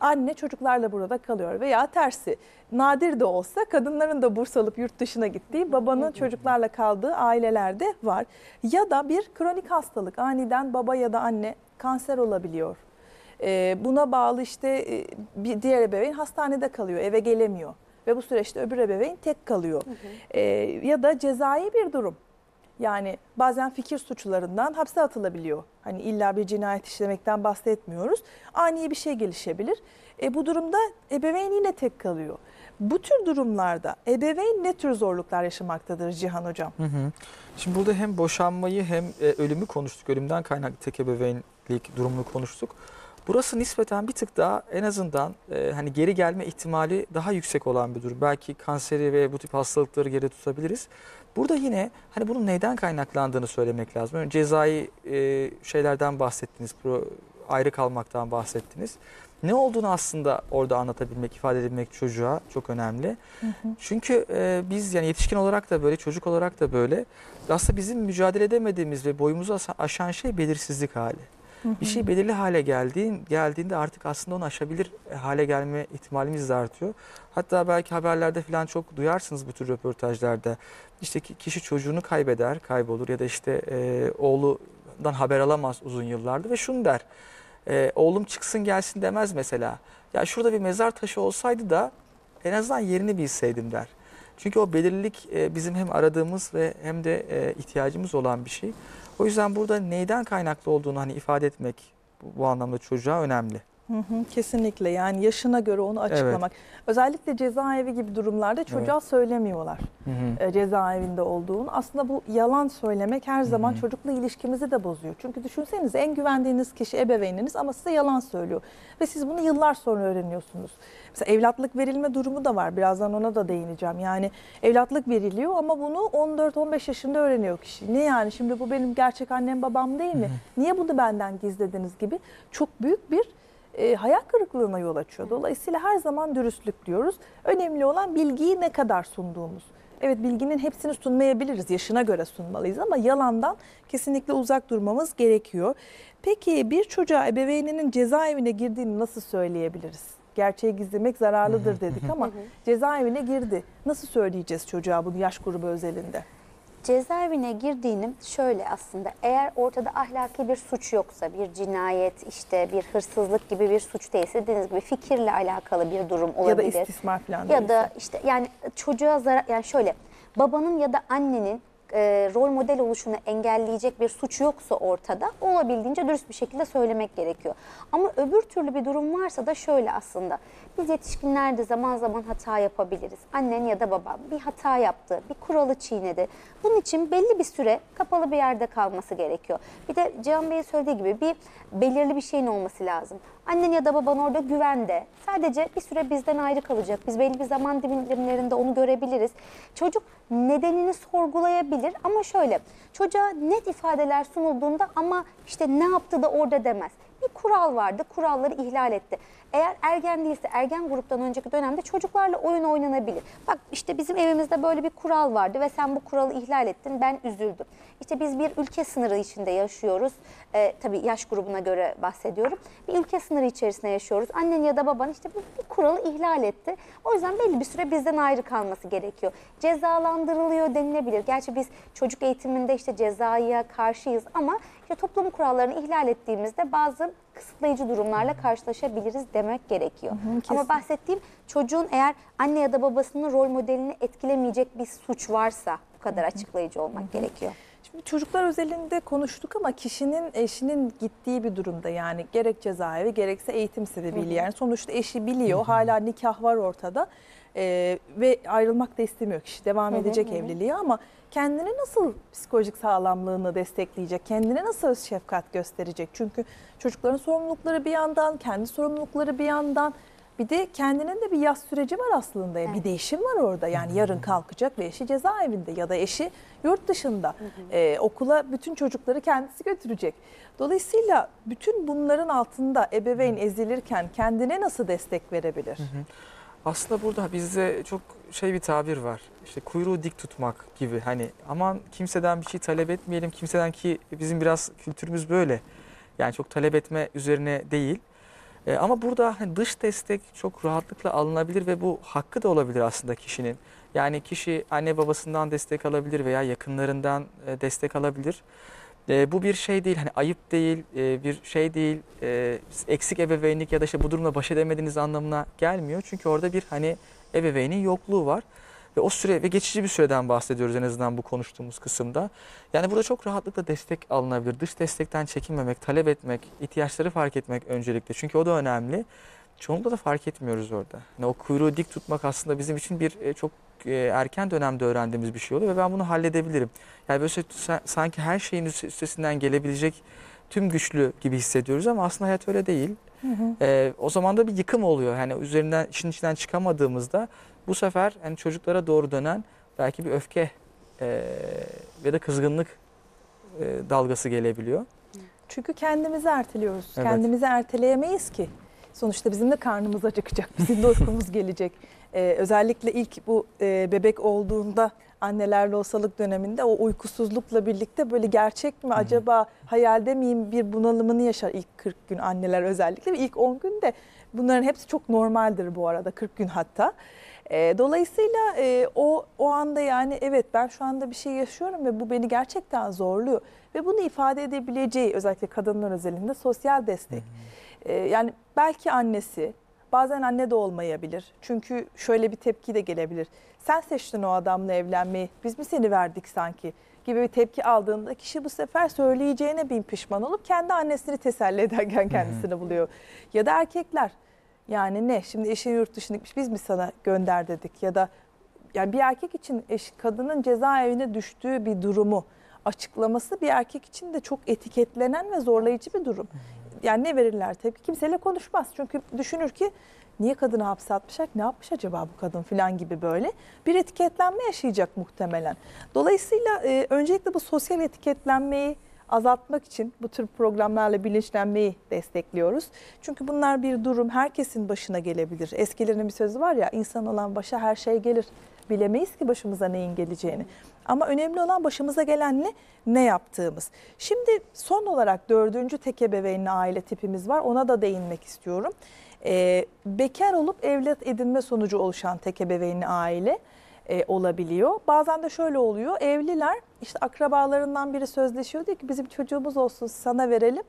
Anne çocuklarla burada kalıyor veya tersi. Nadir de olsa kadınların da burs alıp yurt dışına gittiği, babanın çocuklarla kaldığı ailelerde var. Ya da bir kronik hastalık, aniden baba ya da anne kanser olabiliyor. Buna bağlı işte bir diğer ebeveyn hastanede kalıyor, eve gelemiyor ve bu süreçte öbür ebeveyn tek kalıyor. Hı hı. Ya da cezai bir durum, yani bazen fikir suçlarından hapse atılabiliyor. Hani illa bir cinayet işlemekten bahsetmiyoruz. Ani bir şey gelişebilir. E bu durumda ebeveyn yine tek kalıyor. Bu tür durumlarda ebeveyn ne tür zorluklar yaşamaktadır Cihan Hocam? Hı hı. Şimdi burada hem boşanmayı hem ölümü konuştuk. Ölümden kaynaklı tek ebeveynlik durumunu konuştuk. Burası nispeten bir tık daha en azından e, hani geri gelme ihtimali daha yüksek olan bir durum. Belki kanseri ve bu tip hastalıkları geri tutabiliriz. Burada yine hani bunun neyden kaynaklandığını söylemek lazım. Yani cezai e, şeylerden bahsettiniz, pro, ayrı kalmaktan bahsettiniz. Ne olduğunu aslında orada anlatabilmek, ifade edebilmek çocuğa çok önemli. Hı hı. Çünkü e, biz yani yetişkin olarak da böyle, çocuk olarak da böyle. Aslında bizim mücadele edemediğimiz ve boyumuzu aşan şey belirsizlik hali. Bir şey belirli hale geldiğin, geldiğinde artık aslında onu aşabilir hale gelme ihtimalimiz de artıyor. Hatta belki haberlerde falan çok duyarsınız bu tür röportajlarda. İşte kişi çocuğunu kaybeder, kaybolur ya da işte e, oğlundan haber alamaz uzun yıllardır ve şunu der. E, oğlum çıksın gelsin demez mesela. Ya şurada bir mezar taşı olsaydı da en azından yerini bilseydim der. Çünkü o belirlilik bizim hem aradığımız ve hem de ihtiyacımız olan bir şey. O yüzden burada neyden kaynaklı olduğunu hani ifade etmek bu anlamda çocuğa önemli. Hı hı, kesinlikle, yani yaşına göre onu açıklamak. Evet. Özellikle cezaevi gibi durumlarda çocuğa evet. söylemiyorlar hı hı. E, cezaevinde olduğunu. Aslında bu yalan söylemek her zaman hı hı. çocukla ilişkimizi de bozuyor. Çünkü düşünsenize, en güvendiğiniz kişi ebeveyniniz ama size yalan söylüyor. Ve siz bunu yıllar sonra öğreniyorsunuz. Mesela evlatlık verilme durumu da var. Birazdan ona da değineceğim. Yani evlatlık veriliyor ama bunu on dört on beş yaşında öğreniyor kişi. Ne yani, şimdi bu benim gerçek annem babam değil mi? Hı hı. Niye bunu benden gizlediniz gibi çok büyük bir e, hayal kırıklığına yol açıyor. Dolayısıyla her zaman dürüstlük diyoruz. Önemli olan bilgiyi ne kadar sunduğumuz. Evet, bilginin hepsini sunmayabiliriz, yaşına göre sunmalıyız ama yalandan kesinlikle uzak durmamız gerekiyor. Peki bir çocuğa ebeveyninin cezaevine girdiğini nasıl söyleyebiliriz? Gerçeği gizlemek zararlıdır dedik ama cezaevine girdi. Nasıl söyleyeceğiz çocuğa bunu yaş grubu özelinde? Cezaevine girdiğini şöyle aslında, eğer ortada ahlaki bir suç yoksa, bir cinayet, işte bir hırsızlık gibi bir suç değilse, dediğiniz gibi fikirle alakalı bir durum olabilir. Ya da istismar falan. Ya da işte yani çocuğa zarar, yani şöyle, babanın ya da annenin E, rol model oluşunu engelleyecek bir suç yoksa ortada, olabildiğince dürüst bir şekilde söylemek gerekiyor. Ama öbür türlü bir durum varsa da şöyle aslında, biz yetişkinler de zaman zaman hata yapabiliriz. Annen ya da baban bir hata yaptı, bir kuralı çiğnedi. Bunun için belli bir süre kapalı bir yerde kalması gerekiyor. Bir de Cihan Bey'in söylediği gibi bir belirli bir şeyin olması lazım. Annen ya da baban orada güvende. Sadece bir süre bizden ayrı kalacak. Biz belli bir zaman dilimlerinde onu görebiliriz. Çocuk nedenini sorgulayabilir ama şöyle, çocuğa net ifadeler sunulduğunda ama işte ne yaptı da orada demez. Bir kural vardı, kuralları ihlal etti. Eğer ergen değilse, ergen gruptan önceki dönemde çocuklarla oyun oynanabilir. Bak işte bizim evimizde böyle bir kural vardı ve sen bu kuralı ihlal ettin, ben üzüldüm. İşte biz bir ülke sınırı içinde yaşıyoruz. Ee, tabii yaş grubuna göre bahsediyorum. Bir ülke sınırı içerisinde yaşıyoruz. Annen ya da baban işte bir, bir kuralı ihlal etti. O yüzden belli bir süre bizden ayrı kalması gerekiyor. Cezalandırılıyor denilebilir. Gerçi biz çocuk eğitiminde işte cezaya karşıyız ama işte toplum kurallarını ihlal ettiğimizde bazı kısıtlayıcı durumlarla karşılaşabiliriz demek gerekiyor. Hı hı, ama bahsettiğim, çocuğun eğer anne ya da babasının rol modelini etkilemeyecek bir suç varsa bu kadar açıklayıcı olmak hı hı. gerekiyor. Şimdi çocuklar özelinde konuştuk ama kişinin, eşinin gittiği bir durumda, yani gerek cezaevi gerekse eğitim sebebiyle, hı hı. yani sonuçta eşi biliyor, hı hı. hala nikah var ortada ee, ve ayrılmak da istemiyor kişi, devam hı hı, edecek hı. evliliği ama kendini nasıl psikolojik sağlamlığını destekleyecek, kendine nasıl öz şefkat gösterecek? Çünkü çocukların sorumlulukları bir yandan, kendi sorumlulukları bir yandan, bir de kendinin de bir yaz süreci var aslında. Evet. Bir değişim var orada. Yani yarın kalkacak ve eşi cezaevinde ya da eşi yurt dışında. Hı hı. Ee, okula bütün çocukları kendisi götürecek. Dolayısıyla bütün bunların altında ebeveyn ezilirken kendine nasıl destek verebilir? Hı hı. Aslında burada bizde çok şey bir tabir var. İşte kuyruğu dik tutmak gibi. Hani aman kimseden bir şey talep etmeyelim. Kimseden, ki bizim biraz kültürümüz böyle. Yani çok talep etme üzerine değil. E, ama burada hani dış destek çok rahatlıkla alınabilir ve bu hakkı da olabilir aslında kişinin. Yani kişi anne babasından destek alabilir veya yakınlarından e, destek alabilir. E, bu bir şey değil, hani ayıp değil, e, bir şey değil, e, eksik ebeveynlik ya da işte bu durumla baş edemediğiniz anlamına gelmiyor. Çünkü orada bir hani ebeveynin yokluğu var ve o süre ve geçici bir süreden bahsediyoruz en azından bu konuştuğumuz kısımda. Yani burada çok rahatlıkla destek alınabilir. Dış destekten çekinmemek, talep etmek, ihtiyaçları fark etmek öncelikle. Çünkü o da önemli. Çoğunlukla da fark etmiyoruz orada. Yani o kuyruğu dik tutmak aslında bizim için bir çok erken dönemde öğrendiğimiz bir şey oluyor ve ben bunu halledebilirim. Yani böyle sanki her şeyin üstesinden gelebilecek tüm güçlü gibi hissediyoruz ama aslında hayat öyle değil. Hı hı. Ee, o zaman da bir yıkım oluyor. Yani üzerinden, işin içinden çıkamadığımızda bu sefer yani çocuklara doğru dönen belki bir öfke e, ya da kızgınlık e, dalgası gelebiliyor. Çünkü kendimizi erteliyoruz. Evet. Kendimizi erteleyemeyiz ki. Sonuçta bizim de karnımız acıkacak, bizim de uykumuz gelecek. Ee, özellikle ilk bu e, bebek olduğunda, anneler lohusalık döneminde o uykusuzlukla birlikte böyle gerçek mi acaba, hayalde miyim bir bunalımını yaşar ilk kırk gün anneler özellikle. Ve ilk on günde bunların hepsi çok normaldir bu arada, kırk gün hatta. E, dolayısıyla e, o o anda yani evet, ben şu anda bir şey yaşıyorum ve bu beni gerçekten zorluyor. Ve bunu ifade edebileceği, özellikle kadınlar özelinde sosyal destek. E, yani belki annesi, bazen anne de olmayabilir. Çünkü şöyle bir tepki de gelebilir. Sen seçtin o adamla evlenmeyi, biz mi seni verdik sanki gibi bir tepki aldığında kişi bu sefer söyleyeceğine bin pişman olup kendi annesini teselli ederken kendisini buluyor. Ya da erkekler, yani ne şimdi eşin yurt dışına gitmiş, biz mi sana gönder dedik, ya da yani bir erkek için eş, kadının cezaevine düştüğü bir durumu açıklaması bir erkek için de çok etiketlenen ve zorlayıcı bir durum. Yani ne verirler tepki? Kimseyle konuşmaz. Çünkü düşünür ki niye kadını hapse atmışlar, ne yapmış acaba bu kadın falan gibi, böyle bir etiketlenme yaşayacak muhtemelen. Dolayısıyla e, öncelikle bu sosyal etiketlenmeyi azaltmak için bu tür programlarla bilinçlenmeyi destekliyoruz. Çünkü bunlar bir durum, herkesin başına gelebilir. Eskilerin bir sözü var ya, insan olan başa her şey gelir. Bilemeyiz ki başımıza neyin geleceğini. Ama önemli olan başımıza gelenle ne yaptığımız. Şimdi son olarak dördüncü tek ebeveynli aile tipimiz var. Ona da değinmek istiyorum. Ee, bekar olup evlat edinme sonucu oluşan tek ebeveynli aile e, olabiliyor. Bazen de şöyle oluyor. Evliler, işte akrabalarından biri sözleşiyor, diyor ki bizim çocuğumuz olsun sana verelim.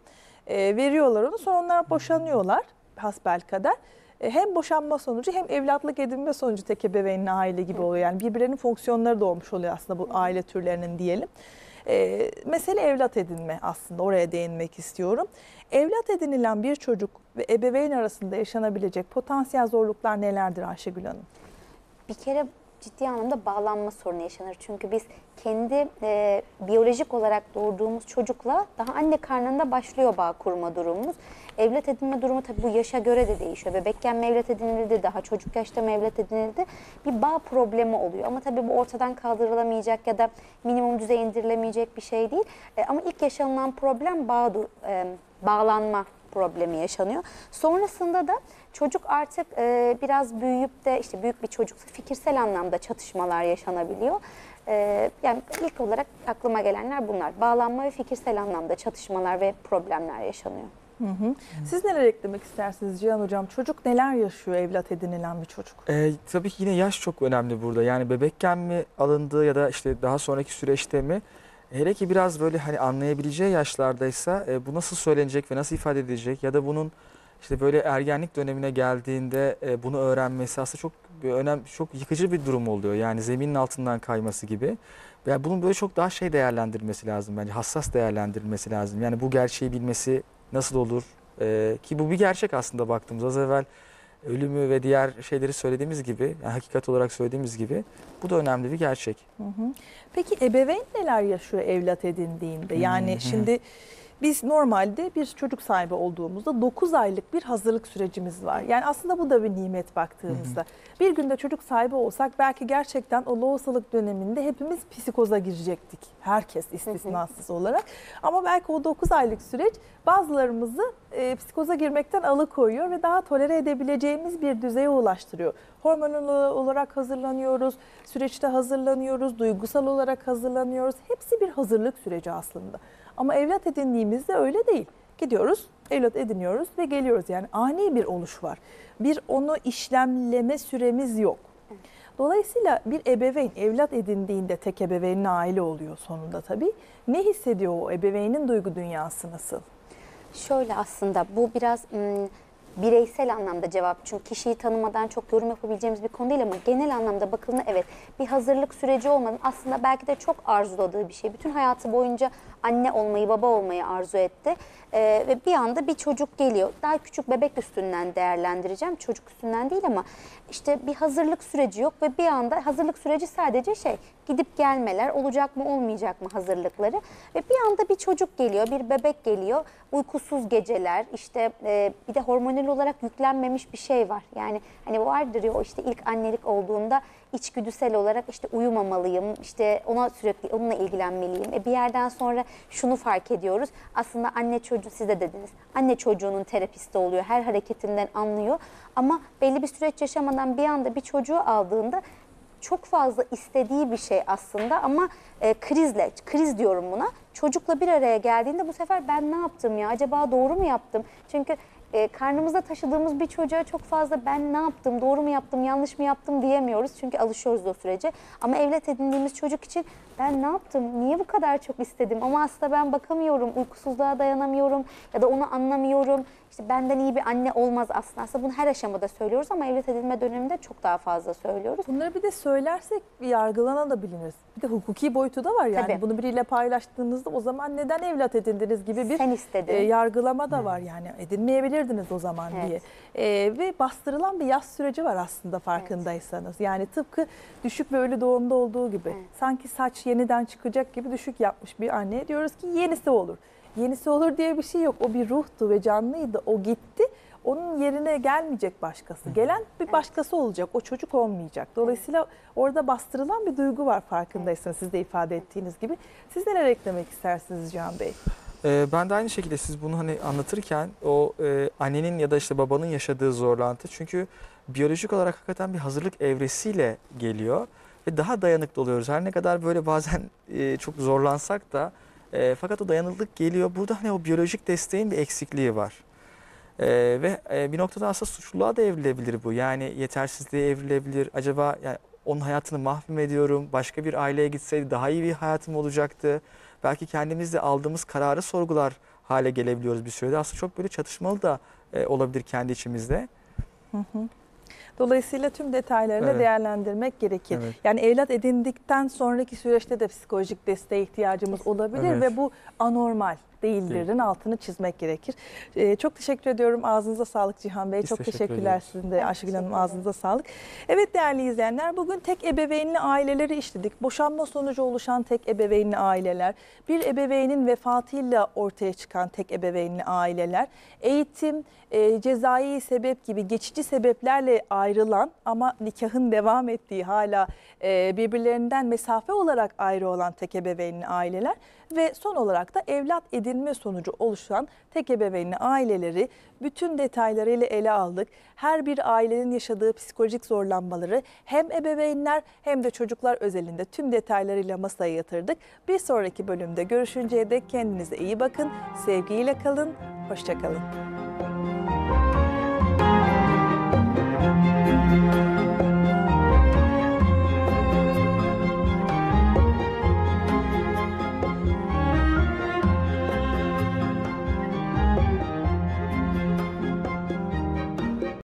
E, veriyorlar onu. Sonra onlar boşanıyorlar hasbelkader. Hem boşanma sonucu hem evlatlık edinme sonucu tek ebeveynli aile gibi oluyor. Yani birbirlerinin fonksiyonları doğmuş oluyor aslında bu aile türlerinin diyelim. Ee, mesele evlat edinme, aslında oraya değinmek istiyorum. Evlat edinilen bir çocuk ve ebeveyn arasında yaşanabilecek potansiyel zorluklar nelerdir Ayşegül Hanım? Bir kere ciddi anlamda bağlanma sorunu yaşanır. Çünkü biz kendi e, biyolojik olarak doğurduğumuz çocukla daha anne karnında başlıyor bağ kurma durumumuz. Evlat edinme durumu tabii bu yaşa göre de değişiyor. Bebekken mi evlat edinildi, daha çocuk yaşta mı evlat edinildi, bir bağ problemi oluyor. Ama tabii bu ortadan kaldırılamayacak ya da minimum düzey indirilemeyecek bir şey değil. E, ama ilk yaşanılan problem bağ, e, bağlanma problemi yaşanıyor. Sonrasında da çocuk artık e, biraz büyüyüp de, işte büyük bir çocuksa fikirsel anlamda çatışmalar yaşanabiliyor. E, yani ilk olarak aklıma gelenler bunlar. Bağlanma ve fikirsel anlamda çatışmalar ve problemler yaşanıyor. Hı hı. Siz neler eklemek istersiniz Cihan Hocam? Çocuk neler yaşıyor evlat edinilen bir çocuk? E, tabii ki yine yaş çok önemli burada. Yani bebekken mi alındığı ya da işte daha sonraki süreçte mi? Hele ki biraz böyle hani anlayabileceği yaşlardaysa e, bu nasıl söylenecek ve nasıl ifade edilecek ya da bunun işte böyle ergenlik dönemine geldiğinde e, bunu öğrenmesi aslında çok önemli, çok yıkıcı bir durum oluyor. Yani zeminin altından kayması gibi. Yani bunun böyle çok daha şey değerlendirilmesi lazım bence, hassas değerlendirilmesi lazım. Yani bu gerçeği bilmesi nasıl olur e, ki bu bir gerçek aslında baktığımızda, az evvel ölümü ve diğer şeyleri söylediğimiz gibi, yani hakikat olarak söylediğimiz gibi, bu da önemli bir gerçek. Hı hı. Peki ebeveyn neler yaşıyor evlat edindiğinde? Yani hı hı. Şimdi biz normalde bir çocuk sahibi olduğumuzda dokuz aylık bir hazırlık sürecimiz var. Yani aslında bu da bir nimet baktığımızda. Hı hı. Bir günde çocuk sahibi olsak belki gerçekten o lohusalık döneminde hepimiz psikoza girecektik. Herkes istisnasız hı hı. olarak. Ama belki o dokuz aylık süreç bazılarımızı e, psikoza girmekten alıkoyuyor ve daha tolere edebileceğimiz bir düzeye ulaştırıyor. Hormonal olarak hazırlanıyoruz, süreçte hazırlanıyoruz, duygusal olarak hazırlanıyoruz. Hepsi bir hazırlık süreci aslında. Ama evlat edindiğimizde öyle değil. Gidiyoruz, evlat ediniyoruz ve geliyoruz. Yani ani bir oluş var. Bir onu işlemleme süremiz yok. Dolayısıyla bir ebeveyn evlat edindiğinde tek ebeveynli aile oluyor sonunda tabii. Ne hissediyor o ebeveynin duygu dünyası nasıl? Şöyle, aslında bu biraz ım, bireysel anlamda cevap. Çünkü kişiyi tanımadan çok yorum yapabileceğimiz bir konu değil ama genel anlamda bakıldığında evet, bir hazırlık süreci olmadan aslında belki de çok arzuladığı bir şey. Bütün hayatı boyunca anne olmayı, baba olmayı arzu etti. Ee, ve bir anda bir çocuk geliyor. Daha küçük bebek üstünden değerlendireceğim. Çocuk üstünden değil ama işte bir hazırlık süreci yok ve bir anda hazırlık süreci sadece şey, gidip gelmeler, olacak mı olmayacak mı hazırlıkları. Ve bir anda bir çocuk geliyor, bir bebek geliyor. Uykusuz geceler, işte e, bir de hormonal olarak yüklenmemiş bir şey var. Yani hani vardır ya, o işte ilk annelik olduğunda içgüdüsel olarak işte uyumamalıyım, işte ona sürekli onunla ilgilenmeliyim. E bir yerden sonra şunu fark ediyoruz. Aslında anne çocuğu, siz de dediniz, anne çocuğunun terapisti oluyor. Her hareketinden anlıyor. Ama belli bir süreç yaşamadan bir anda bir çocuğu aldığında çok fazla istediği bir şey aslında ama e, krizle, kriz diyorum buna, çocukla bir araya geldiğinde bu sefer ben ne yaptım ya, acaba doğru mu yaptım? Çünkü e, karnımızda taşıdığımız bir çocuğa çok fazla ben ne yaptım, doğru mu yaptım, yanlış mı yaptım diyemiyoruz. Çünkü alışıyoruz o sürece. Ama evlat edindiğimiz çocuk için ben ne yaptım, niye bu kadar çok istedim ama aslında ben bakamıyorum, uykusuzluğa dayanamıyorum ya da onu anlamıyorum. İşte benden iyi bir anne olmaz aslında. Aslında bunu her aşamada söylüyoruz ama evlat edinme döneminde çok daha fazla söylüyoruz. Bunları bir de söylersek yargılanabiliriz. Bir de hukuki boyutu da var yani. Tabii. Bunu biriyle paylaştığınızda o zaman neden evlat edindiniz gibi bir sen istedin. E, yargılama da var yani. Edinmeyebilirdiniz o zaman evet. diye. E, ve bastırılan bir yas süreci var aslında farkındaysanız. Evet. Yani tıpkı düşük ve ölü doğumda olduğu gibi. Evet. Sanki saç yeniden çıkacak gibi düşük yapmış bir anneye diyoruz ki yenisi olur. Yenisi olur diye bir şey yok. O bir ruhtu ve canlıydı. O gitti. onun yerine gelmeyecek başkası. Gelen bir başkası olacak, o çocuk olmayacak. Dolayısıyla orada bastırılan bir duygu var farkındaysanız, siz de ifade ettiğiniz gibi. Siz neler eklemek istersiniz Cihan Bey? Ben de aynı şekilde siz bunu hani anlatırken o e, annenin ya da işte babanın yaşadığı zorlantı, çünkü biyolojik olarak hakikaten bir hazırlık evresiyle geliyor ve daha dayanıklı oluyoruz. Her ne kadar böyle bazen e, çok zorlansak da e, fakat o dayanıklılık geliyor. Burada hani o biyolojik desteğin bir eksikliği var e, ve e, bir noktada aslında suçluluğa da evrilebilir bu. Yani yetersizliğe evrilebilir. Acaba yani onun hayatını mahvediyorum, başka bir aileye gitseydi daha iyi bir hayatım olacaktı. Belki kendimizle aldığımız kararı sorgular hale gelebiliyoruz bir sürede. Aslında çok böyle çatışmalı da e, olabilir kendi içimizde. Hı hı. Dolayısıyla tüm detaylarını evet. değerlendirmek gerekir. Evet. Yani evlat edindikten sonraki süreçte de psikolojik desteğe ihtiyacımız olabilir evet. ve bu anormal değillerin evet. altını çizmek gerekir. Ee, çok teşekkür ediyorum. Ağzınıza sağlık Cihan Bey. Biz çok teşekkür teşekkürler sizin de Ayşegül Hanım, ağzınıza sağlık. Evet değerli izleyenler, bugün tek ebeveynli aileleri işledik. Boşanma sonucu oluşan tek ebeveynli aileler, bir ebeveynin vefatıyla ortaya çıkan tek ebeveynli aileler, eğitim, e, cezai sebep gibi geçici sebeplerle ayrılan ama nikahın devam ettiği, hala e, birbirlerinden mesafe olarak ayrı olan tek ebeveynli aileler ve son olarak da evlat edinme edinme sonucu oluşan tek ebeveynli aileleri bütün detaylarıyla ele aldık. Her bir ailenin yaşadığı psikolojik zorlanmaları hem ebeveynler hem de çocuklar özelinde tüm detaylarıyla masaya yatırdık. Bir sonraki bölümde görüşünceye dek kendinize iyi bakın, sevgiyle kalın, hoşça kalın.